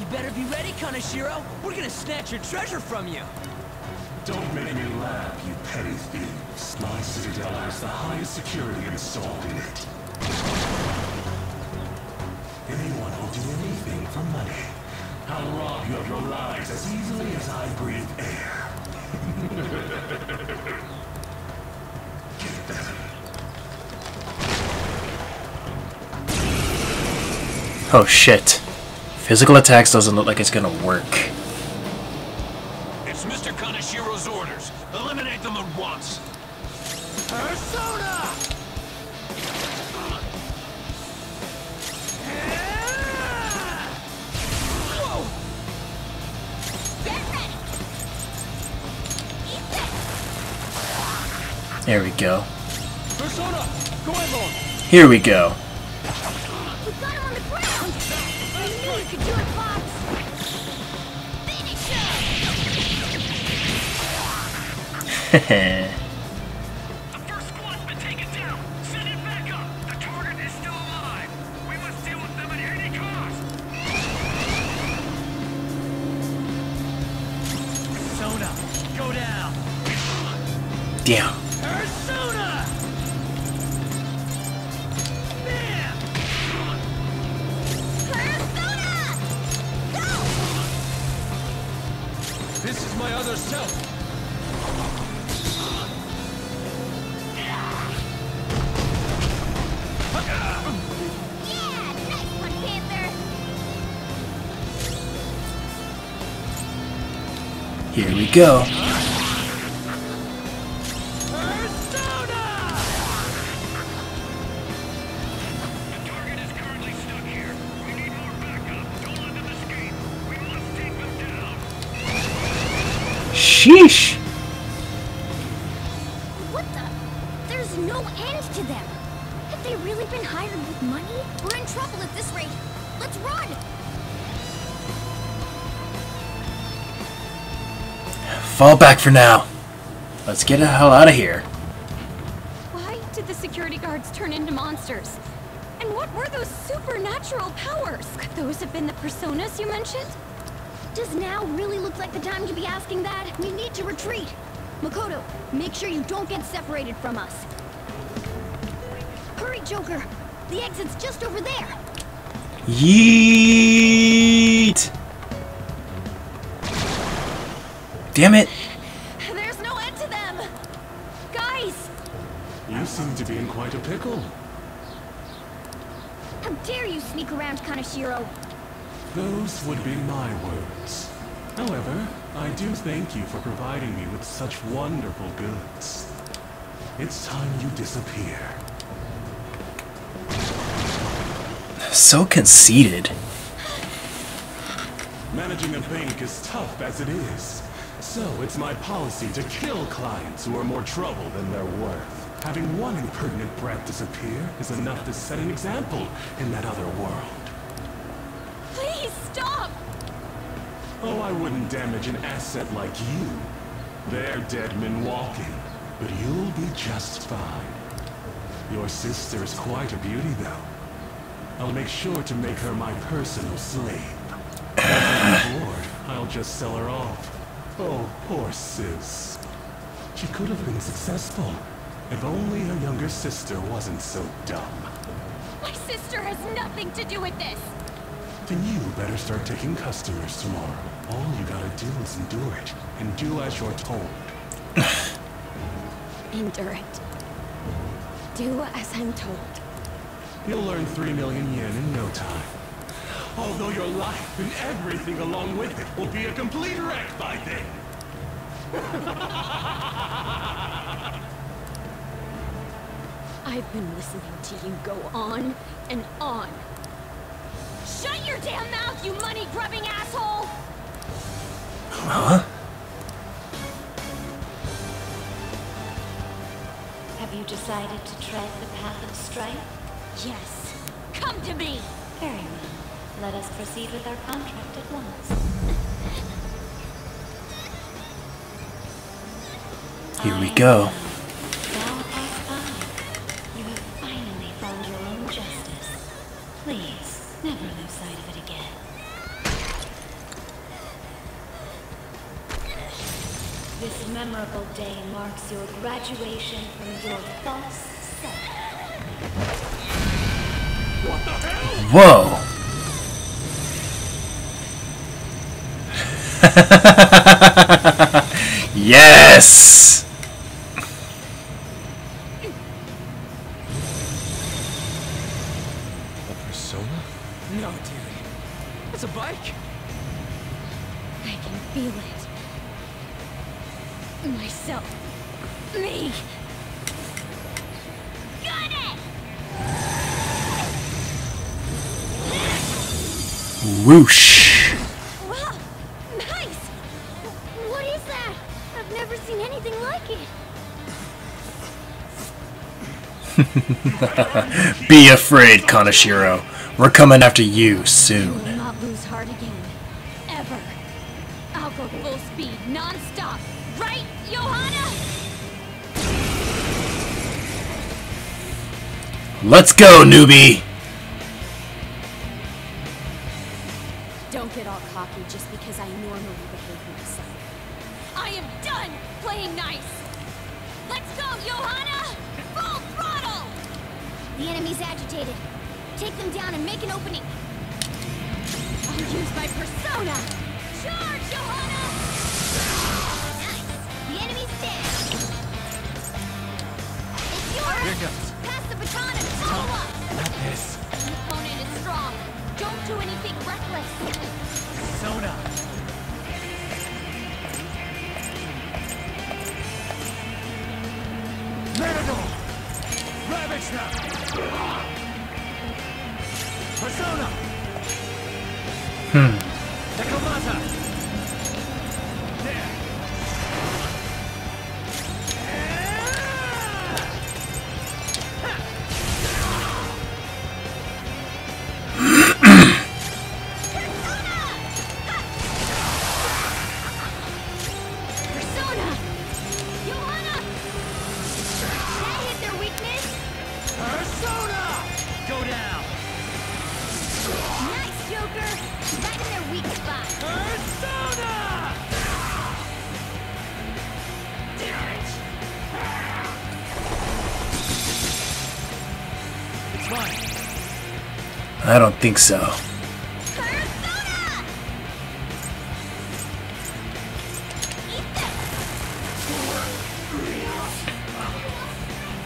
You better be ready, Kaneshiro. We're gonna snatch your treasure from you. Don't make me laugh, you petty thieves. My citadel has the highest security installed in it. Anyone will do anything for money. I'll rob you of your lives as easily as I breathe air. Get that. Oh shit. Physical attacks doesn't look like it's gonna work. It's Mr. Kaneshiro's orders. Eliminate them at once. Persona! Whoa. There we go. Persona, go ahead. Here we go. The first squad's been taken down. Send it back up. The target is still alive. We must deal with them at any cost. Persona, go down. Damn. Persona. Damn. Persona, go. This is my other self. Here we go. Persona! The target is currently stuck here. We need more backup. Don't let them escape. We must take them down. Sheesh! What the? There's no end to them. Have they really been hired with money? We're in trouble at this rate. Let's run! Fall back for now. Let's get the hell out of here. Why did the security guards turn into monsters? And what were those supernatural powers? Could those have been the personas you mentioned? Does now really look like the time to be asking that? We need to retreat. Makoto, make sure you don't get separated from us. Hurry, Joker. The exit's just over there. Yeet. Damn it! There's no end to them! Guys! You seem to be in quite a pickle. How dare you sneak around, Kaneshiro? Those would be my words. However, I do thank you for providing me with such wonderful goods. It's time you disappear. So conceited. Managing a bank is tough as it is. So, it's my policy to kill clients who are more trouble than they're worth. Having one impertinent brat disappear is enough to set an example in that other world. Please, stop! Oh, I wouldn't damage an asset like you. They're dead men walking, but you'll be just fine. Your sister is quite a beauty, though. I'll make sure to make her my personal slave. After I'm bored, I'll just sell her off. Oh, poor sis. She could have been successful, if only her younger sister wasn't so dumb. My sister has nothing to do with this! Then you better start taking customers tomorrow. All you gotta do is endure it, and do as you're told. Endure it. Do as I'm told. You'll earn 3 million yen in no time. Although your life and everything along with it will be a complete wreck by then. I've been listening to you go on and on. Shut your damn mouth, you money-grubbing asshole! Huh? Have you decided to tread the path of strife? Yes. Come to me! Very well. Let us proceed with our contract at once. Here we go. Now you have finally found your own justice. Please, never lose sight of it again. marks your graduation from your false self. What the hell? Whoa! Yes! A persona? No, dearie. It's a bike. I can feel it. Myself. Me. Got it! Whoosh. Be afraid, Kaneshiro. We're coming after you soon. You will not lose heart again. Ever. I'll go full speed, non-stop. Right, Johanna? Let's go, newbie! Don't get all cocky just because I normally behave myself. I am done playing nice! Let's go, Johanna! Full throttle! The enemy's agitated. Take them down and make an opening. I'll use my persona! Charge, Johanna! Nice! The enemy's dead! It's yours! Here goes! Pass the baton and follow up! Not this. The opponent is strong. Don't do anything reckless. Persona! Mementos! Ravage now! Persona! Takamaki! There! Persona! Johanna! That hit their weakness! Persona! Go down! Nice, Joker! Back in their weak spot! Persona! Damage! It's mine! I don't think so. Persona! Eat this!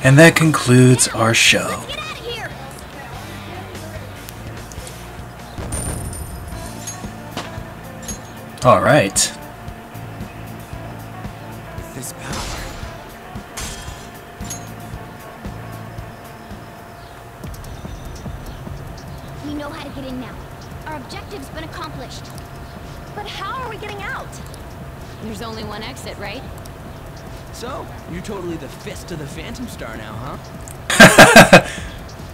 And that concludes our show. Let's get out of here! All right. This power. We know how to get in now. Our objective's been accomplished. But how are we getting out? There's only one exit, right? So, you're totally the fist of the Phantom Star now, huh?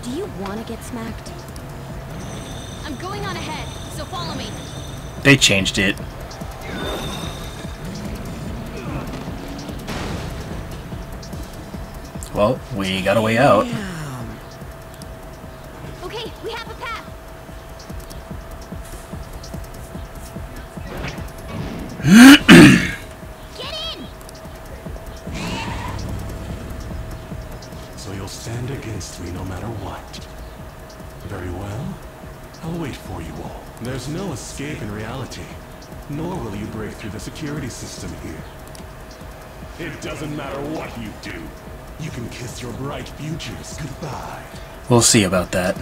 Do you want to get smacked? I'm going on ahead, so follow me. They changed it. Well, we got a way out. Okay, we have a path. Get in! So you'll stand against me no matter what. Very well. I'll wait for you all. There's no escape in reality. Nor will you break through the security system here. It doesn't matter what you do. You can kiss your bright futures goodbye. We'll see about that.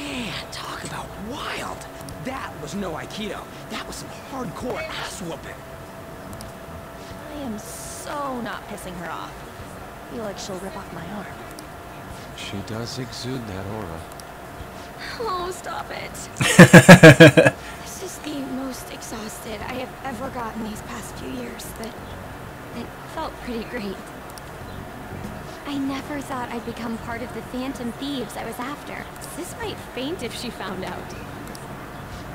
Man, talk about wild. That was no Aikido. That was some hardcore ass whooping. I am so not pissing her off. I feel like she'll rip off my arm. She does exude that aura. Oh, stop it. This is the most exhausted I have ever gotten these past few years, but it felt pretty great. I never thought I'd become part of the Phantom Thieves I was after. Sis might faint if she found out.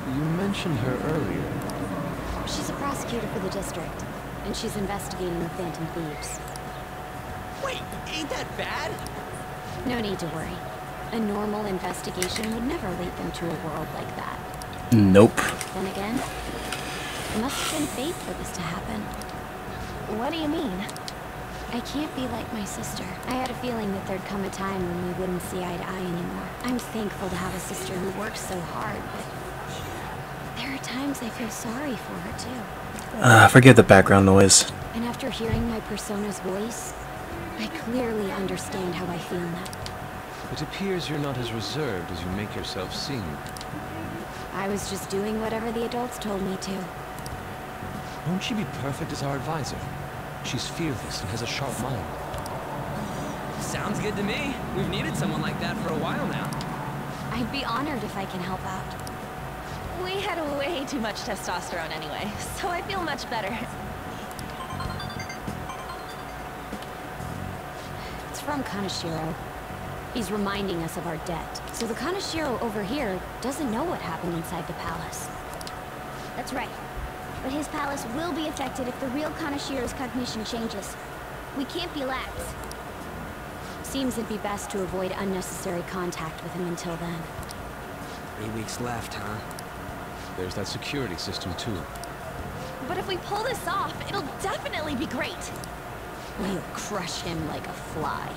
You mentioned her earlier. She's a prosecutor for the district, and she's investigating the Phantom Thieves. Wait, ain't that bad? No need to worry. A normal investigation would never lead them to a world like that. Nope. Then again, it must have been fate for this to happen. What do you mean? I can't be like my sister. I had a feeling that there'd come a time when we wouldn't see eye to eye anymore. I'm thankful to have a sister who works so hard, but there are times I feel sorry for her too. Forgive the background noise. And after hearing my Persona's voice, I clearly understand how I feel now. It appears you're not as reserved as you make yourself seem. I was just doing whatever the adults told me to. Won't she be perfect as our advisor? She's fearless and has a sharp mind. Sounds good to me. We've needed someone like that for a while now. I'd be honored if I can help out. We had way too much testosterone anyway, so I feel much better. It's from Kaneshiro. He's reminding us of our debt. So the Kaneshiro over here doesn't know what happened inside the palace. That's right. But his palace will be affected if the real Kaneshiro's cognition changes. We can't be lax. Seems it'd be best to avoid unnecessary contact with him until then. 8 weeks left, huh? There's that security system, too. But if we pull this off, it'll definitely be great. We'll crush him like a fly.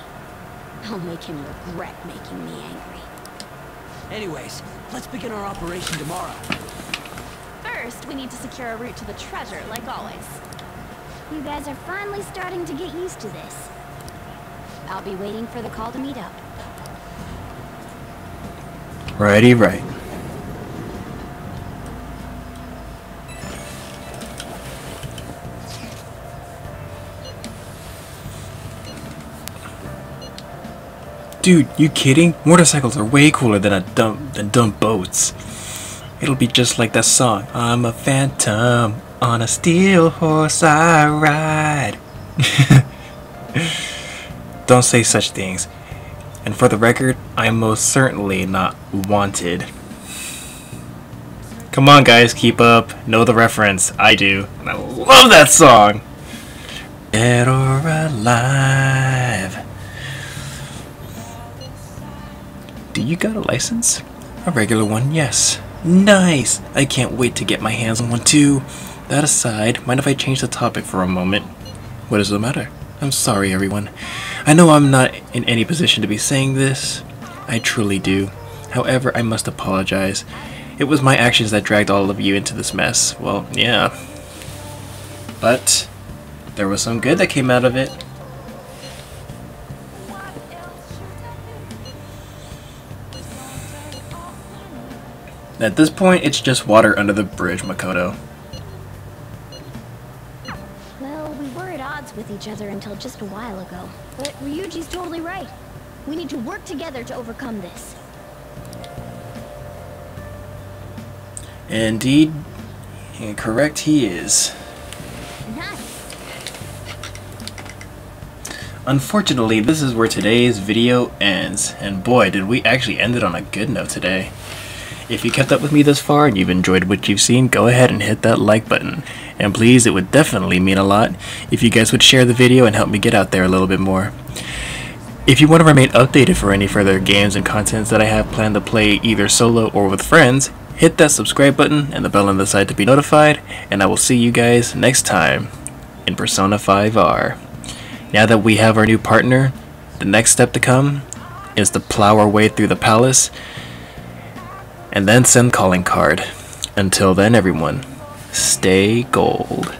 I'll make him regret making me angry. Anyways, let's begin our operation tomorrow. First, we need to secure a route to the treasure, like always. You guys are finally starting to get used to this. I'll be waiting for the call to meet up. Righty, right. Dude, you kidding? Motorcycles are way cooler than dumb boats. It'll be just like that song. I'm a phantom on a steel horse I ride. Don't say such things. And for the record, I'm most certainly not wanted. Come on guys, keep up. Know the reference. I do. And I love that song. Dead or alive. Do you got a license? A regular one, yes. Nice! I can't wait to get my hands on one too. That aside, mind if I change the topic for a moment? What is the matter? I'm sorry everyone. I know I'm not in any position to be saying this. I truly do. However, I must apologize. It was my actions that dragged all of you into this mess. Well, yeah. But there was some good that came out of it. At this point, it's just water under the bridge, Makoto. Well, we were at odds with each other until just a while ago. But Ryuji's totally right. We need to work together to overcome this. Indeed, and correct he is. Nice. Unfortunately, this is where today's video ends. And boy, did we actually end it on a good note today. If you kept up with me this far and you've enjoyed what you've seen, go ahead and hit that like button. And please, it would definitely mean a lot if you guys would share the video and help me get out there a little bit more. If you want to remain updated for any further games and contents that I have planned to play either solo or with friends, hit that subscribe button and the bell on the side to be notified, and I will see you guys next time in Persona 5R. Now that we have our new partner, the next step to come is to plow our way through the palace and then send calling card. Until then everyone, stay gold.